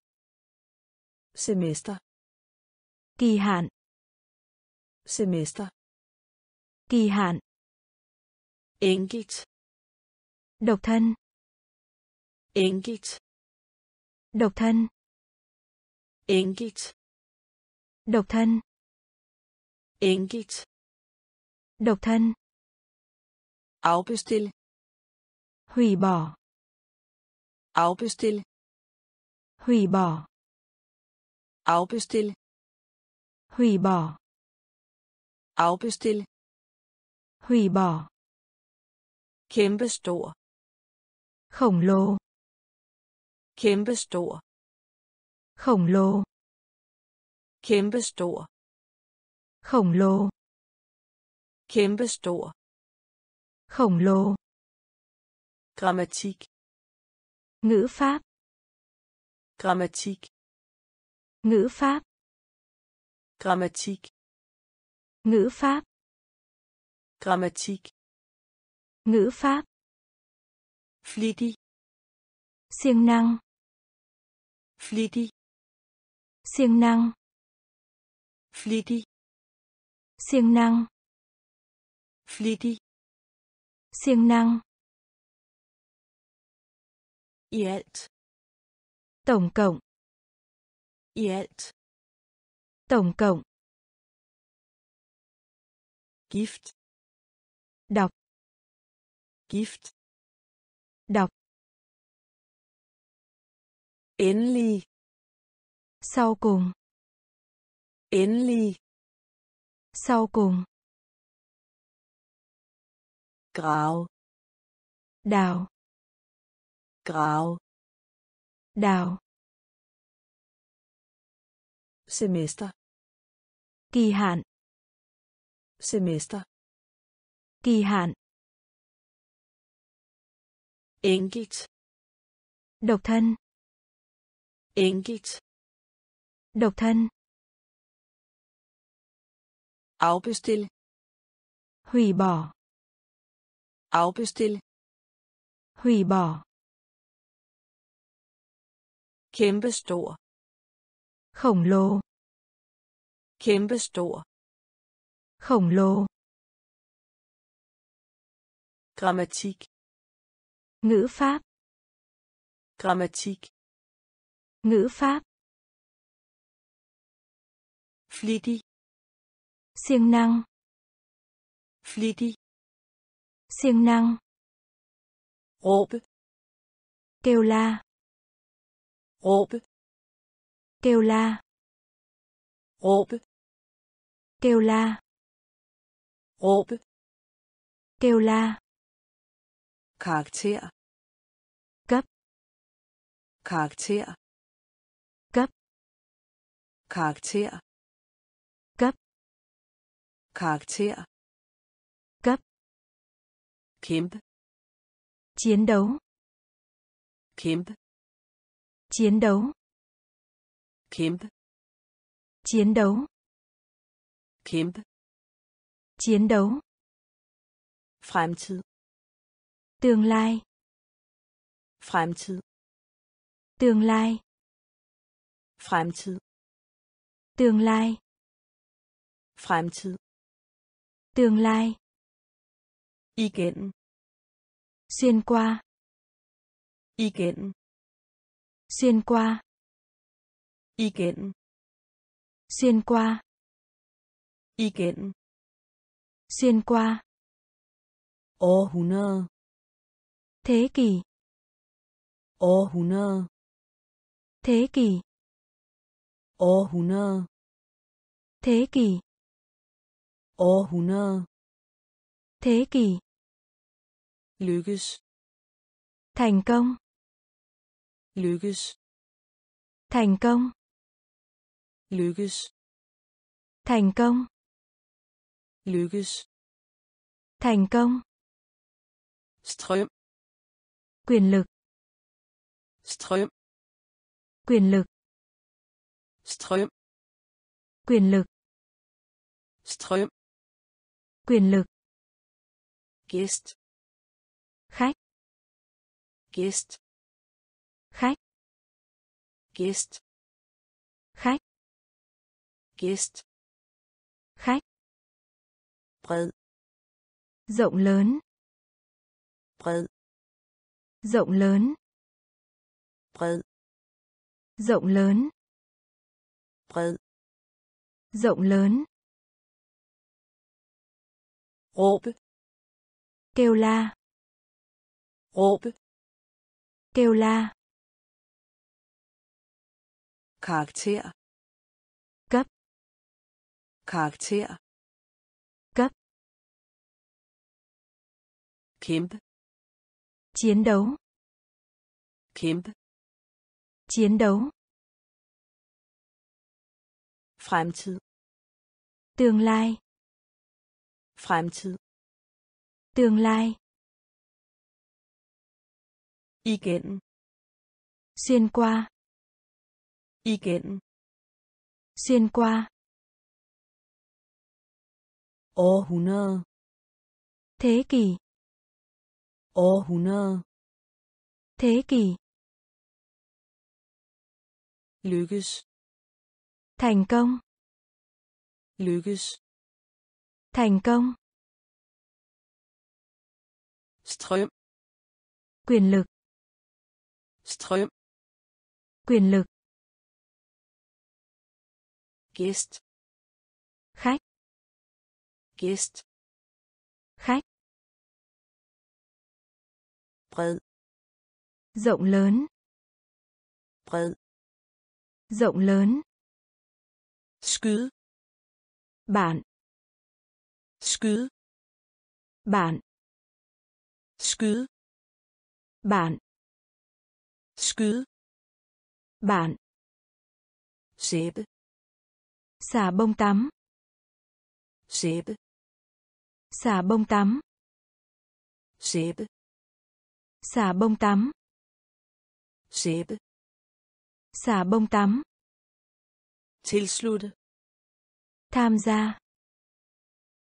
Semester. Kỳ hạn. Semester. Kỳ hạn. Enkelt. Độc thân. Enkelt. Độc thân. Enkelt. Độc thân. Enkelt. Độc thân. Afbestil. Hủy bỏ. Afbestil. Hủy bỏ. Afbestil. Hủy bỏ. Afbestil. Hủy bỏ. Kæmpestor. Khổng lồ. Kæmpestor. Khổng lồ. Kæmpestor. Khổng lồ. Kæmpestor. Khổng lồ. Grammatik. Ngữ pháp. Grammatik. Ngữ pháp. Grammatik. Ngữ pháp. Grammatik. Ngữ pháp. Flittig. Siêng năng. Flittig. Siêng năng. Flittig. Siêng năng. Flittig. Siêng năng. Yet. Tổng cộng. Yet. Tổng cộng. Gift. Đọc. Gift. Đọc. Endelig. Sau cùng. Endelig. Sau cùng. Grau. Đào. Grau. Đào. Semester. Kỳ hạn. Semester. Kỳ hạn. Enkelt. Độc thân. Enkelt. Độc thân. Afbestil. Hủy bỏ. Afbestil. Hủy bỏ. Kæmpestor. Khổng lồ. Kæmpestor. Khổng lồ. Grammatik. Ngữ pháp. Grammatik. Ngữ pháp. Flittig. Siêng năng. Flittig. Siêng năng. Råbe. Kêu la. Råbe. Kêu la. Råbe. Kêu la. Råbe. Kêu la. Karakter. Cấp. Karakter. Cấp. Karakter. Cấp. Karakter. Cấp. Kæmpe. Chiến đấu. Kæmpe. Chiến đấu. Kæmpe. Chiến đấu. Kæmpe. Chiến đấu. Fremtid. Tương lai. Fremtid. Tương lai. Fremtid. Tương lai. Fremtid. Tương lai. Igen. Xuyên qua. Igen. Xuyên qua. Igen. Xuyên qua. Igen. Xuyên qua. Århundrede. Thế kỷ. Århundrede. Thế kỷ. Århundrede. Thế kỷ. Århundrede. Thế kỷ. Lykkes. Thành công. Lykkes. Thành công. Lykkes. Thành công. Lykkes. Thành công. Strøm. Quyền lực. Strøm. Quyền lực. Strøm. Quyền lực. Strøm. Quyền lực. Gæst. Khách. Gæst. Khách. Gæst. Khách. Gæst. Khách. Bred. Rộng lớn. Bred. Rộng lớn. Bred. Rộng lớn. Bred. Rộng lớn. Råbe. Kêu la. Råbe. Kêu la. Karakter. Cấp. Karakter. Cấp. Kæmpe. Chiến đấu. Kæmpe. Chiến đấu. Fremtid. Tương lai. Fremtid. Tương lai. Igen. Xuyên qua. Igen. Xuyên qua. Århundrede. Thế kỷ. Århundrede. Thế kỷ. Lykkes. Thành công. Lykkes. Thành công. Strøm. Quyền lực. Strøm. Quyền lực. Gæst. Khách. Gæst. Khách. Bred. Rộng lớn. Bred. Rộng lớn. Skyde. Bạn. Skyde. Bạn. Skyde. Bạn. Skyde. Bạn. Sæbe. Xà bông tắm. Sæbe. Xà bông tắm. Sæbe. Xà bông tắm. Sæbe. Xà bông tắm. Tilslutte. Tham gia.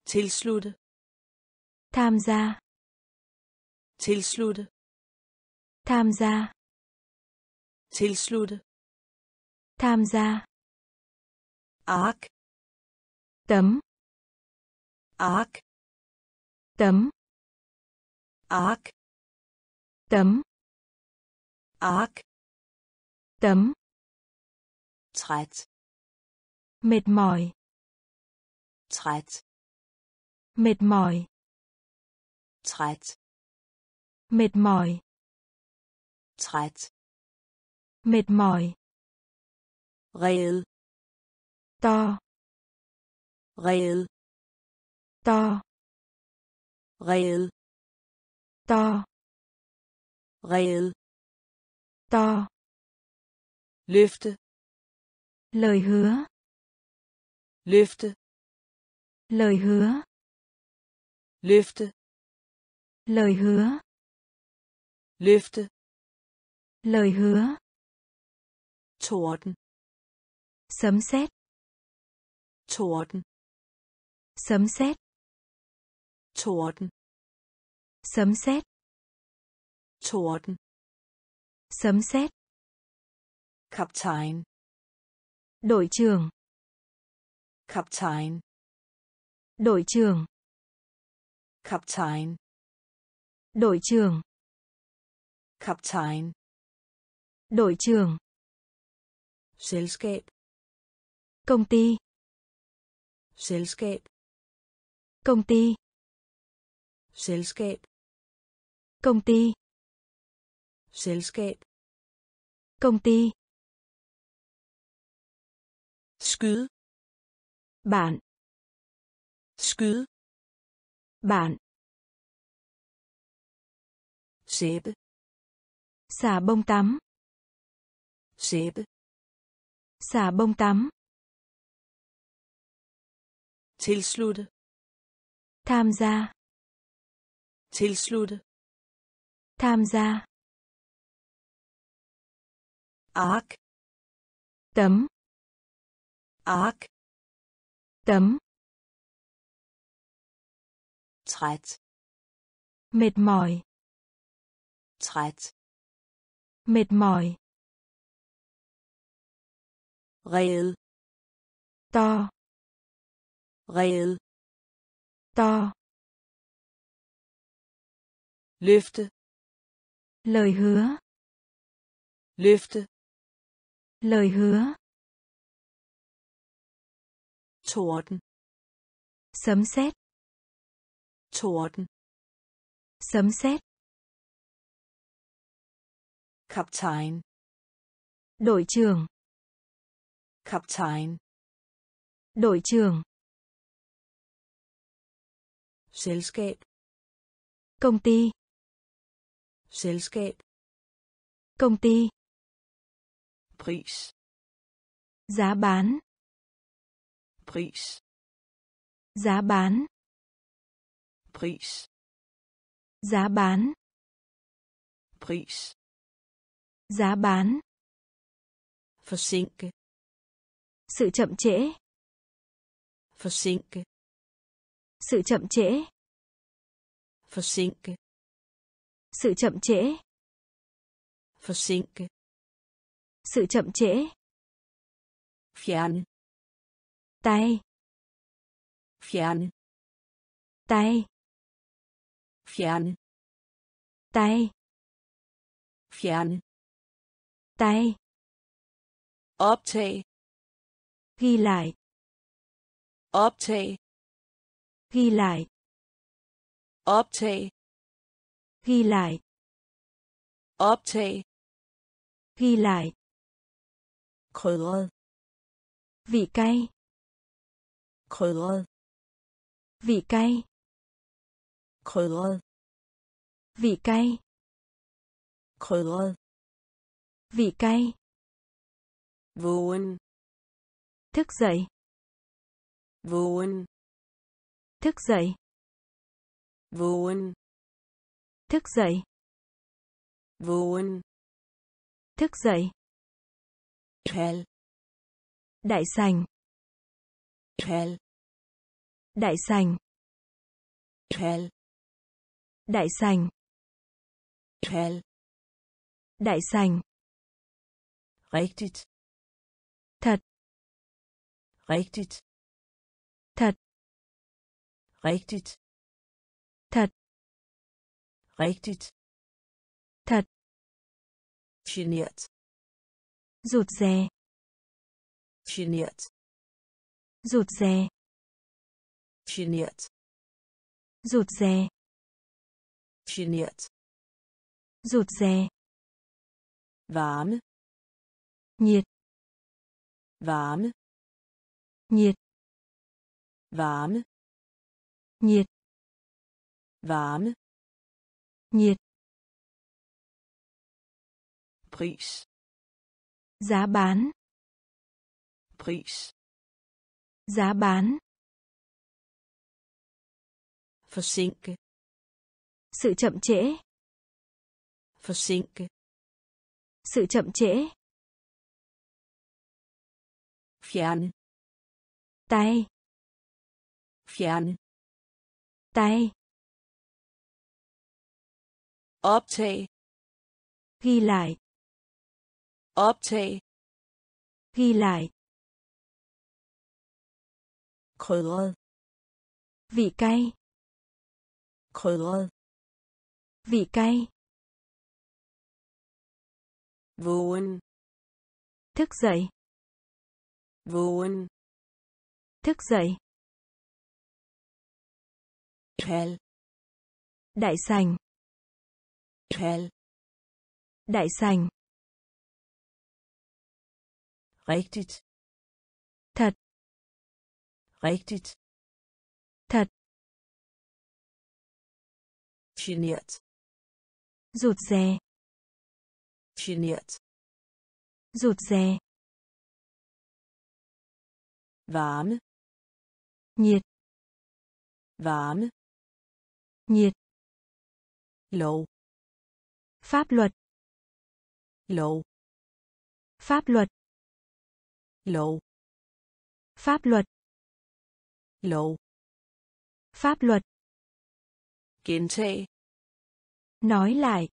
Tilslutte. Tham gia. tilslutte, tham gia, tilslutte, tham gia, ark, tấm, ark, tấm, ark, tấm, ark, tấm, træt, mệt mỏi, træt, mệt mỏi, træt, mệt mỏi, træt, mệt mỏi, reel, to, reel, to, reel, to, løfte, lời hứa, løfte, lời hứa, løfte, lời hứa, løfte, lời hứa, torden, sấm sét, torden, sấm sét, torden, sấm sét, torden, sấm sét, kaptajn, đội trưởng, kaptajn, đội trưởng, kaptajn, đội trưởng, kaptajn, đội trưởng, selskab, công ty, selskab, công ty, selskab, công ty, selskab, công ty, skyde, bạn, skyde, bạn, sæbe, xà bông tắm, sæbe, xà bông tắm, tilslutte, tham gia, tilslutte, tham gia, ark, tấm, ark, tấm, træt, mệt mỏi, træt, mệt mỏi, reel, to, løfte, lời hứa, torden, sấm sét, kaptajn, đội trưởng, selskab, công ty, pris, giá bán, pris, giá bán, pris, giá bán, forsinke, sự chậm trễ, forsinke, sự chậm trễ, forsinke, sự chậm trễ, forsinke, sự chậm trễ, fjern, tay, fjern, tay, fjern, tay, fjern, tay, optag, ghi lại, optag, ghi lại, optag, ghi lại, optag, ghi lại, krydret, vị cay, krydret, vị cay, krydret, vị cay, krydret, vị cay, vågen, thức dậy, vågen, thức dậy, vågen, thức dậy, vågen, thức dậy, hell, đại sành, hell, đại sành, hell, đại sành, Hall. Đại sảnh. Rigtigt. Thật. Rigtigt. Thật. Rigtigt. Thật. Rigtigt. Thật. Geniert. Rụt rè. Geniert. Rụt rè. Geniert. Rụt rè. Geniert. Rụt rè. Warme. Nhiệt. Warme. Nhiệt. Warme. Nhiệt. Warme. Nhiệt. Pris. Giá bán. Pris. Giá bán. Forsinke. Sự chậm trễ. Forsinke. Sự chậm trễ. Fjerne. Tay. Fjerne. Tay. Optag. Ghi lại. Optag. Ghi lại. Krydret. Vị cay. Krydret. Vị cay. Vågen. Thức dậy. Vågen. Thức dậy. Hall. Đại sảnh. Hall. Đại sảnh. Rigtigt. Thật. Rigtigt. Thật. Geniert. Rụt rè. Geniert. Rụt rè. Warme. Nhiệt. Warme. Nhiệt. Lov. Pháp luật. Lov. Pháp luật. Lov. Pháp luật. Lov. Pháp luật. Gentage. Nói lại.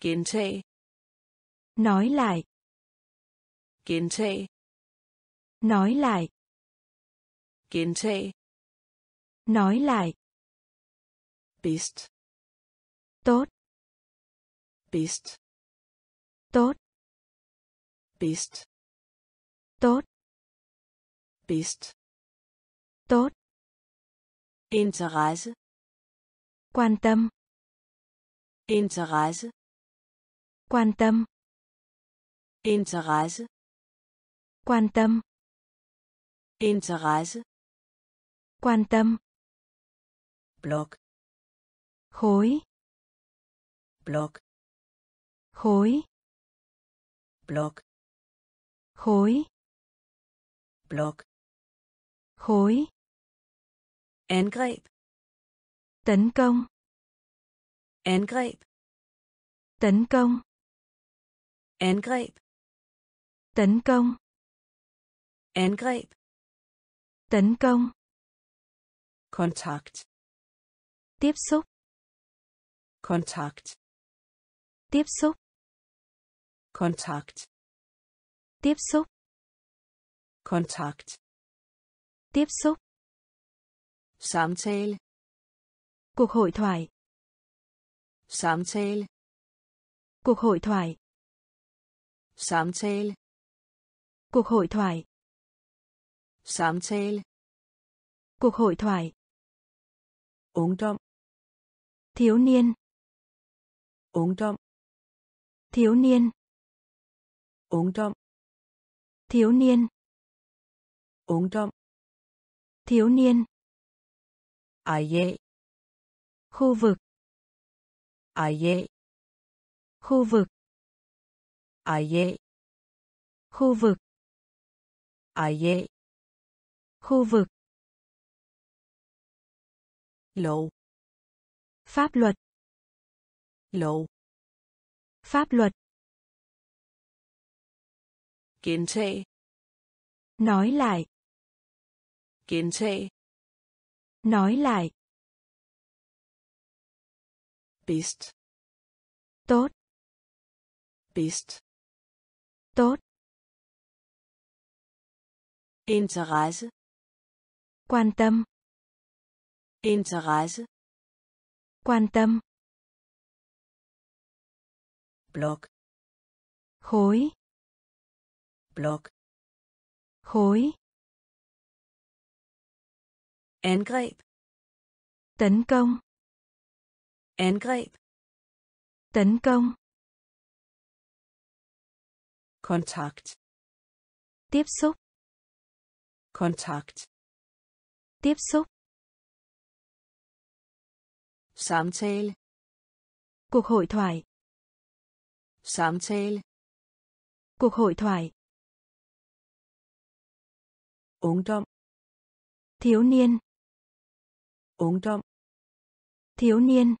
Gentage. Nói lại. Gentage. Nói lại. Gentage. Nói lại. Bist. Tốt. Bist. Tốt. Bist. Tốt. Bist. Tốt. Interesse. Quan tâm. Interesse. Quan tâm. Interesse. Quan tâm. Interesse. Quan tâm. Block. Khối. Block. Khối. Block. Khối. Block. Khối. Angreb. Tấn công. Angreb. Tấn công. Angreb. Tấn công. Angreb. Tấn công. Kontakt. Tiếp xúc. Kontakt. Tiếp xúc. Kontakt. Tiếp xúc. Kontakt. Tiếp xúc. Samtale. Cuộc hội thoại. Samtale. Cuộc hội thoại. Samtale. Cuộc hội thoại. Samtale. Cuộc hội thoại. Ungdom. Thiếu niên. Ungdom. Thiếu niên. Ungdom. Thiếu niên. Ungdom. Thiếu niên. Areal. Khu vực. Areal. Khu vực. Areal. Khu vực. Areal. Khu vực. Lov. Pháp luật. Lov. Pháp luật. Gentage. Nói lại. Gentage. Nói lại. Bist. Tốt. Bist. Tốt. Interesse. Quan tâm. Interesse. Quan tâm. Block. Khối. Block. Khối. Angreb. Tấn công. Angreb. Tấn công. Kontakt. Tiếp xúc. Kontakt. Tiếp xúc. Samtale. Cuộc hội thoại. Samtale. Cuộc hội thoại. Ungdom. Thiếu niên. Ungdom. Thiếu niên.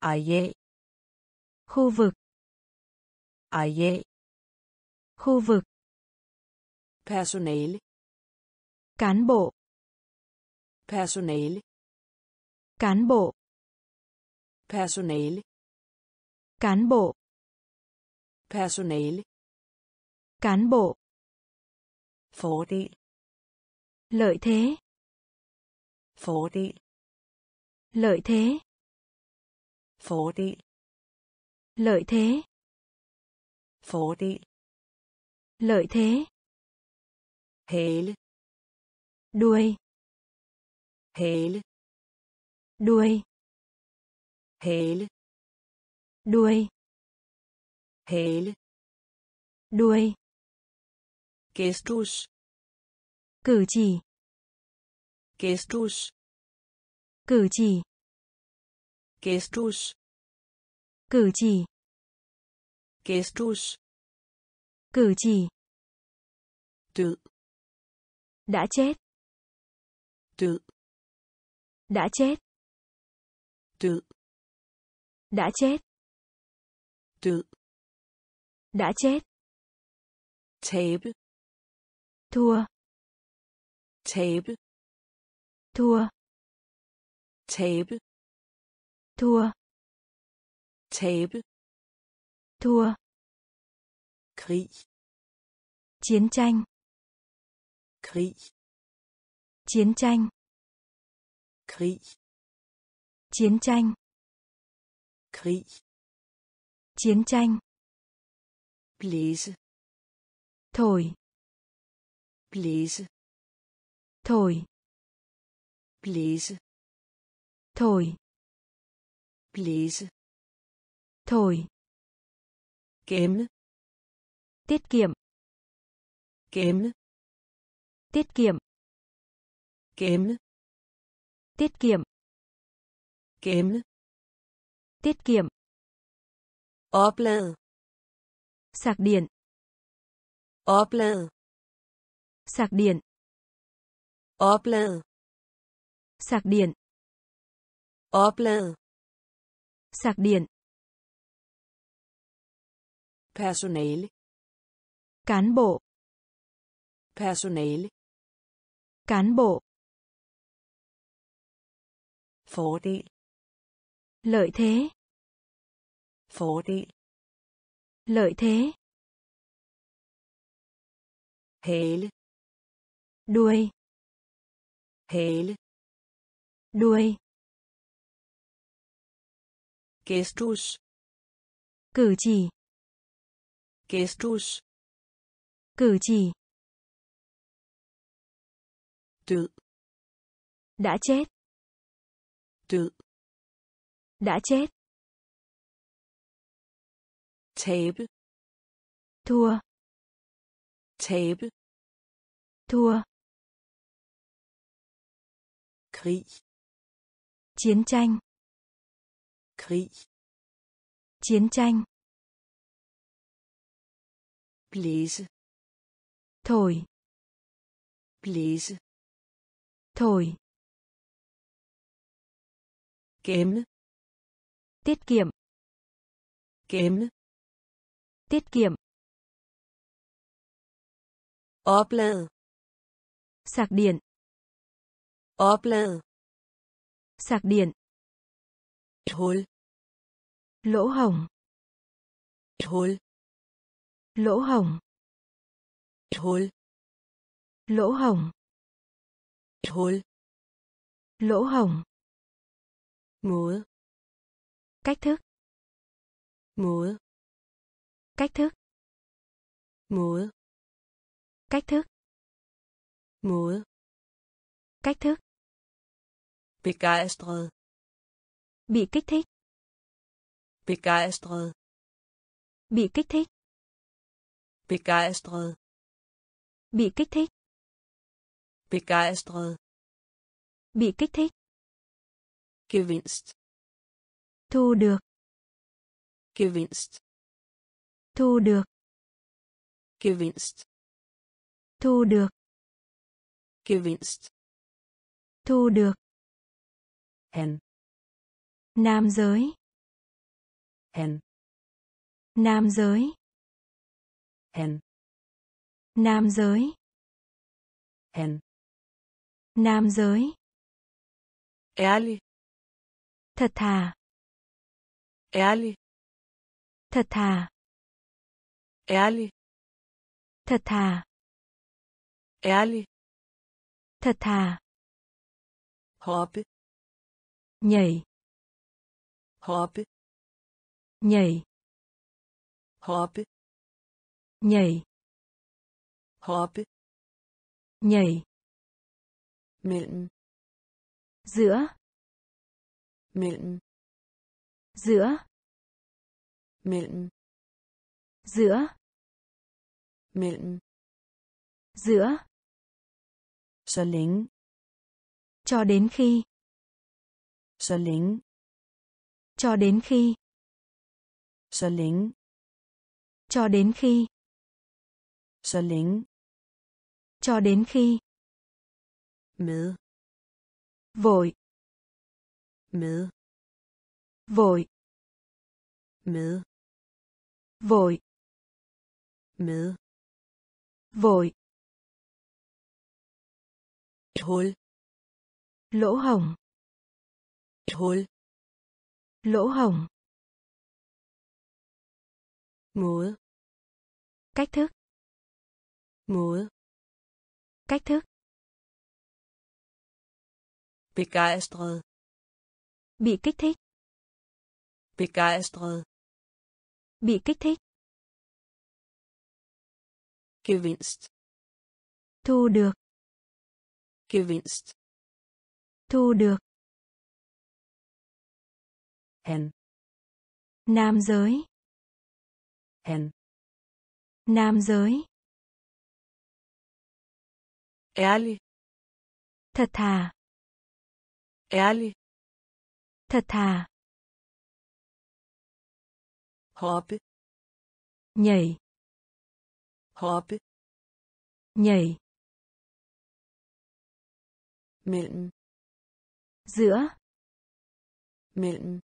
Areal. Khu vực. Areal. Khu vực. Personale. Cán bộ. Personale. Cán bộ. Personale. Cán bộ. Personale. Cán bộ. Fordel. Lợi thế. Fordel. Lợi thế. Fordel. Lợi thế. Fordel. Lợi thế. Hæle. Đuôi. Hæle. Đuôi. Hæle. Đuôi. Hæle. Đuôi. Gestus. Cử chỉ. Gestus. Cử chỉ. Gestus. Cử chỉ. Gestus. Cử chỉ. Død. Đã chết. Død. Đã chết. Død. Đã chết. Død. Đã chết. Tabe. Thua. Tabe. Thua. Tabe. Thua. Tabe. Thua. Krig. Chiến tranh. Krig. Chiến tranh. Krig. Chiến tranh. Krig. Chiến tranh. Blæse. Thổi. Blæse. Thổi. Blæse. Thổi. Blæse. Thổi. Gemme. Tiết kiệm. Gemme. Tiết kiệm. Gemme. Tiết kiệm. Gemme. Tiết kiệm. Oplad. Sạc điện. Oplad. Sạc điện. Oplad. Sạc điện. Oplad. Sạc điện. Personale. Cán bộ. Personale. Cán bộ. Fordel. Lợi thế. Fordel. Lợi thế. Hæle. Đuôi. Hæle. Đuôi. Gestus. Cử chỉ. Gestus. Cử chỉ. Død. Đã chết. Død. Đã chết. Tabe. Thua. Tabe. Thua. Krig. Chiến tranh. Krig. Chiến tranh. Blæse. Thổi. Blæse. Thổi. Gemme. Tiết kiệm. Gemme. Tiết kiệm. Oplad. Sạc điện. Oplad. Sạc điện. Hul. lỗ hổng, hol, lỗ hổng, hol, lỗ hổng, hol, lỗ hổng, måde, cách thức, måde, cách thức, måde, cách thức, måde, cách thức, begejstret, bị kích thích, begejstret, bị kích thích, begejstret, bị kích thích, begejstret, bị kích thích, gevinst, thu được, gevinst, thu được, gevinst, thu được, gevinst, thu được, hen, nam giới, hen, nam giới, hen, nam giới, hen, nam giới, ærlig, thật thà, ærlig, thật thà, ærlig, thật thà, ærlig, thật thà, hoppe, nhảy, hoppe, nhảy, hoppe, nhảy, hoppe, nhảy, mellem, giữa, mellem, giữa, mellem, giữa, mellem, giữa, så længe, cho đến khi, så længe, cho đến khi, så længe, cho đến khi, så længe, cho đến khi, med, vội, med, vội, med, vội, med, vội, hul, lỗ hổng, hul, lỗ hổng, måde, cách thức, måde, cách thức, begejstret, bị kích thích, begejstret, bị kích thích, gevinst, thu được, gevinst, thu được, hen, nam giới, hen, nam giới, ærlig, thật thà, ærlig, thật thà, hoppe, nhảy, hoppe, nhảy, mellem, giữa, mellem,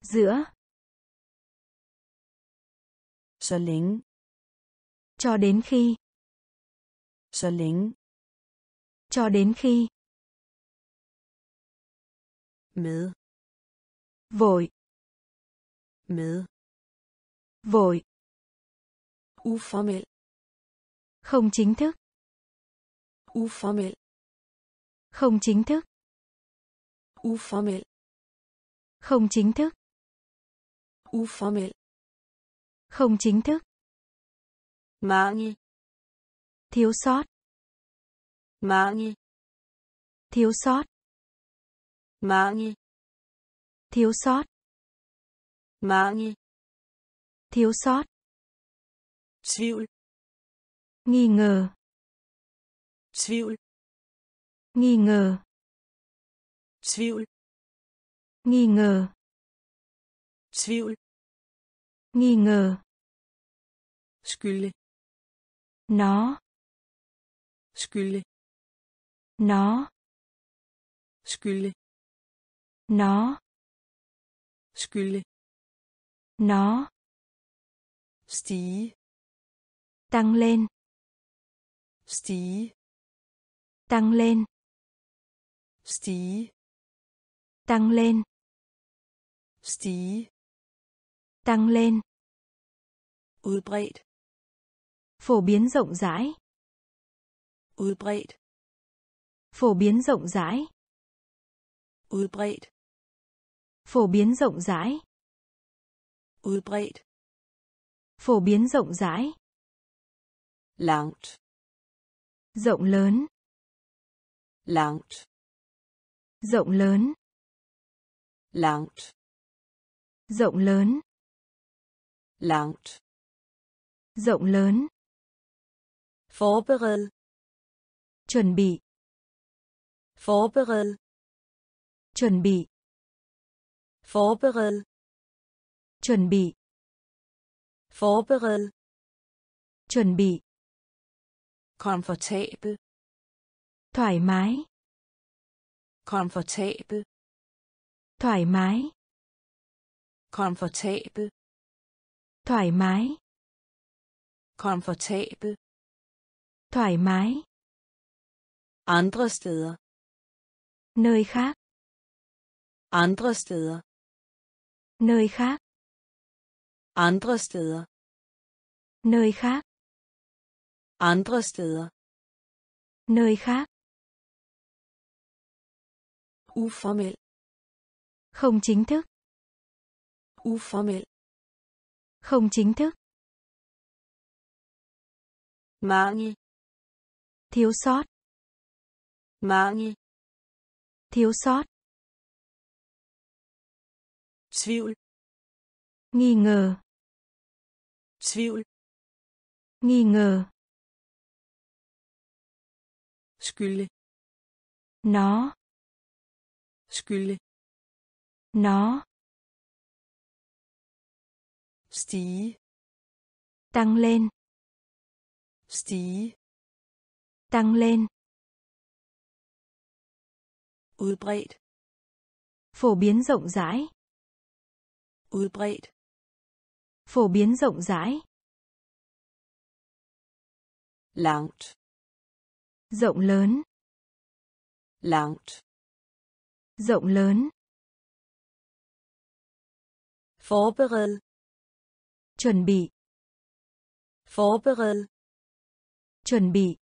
giữa, så længe, cho đến khi, så længe, cho đến khi, med, vội, med, vội, uformel, không chính thức, uformel, không chính thức, uformel, không chính thức, uformel, không chính thức, mangel, thiếu sót, mangel, thiếu sót, mangel, thiếu sót, mangel, thiếu sót, tvivl, nghi ngờ, tvivl, nghi ngờ, tvivl, nghi ngờ, tvivl, nghi ngờ, skylde, nó, skylde, nó, skylde, nó, skylde, nó, stige, tăng lên, stige, tăng lên, stige, tăng lên, stige, Tăng lên. Udbredt. Phổ biến rộng rãi. Udbredt. Phổ biến rộng rãi. Udbredt. Phổ biến rộng rãi. Udbredt. Phổ biến rộng rãi. Langt. Rộng lớn. Langt. Rộng lớn. Langt. Rộng lớn. Langt. Rộng lớn. Forbered. Chuẩn bị. Forbered. Chuẩn bị. Forbered. Chuẩn bị. Forbered. Chuẩn bị. Komfortabel. Thoải mái. Komfortabel. Thoải mái. Komfortabel. Thoải mái. Komfortabel. Thoải mái. Andre steder. Nơi khác. Andre steder. Nơi khác. Andre steder. Nơi khác. Andre steder. Nơi khác. Uformel. Không chính thức. Uformel. Không chính thức. Mangel. Thiếu sót. Mangel. Thiếu sót. Tvivl. Nghi ngờ. Tvivl. Nghi ngờ. Skylde. Nó. Skylde. Nó. Stige. Tăng lên. Stige. Tăng lên. Udbredt. Phổ biến rộng rãi. Udbredt. Phổ biến rộng rãi. Langt. Rộng lớn. Langt. Rộng lớn. Forbered. Chuẩn bị. Forbered. Chuẩn bị.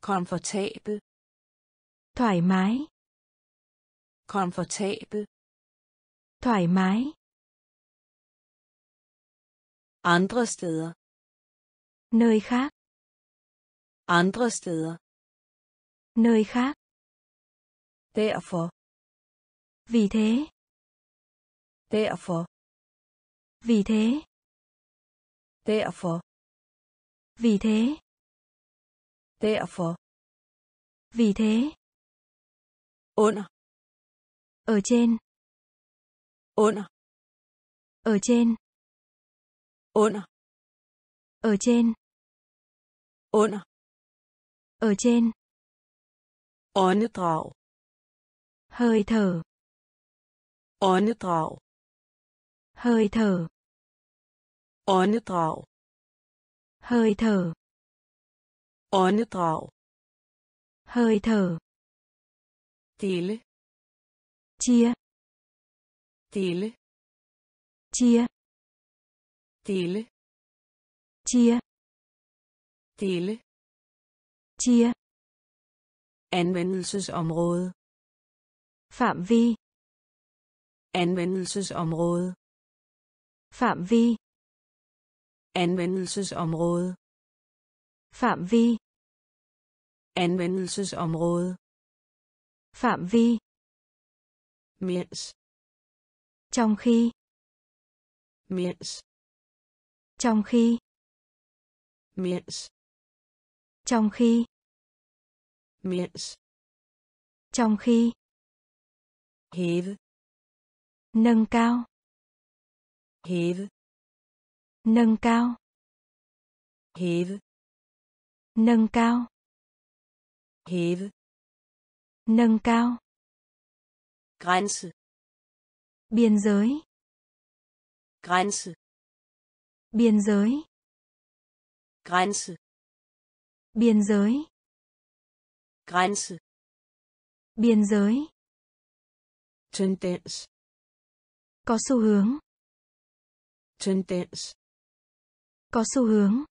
Komfortabel. Thoải mái. Komfortabel. Thoải mái. Andre steder. Nơi khác. Andre steder. Nơi khác. Derfor. Vì thế. Derfor. Vì thế. Derfor. Vì thế. Derfor. Vì thế. Under. Ở trên. Under. Ở trên. Under. Ở trên. Under. Ở trên. Åndedrag. Hơi thở. Åndedrag. Hơi thở. Åndedrag. Hơi thở. Åndedrag. Hơi thở. Dele. Chia. Dele. Chia. Dele. Chia. Dele. Chia. Anvendelsesområde. Phạm vi. Anvendelsesområde. Phạm vi. Anvendelsesområde. Phạm vi. Anvendelsesområde. Phạm vi. Mens. Trong khi. Mens. Trong khi. Mens. Trong khi. Mens. Trong khi. Hæve. Nâng cao. Hæve. Nâng cao. Hæve. Nâng cao. Hæve. Nâng cao. Grænse. Biên giới. Grænse. Biên giới. Grænse. Biên giới. Grænse. Biên giới. Tendens. Có xu hướng. Tendens. Có xu hướng.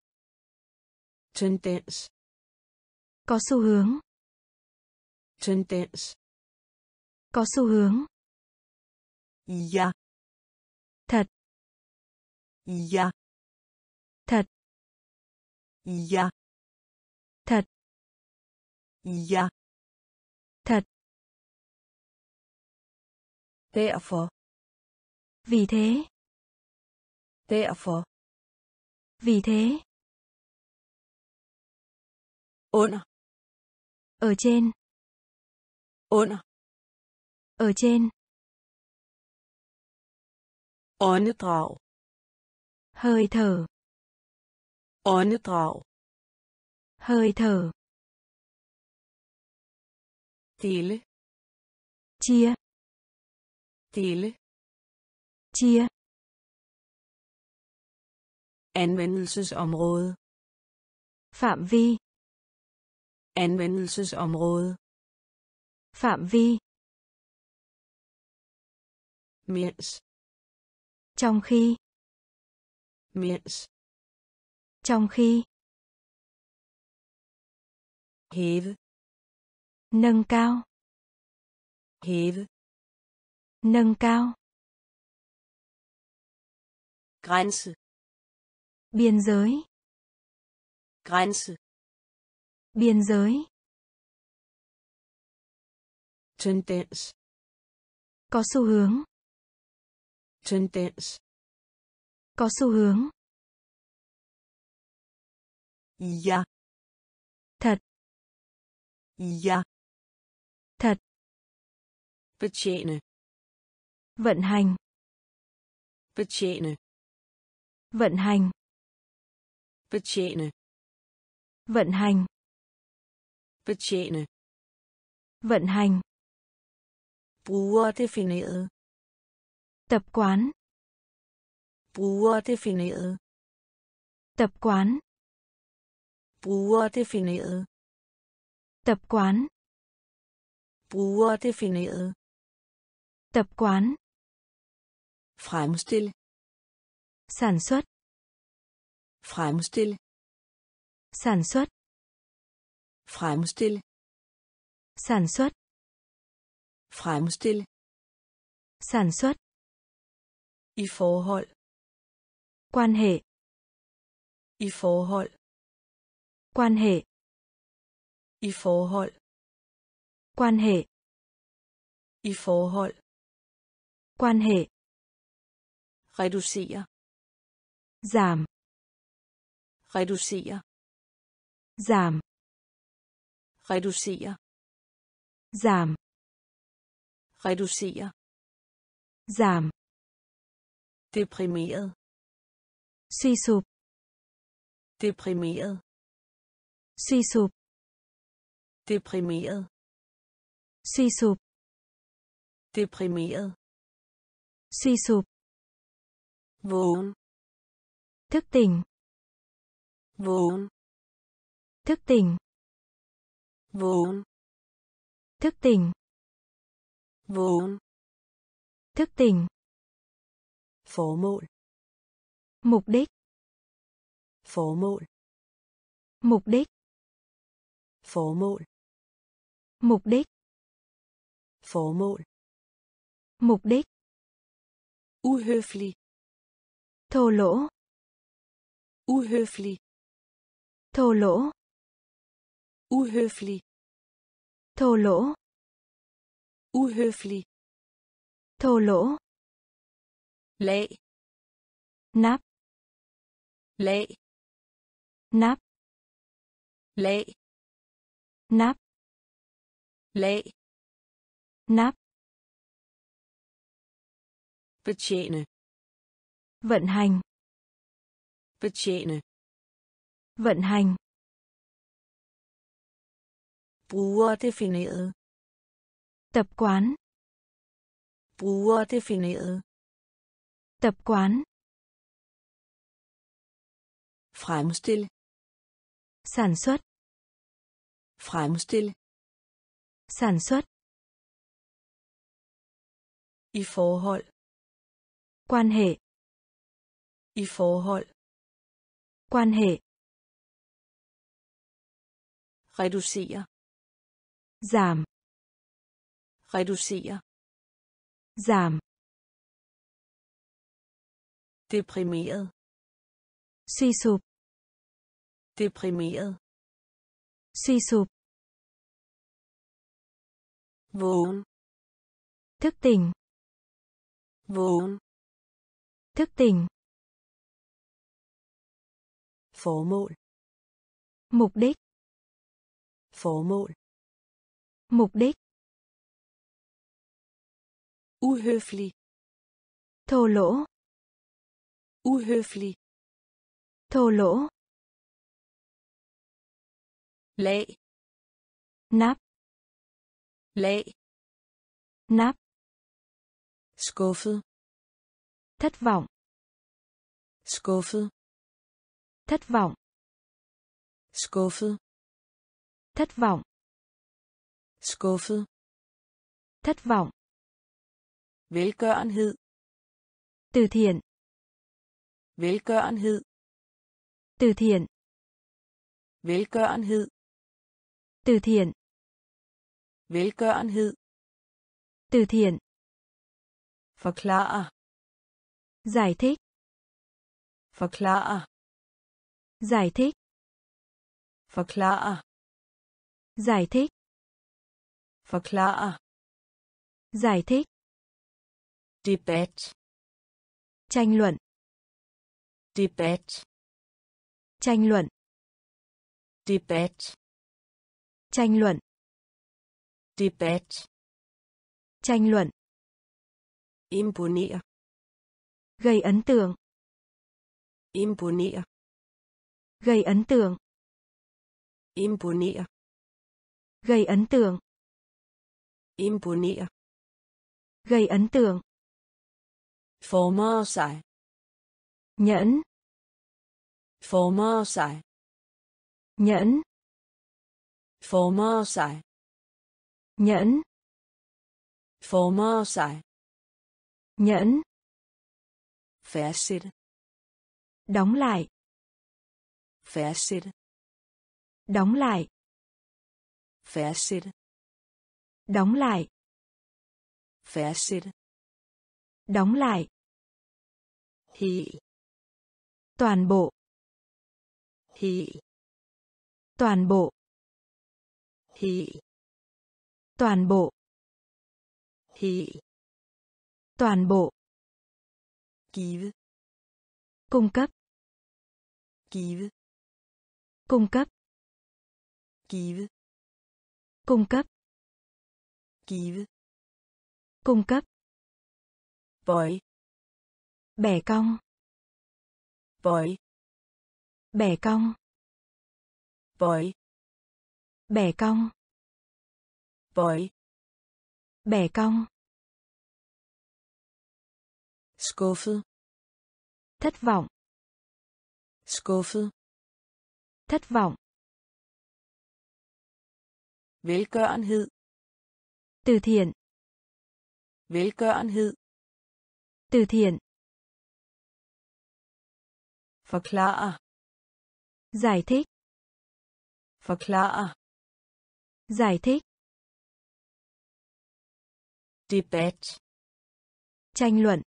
Tendens. Có xu hướng. Tendens. Có xu hướng. Ja. Thật. Ja. Thật. Ja. Thật. Ja. Thật. Derfor. Vì thế. Derfor. Vì thế. Under. Ở trên. Under. Ở trên. Åndedrag. Hơi thở. Åndedrag. Hơi thở. Dele. Chia. Dele. Chia. Anvendelsesområde. Phạm vi. Anvendelsesområde. Phạm vi. Mens. Trong khi. Mens. Trong khi. Hæve. Nâng cao. Hæve. Nâng cao. Grænse. Biên giới. Grænse. Biên giới. Tendens. Có xu hướng. Tendens. Có xu hướng. Ja. Thật. Ja. Thật. Betjene. Vận hành. Betjene. Vận hành. Betjene. Vận hành. Betjene. Vận hành. Brugerdefineret. Tập quán. Brugerdefineret. Tập quán. Brugerdefineret. Tập quán. Brugerdefineret. Tập quán. Fremstille. Sản xuất. Fremstille. Sản xuất. Fremstille. Sản xuất. Fremstille. Sản xuất. I forhold. Quan hệ. I forhold. Quan hệ. I forhold. Quan hệ. I forhold. Quan hệ. Reducere. Giảm. Reducere. Giảm. Reducere. Giảm. Reducere. Giảm. Deprimeret. Suy sụp. Deprimeret. Suy sụp. Deprimeret. Suy sụp. Deprimeret. Suy sụp. Vågen. Thức tỉnh. Vågen. Thức tỉnh. Vågen. Thức tỉnh. Vågen. Thức tỉnh. Formål. Mục đích. Formål. Mục đích. Formål. Mục đích. Formål. Mục đích. Uhöflig. Thô lỗ. Uhöflig. Thô lỗ. Uhöflig. Thô lỗ. Uhöflig. Thô lỗ. Lệ. Nắp. Lệ. Nắp. Lệ. Nắp. Lệ. Nắp. Betjene. Vận hành. Betjene. Vận hành. Brugerdefineret. Tập quán. Brugerdefineret. Tập quán. Fremstille. Sản xuất. Fremstille. Sản xuất. I forhold. Quan hệ. I forhold. Quan hệ. Reducere. Giảm. Reducere. Giảm. Deprimeret. Suy sụp. Deprimeret. Suy sụp. Vågen. Thức tỉnh. Vågen. Thức tỉnh. Formål. Mục đích. Formål. Mục đích. Uhøflig. Thô lỗ. Uhøflig. Thô lỗ. Lag. Nắp. Lag. Nắp. Skuffet. Thất vọng. Skuffet. Thất vọng. Skuffet. Thất vọng. Skuffet. Thất vọng. Velgørenhed. Từ thiện. Velgørenhed. Từ thiện. Velgørenhed. Từ thiện. Velgørenhed. Từ thiện. Forklare. Giải thích. Forklare. Giải thích. Forklare. Giải thích. Forklare. Giải thích. Debat. Tranh luận. Debat. Tranh luận. Debat. Tranh luận. Debat. Tranh luận. Imponere. Gây ấn tượng. Imponere. Gây ấn tượng. Imponere. Gây ấn tượng. Imponere. Gây ấn tượng. Forme sig. Nhẫn. Forme sig. Nhẫn. Forme sig. Nhẫn. Forme sig. Nhẫn. Færsætte. Đóng lại. Færsætte. Đóng lại. Færsætte. Đóng lại. Færsætte. Đóng lại. Hel. Toàn bộ. Hel. Toàn bộ. Hel. Toàn bộ. Hel. Toàn bộ. Give. Cung cấp. Give. Cung cấp. Give. Cung cấp. Give. Cung cấp. Bøj. Bẻ cong. Bøj. Bẻ cong. Bøj. Bẻ cong. Bøj. Bẻ cong. Skuffet. Thất vọng. Skuffet. Thất vọng. Velgørenhed. Từ thiện. Velgørenhed. Từ thiện. Forklare. Giải thích. Forklare. Giải thích. Debat. Tranh luận.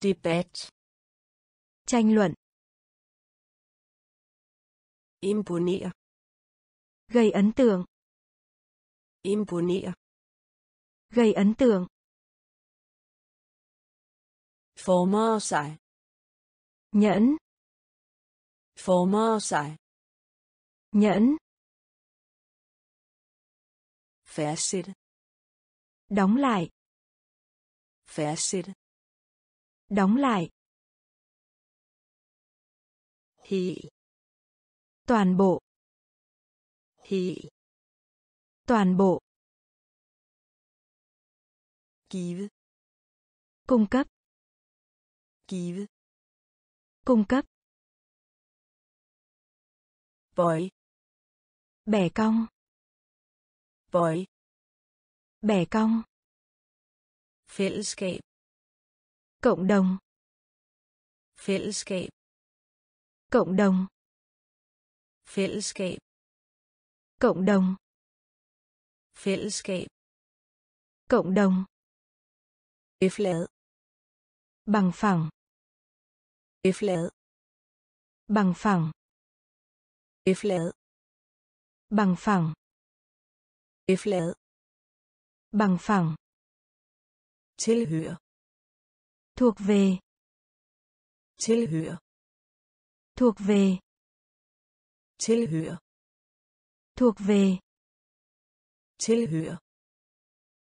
Debat. Tranh luận. Imponere. Gây ấn tượng. Imponere. Gây ấn tượng. Forme sig. Nhẫn. Forme sig. Nhẫn. Færsætte. Đóng lại. Færsætte. Đóng lại. Hel. Toàn bộ. Hel. Toàn bộ. Give. Cung cấp. Give. Cung cấp. Bøj. Bẻ cong. Bøj. Bẻ cong. Fællesskab. Cộng đồng. Fællesskab. Cộng đồng. Fællesskab. Cộng đồng. Fællesskab. Cộng đồng. Flad. Bằng phẳng. Flad. Bằng phẳng. Flad. Bằng phẳng. Flad. Bằng phẳng. Tilhøre. Thuộc về. Tilhøre. Thuộc về. Tilhøre. Thuộc về. Tilhøre.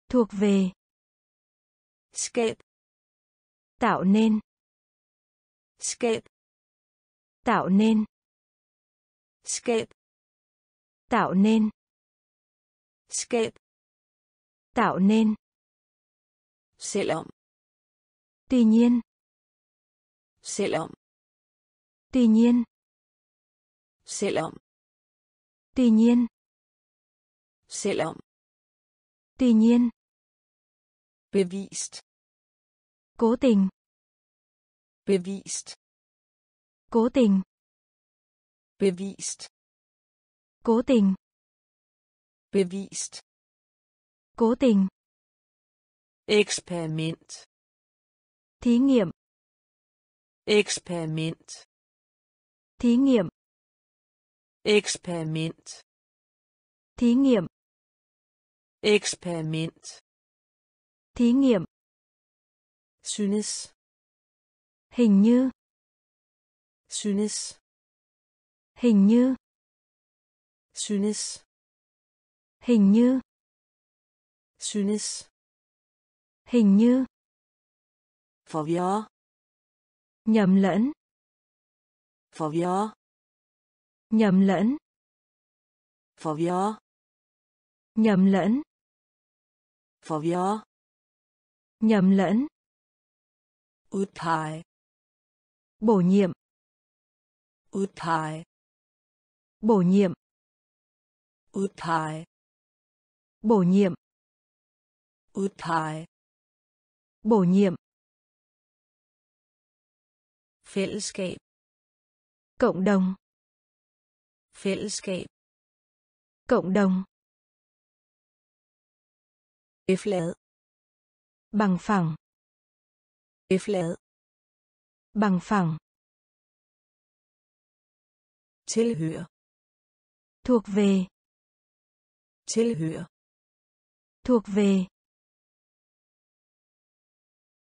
Thuộc về. Skab. Tạo nên. Skab. Tạo nên. Skab. Tạo nên. Skab. Tạo nên. Selvom. Tuy nhiên. Selvom. Tuy nhiên. Selvom. Tuy nhiên. Selvom. Tuy nhiên. Bevist. Cố tình. Bevist. Cố tình. Bevist. Cố tình. Bevist. Cố tình. Experiment. Thí nghiệm. Experiment. Thí nghiệm. Experiment. Thí nghiệm. Experiment. Thí nghiệm. Synes. Hình như. Synes. Hình như. Synes. Hình như. Synes. Hình như. Forvirre. Nhầm lẫn. Forvirre. Nhầm lẫn. Forvirre. Nhầm lẫn. Forvirre. Nhầm lẫn. Udpege. Bổ nhiệm. Udpege. Bổ nhiệm. Udpege. Bổ nhiệm. Udpege. Bổ nhiệm. Fællesskab. Cộng đồng. Fællesskab. Cộng đồng. Flad. Bằng phẳng. Flad. Bằng phẳng. Tilhøre. Thuộc về. Tilhøre. Thuộc về.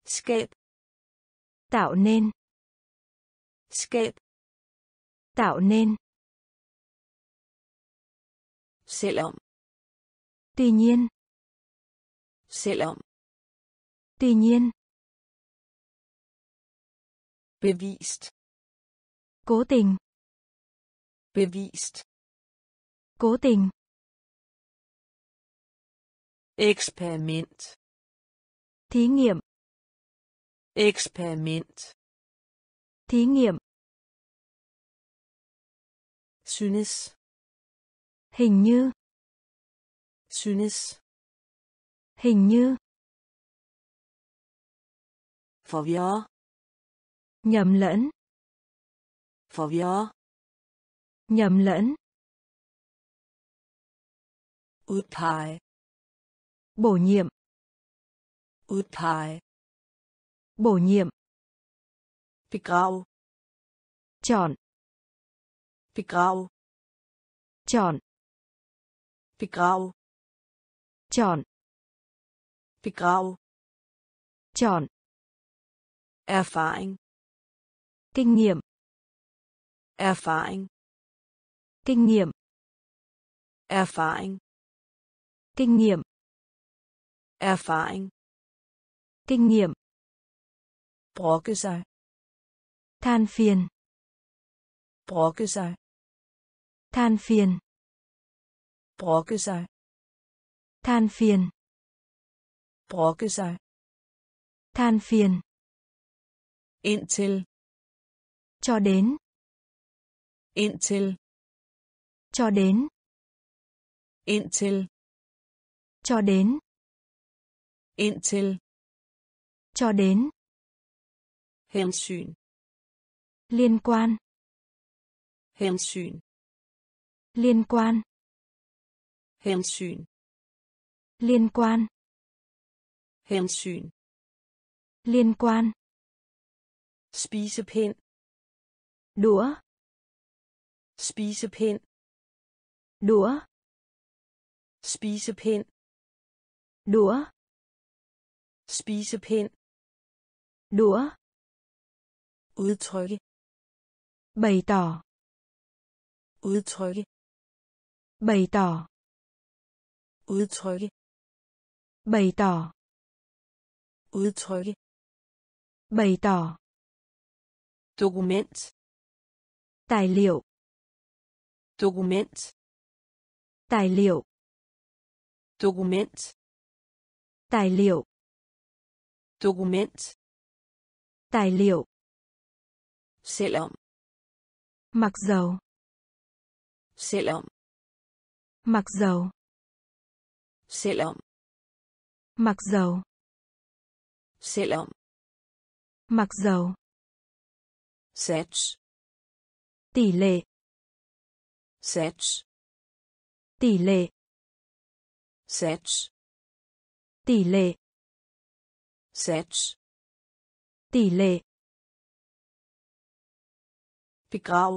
Skab. Tạo nên. Skab. Tạo nên. Selvom. Tuy nhiên. Selvom. Tuy nhiên. Bevist. Cố tình. Bevist. Cố tình. Experiment. Thí nghiệm. Experiment. Thí nghiệm. Synes. Hình như. Synes. Hình như. Forvirre. Nhầm lẫn. Forvirre. Nhầm lẫn. Udpege. Bổ nhiệm. Udpege. Bổ nhiệm. Begrave. Chọn. Begrave. Chọn. Begrave. Chọn. Begrave. Chọn. Erfaring. Kinh nghiệm. Erfaring. Kinh nghiệm. Erfaring. Kinh nghiệm. Erfaring. Kinh nghiệm. Brokke sig. Than phiền. Brokke sig. Than phiền. Brokke sig. Than phiền. Brokke sig. Than phiền. Indtil. Cho đến. Indtil. Cho đến. Indtil. Cho đến. Indtil. Cho đến. Hensyn. Liên quan. Hensyn. Liên quan. Hensyn. Liên quan. Hensyn. Liên quan. Spisepind. Đũa. Spisepind. Đũa. Spisepind. Đũa. Spisepind. Đũa. Udtrykke. Bày tỏ. Udtrykke. Bày tỏ. Udtrykke. Bày tỏ. Udtrykke. Bày tỏ. Dokument. Tài liệu. Dokument. Tài liệu. Dokument. Tài liệu. Dokument. Tài liệu. Selvom. Mặc dầu. Selvom. Mặc dầu. Selvom. Mặc dầu. Selvom. Mặc dầu. Sats. Tỷ lệ. Sats. Tỷ lệ. Sats. Tỷ lệ. Sats. Tỷ lệ. Begrav.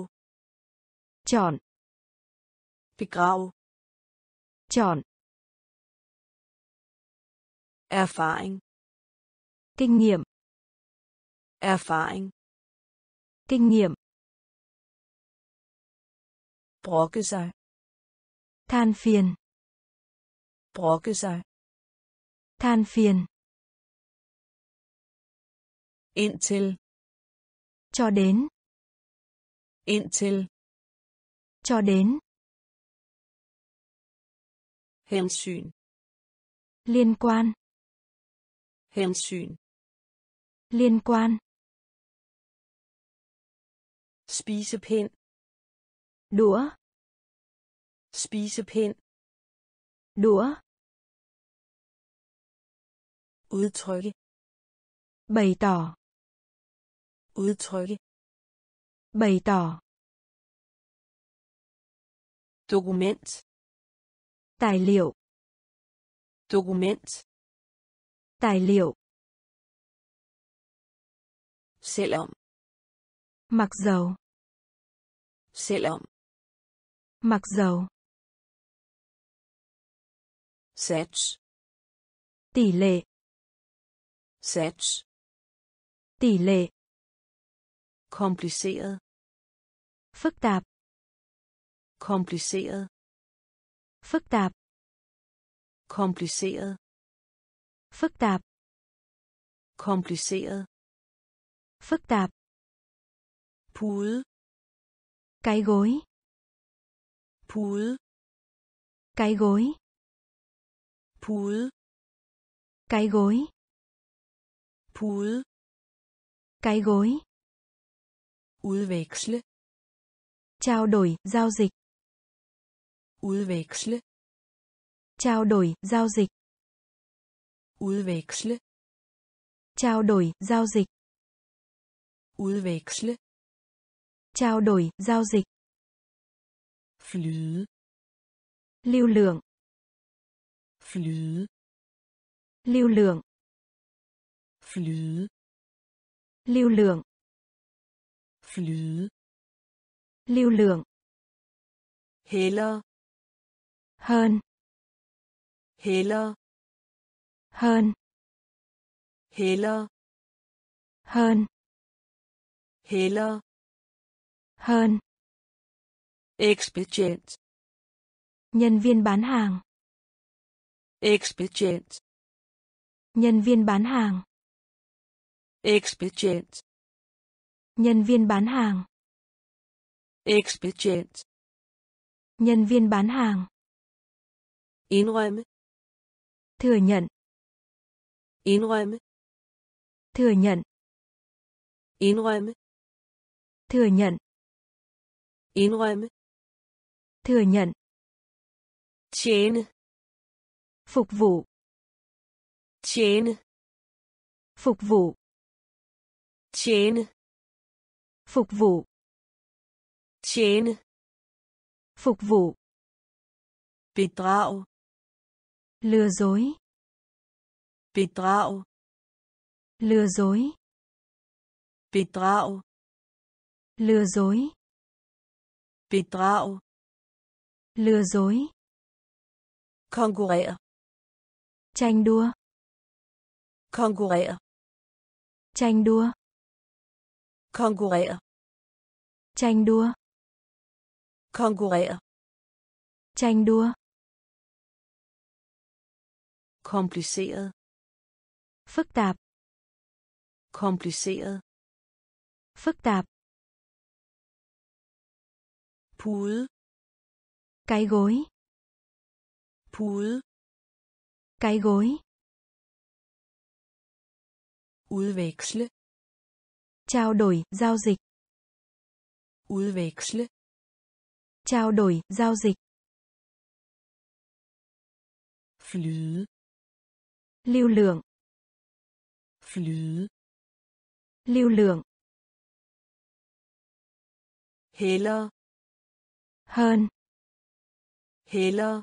Chọn. Begrav. Chọn. Erfaring. Kinh nghiệm. Erfaring. Kinh nghiệm. Brokke sig. Than phiền. Brokke sig. Than phiền. Indtil. Cho đến. Indtil. Cho đến. Hensyn. Liên quan. Hensyn. Liên quan. Spisepind. Đũa. Spisepind. Đũa. Udtrykke. Bày tỏ. Udtrykke. Bày tỏ. Dokument. Tài liệu. Dokument. Tài liệu. Selvom. Mặc dầu. Selvom. Mặc dầu. Sats. Tỷ lệ. Sats. Tỷ lệ. Kompliceret. Phức tạp. Kompliceret. Phức tạp. Kompliceret. Phức tạp. Kompliceret. Phức tạp. Pude. Cái gối. Pude. Cái gối. Pude. Cái gối. Pude. Cái gối. Udveksle. Trao đổi, giao dịch. Udveksle. Trao đổi, giao dịch. Udveksle. Trao đổi, giao dịch. Udveksle. Trao đổi, giao dịch. Flyde. Lưu lượng. Flyde. Lưu lượng. Flyde. Lưu lượng. Flyde. Lưu lượng. Heller. Hơn. Heller. Hơn. Heller. Hơn. Heller. Hơn. Expedient. Nhân viên bán hàng. Expedient. Nhân viên bán hàng. Expedient. Nhân viên bán hàng. Expedient. Nhân viên bán hàng. Indrømme. Thừa nhận. Indrømme. Thừa nhận. Indrømme. Thừa nhận. Indrømme. Thừa nhận. Tjene. Phục vụ. Tjene. Phục vụ. Tjene. Phục vụ. Tjene. Phục vụ. Bedrag. Lừa dối. Bedrag. Lừa dối. Bedrag. Lừa dối. Bedrag. Lừa dối. Konkurrere. Tranh đua. Konkurrere. Tranh đua. Konkurrere. Tranh đua. Konkurrere. Tranh đua. Kompliceret. Phức tạp. Kompliceret. Phức tạp. Pude. Cái gối. Pude. Cái gối. Udveksle. Trao đổi, giao dịch. Udveksle. Trao đổi, giao dịch. Flyde. Lưu lượng. Flyde. Lưu lượng. Heller. Hơn. Heller.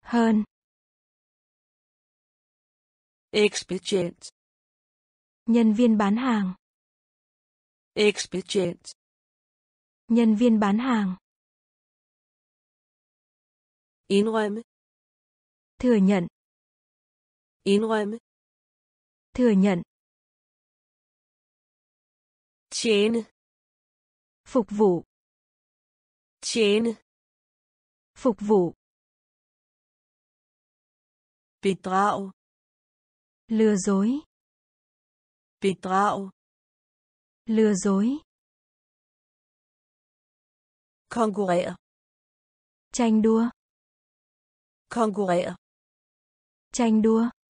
Hơn. Expedient. Nhân viên bán hàng. Expedient. Nhân viên bán hàng. Indrømme. Thừa nhận. Indrømme. Thừa nhận. Tjene. Phục vụ. Tjene. Phục vụ. Bedrag. Lừa dối. Bedrag. Lừa dối. Konkurrere. Tranh đua. Konkurrere. Tranh đua.